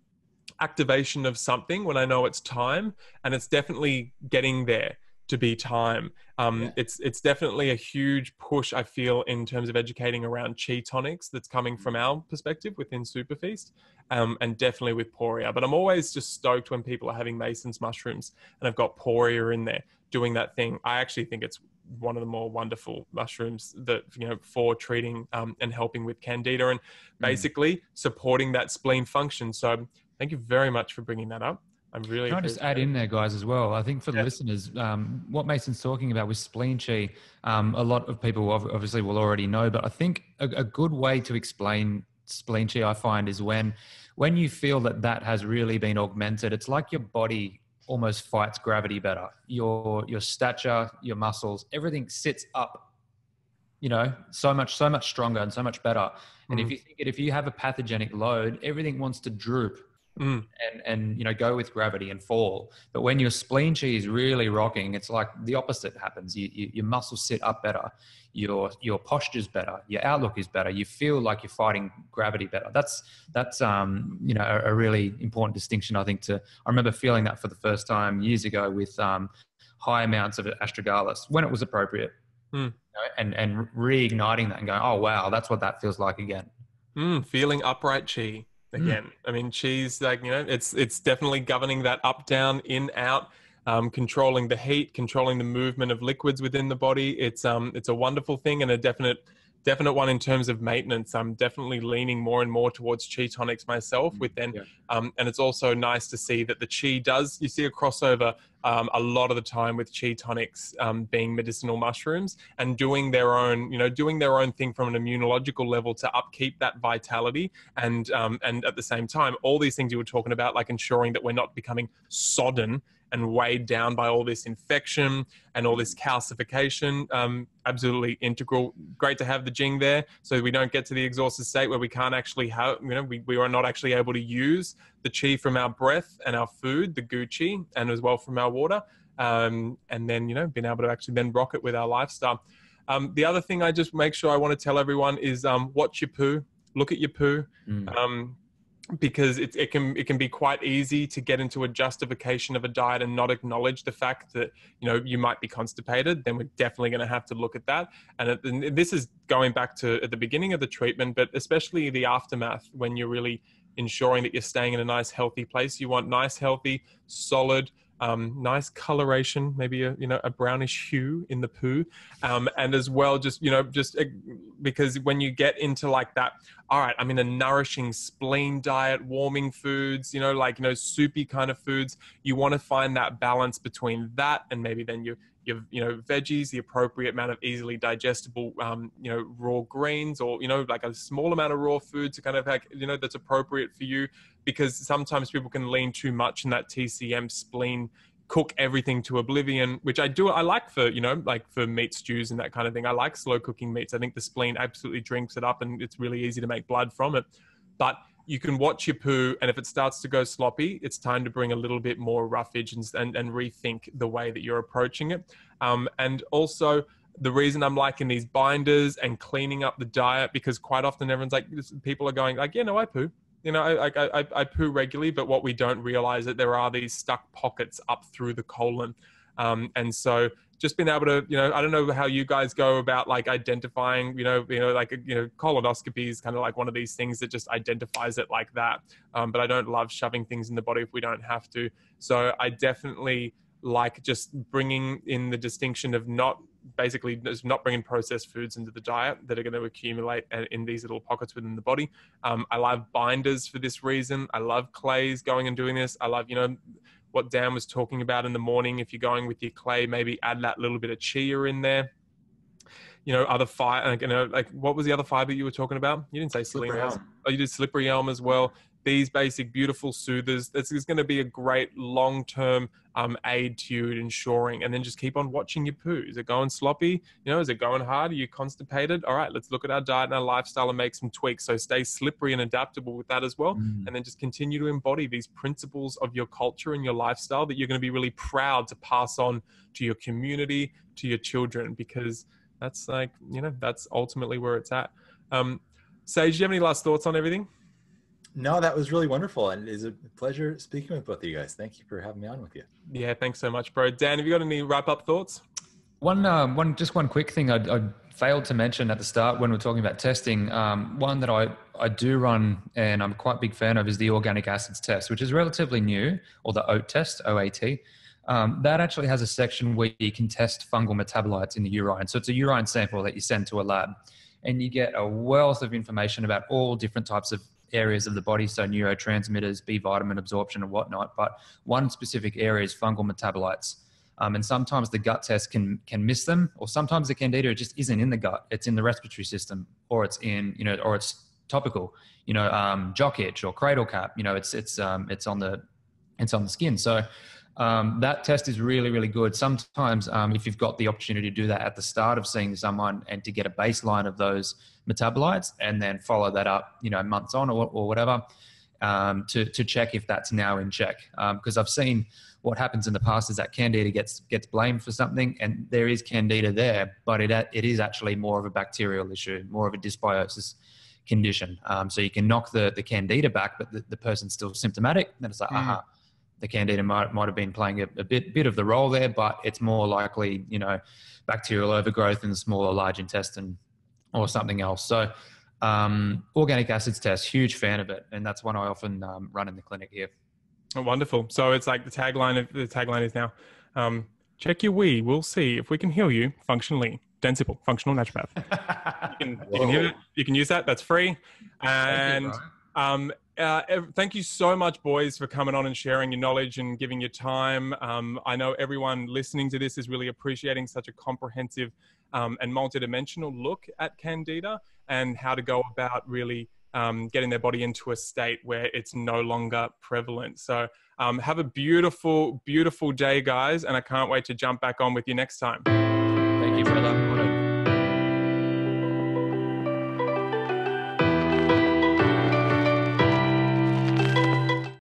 activation of something when I know it's time, and it's definitely getting there to be time. Um, yeah. It's it's definitely a huge push, I feel, in terms of educating around qi tonics that's coming from our perspective within Superfeast, um, and definitely with Poria. But I'm always just stoked when people are having Mason's mushrooms and I've got Poria in there doing that thing. I actually think it's one of the more wonderful mushrooms that, you know, for treating um, and helping with Candida and basically mm. supporting that spleen function. So thank you very much for bringing that up. I'm really Can I just add in there, guys, as well? I think for the yeah. listeners, um, what Mason's talking about with spleen qi, um, a lot of people obviously will already know, but I think a, a good way to explain spleen qi, I find, is when, when you feel that that has really been augmented, it's like your body almost fights gravity better. Your, your stature, your muscles, everything sits up, you know, so much, so much stronger and so much better. And mm. if you think it, if you have a pathogenic load, everything wants to droop. Mm. And, and, you know, go with gravity and fall. But when your spleen qi is really rocking, it's like the opposite happens. You, you, your muscles sit up better. Your, your posture's better. Your outlook is better. You feel like you're fighting gravity better. That's, that's, um, you know, a, a really important distinction, I think, to, I remember feeling that for the first time years ago with, um, high amounts of astragalus when it was appropriate, mm. you know, and, and reigniting that and going, oh, wow, that's what that feels like again. Mm, feeling upright qi. Again, I mean, qi's like, you know, it's it's definitely governing that up, down, in, out, um, controlling the heat, controlling the movement of liquids within the body. It's um, it's a wonderful thing and a definite, definite one in terms of maintenance. I'm definitely leaning more and more towards qi tonics myself. With then, yeah. um, and it's also nice to see that the qi does. You see a crossover um, a lot of the time with qi tonics um, being medicinal mushrooms and doing their own, you know, doing their own thing from an immunological level to upkeep that vitality and um, and at the same time, all these things you were talking about, like ensuring that we're not becoming sodden and weighed down by all this infection and all this calcification. Um, absolutely integral. Great to have the Jing there, so we don't get to the exhausted state where we can't actually have, you know, we, we are not actually able to use the qi from our breath and our food, the gu qi, and as well from our water. Um, and then, you know, being able to actually then rock it with our lifestyle. Um, the other thing I just make sure I want to tell everyone is um, watch your poo, look at your poo. Mm. Um, because it, it can it can be quite easy to get into a justification of a diet and not acknowledge the fact that, you know, you might be constipated. Then we're definitely going to have to look at that. And, it, and this is going back to at the beginning of the treatment, but especially the aftermath, when you're really ensuring that you're staying in a nice, healthy place. You want nice, healthy, solid, um, nice coloration, maybe a, you know, a brownish hue in the poo. Um, and as well, just, you know, just uh, because when you get into like that, all right, I'm in a nourishing spleen diet, warming foods, you know, like, you know, soupy kind of foods. You want to find that balance between that and maybe then you, you, you know, veggies, the appropriate amount of easily digestible, um, you know, raw greens, or, you know, like a small amount of raw food to kind of like, you know, that's appropriate for you. Because sometimes people can lean too much in that T C M spleen, cook everything to oblivion, which I do. I like for, you know, like for meat stews and that kind of thing. I like slow cooking meats. I think the spleen absolutely drinks it up and it's really easy to make blood from it. But you can watch your poo, and if it starts to go sloppy, it's time to bring a little bit more roughage and, and, and rethink the way that you're approaching it. Um, and also, the reason I'm liking these binders and cleaning up the diet, because quite often everyone's like, people are going like, yeah, no, I poo. You know, I, I, I, I poo regularly, but what we don't realize that there are these stuck pockets up through the colon. Um, and so just being able to, you know, I don't know how you guys go about like identifying, you know, you know, like, you know, colonoscopy is kind of like one of these things that just identifies it like that. Um, but I don't love shoving things in the body if we don't have to. So I definitely like just bringing in the distinction of not basically just not bringing processed foods into the diet that are going to accumulate in these little pockets within the body. Um, I love binders for this reason. I love clays going and doing this. I love, you know, what Dan was talking about in the morning. If you're going with your clay, maybe add that little bit of chia in there. You know, other fiber, you know, like what was the other fiber you were talking about? You didn't say slippery elm. Oh, you did slippery elm as well. These basic, beautiful soothers. This is going to be a great long-term um, aid to you in ensuring, and then just keep on watching your poo. Is it going sloppy? You know, is it going hard? Are you constipated? All right, let's look at our diet and our lifestyle and make some tweaks. So stay slippery and adaptable with that as well. Mm. And then just continue to embody these principles of your culture and your lifestyle that you're going to be really proud to pass on to your community, to your children, because that's like, you know, that's ultimately where it's at. Um, Sage, do you have any last thoughts on everything? No, that was really wonderful. And it is a pleasure speaking with both of you guys. Thank you for having me on with you. Yeah, thanks so much, bro. Dan, have you got any wrap up thoughts? One, um, one, just one quick thing I, I failed to mention at the start when we were talking about testing. Um, one that I, I do run and I'm quite a big fan of is the organic acids test, which is relatively new, or the O A T test, O A T. Um, that actually has a section where you can test fungal metabolites in the urine. So it's a urine sample that you send to a lab, and you get a wealth of information about all different types of areas of the body, so neurotransmitters, B vitamin absorption and whatnot, but one specific area is fungal metabolites. Um, and sometimes the gut test can can miss them, or sometimes the candida just isn't in the gut, it's in the respiratory system, or it's in, you know, or it's topical, you know, um, jock itch or cradle cap, you know, it's, it's, um, it's on the, it's on the skin. So um, that test is really, really good. Sometimes um, if you've got the opportunity to do that at the start of seeing someone and to get a baseline of those metabolites and then follow that up, you know, months on or, or whatever, um, to, to check if that's now in check. Um, because I've seen what happens in the past is that candida gets, gets blamed for something, and there is candida there, but it, it is actually more of a bacterial issue, more of a dysbiosis condition. Um, so you can knock the, the candida back, but the, the person's still symptomatic. Then it's like, mm. aha, the candida might, might have been playing a, a bit, bit of the role there, but it's more likely, you know, bacterial overgrowth in the small or large intestine or something else. So um, organic acids test, huge fan of it. And that's one I often um, run in the clinic here. Oh, wonderful. So it's like the tagline of the tagline is now, um, check your wee, we'll see if we can heal you functionally. Dan Sipple, functional naturopath. You can, you can heal it, you can use that, that's free. And thank you, um, uh, thank you so much, boys, for coming on and sharing your knowledge and giving your time. Um, I know everyone listening to this is really appreciating such a comprehensive Um, and multidimensional look at candida and how to go about really um, getting their body into a state where it's no longer prevalent. So um, have a beautiful, beautiful day, guys. And I can't wait to jump back on with you next time.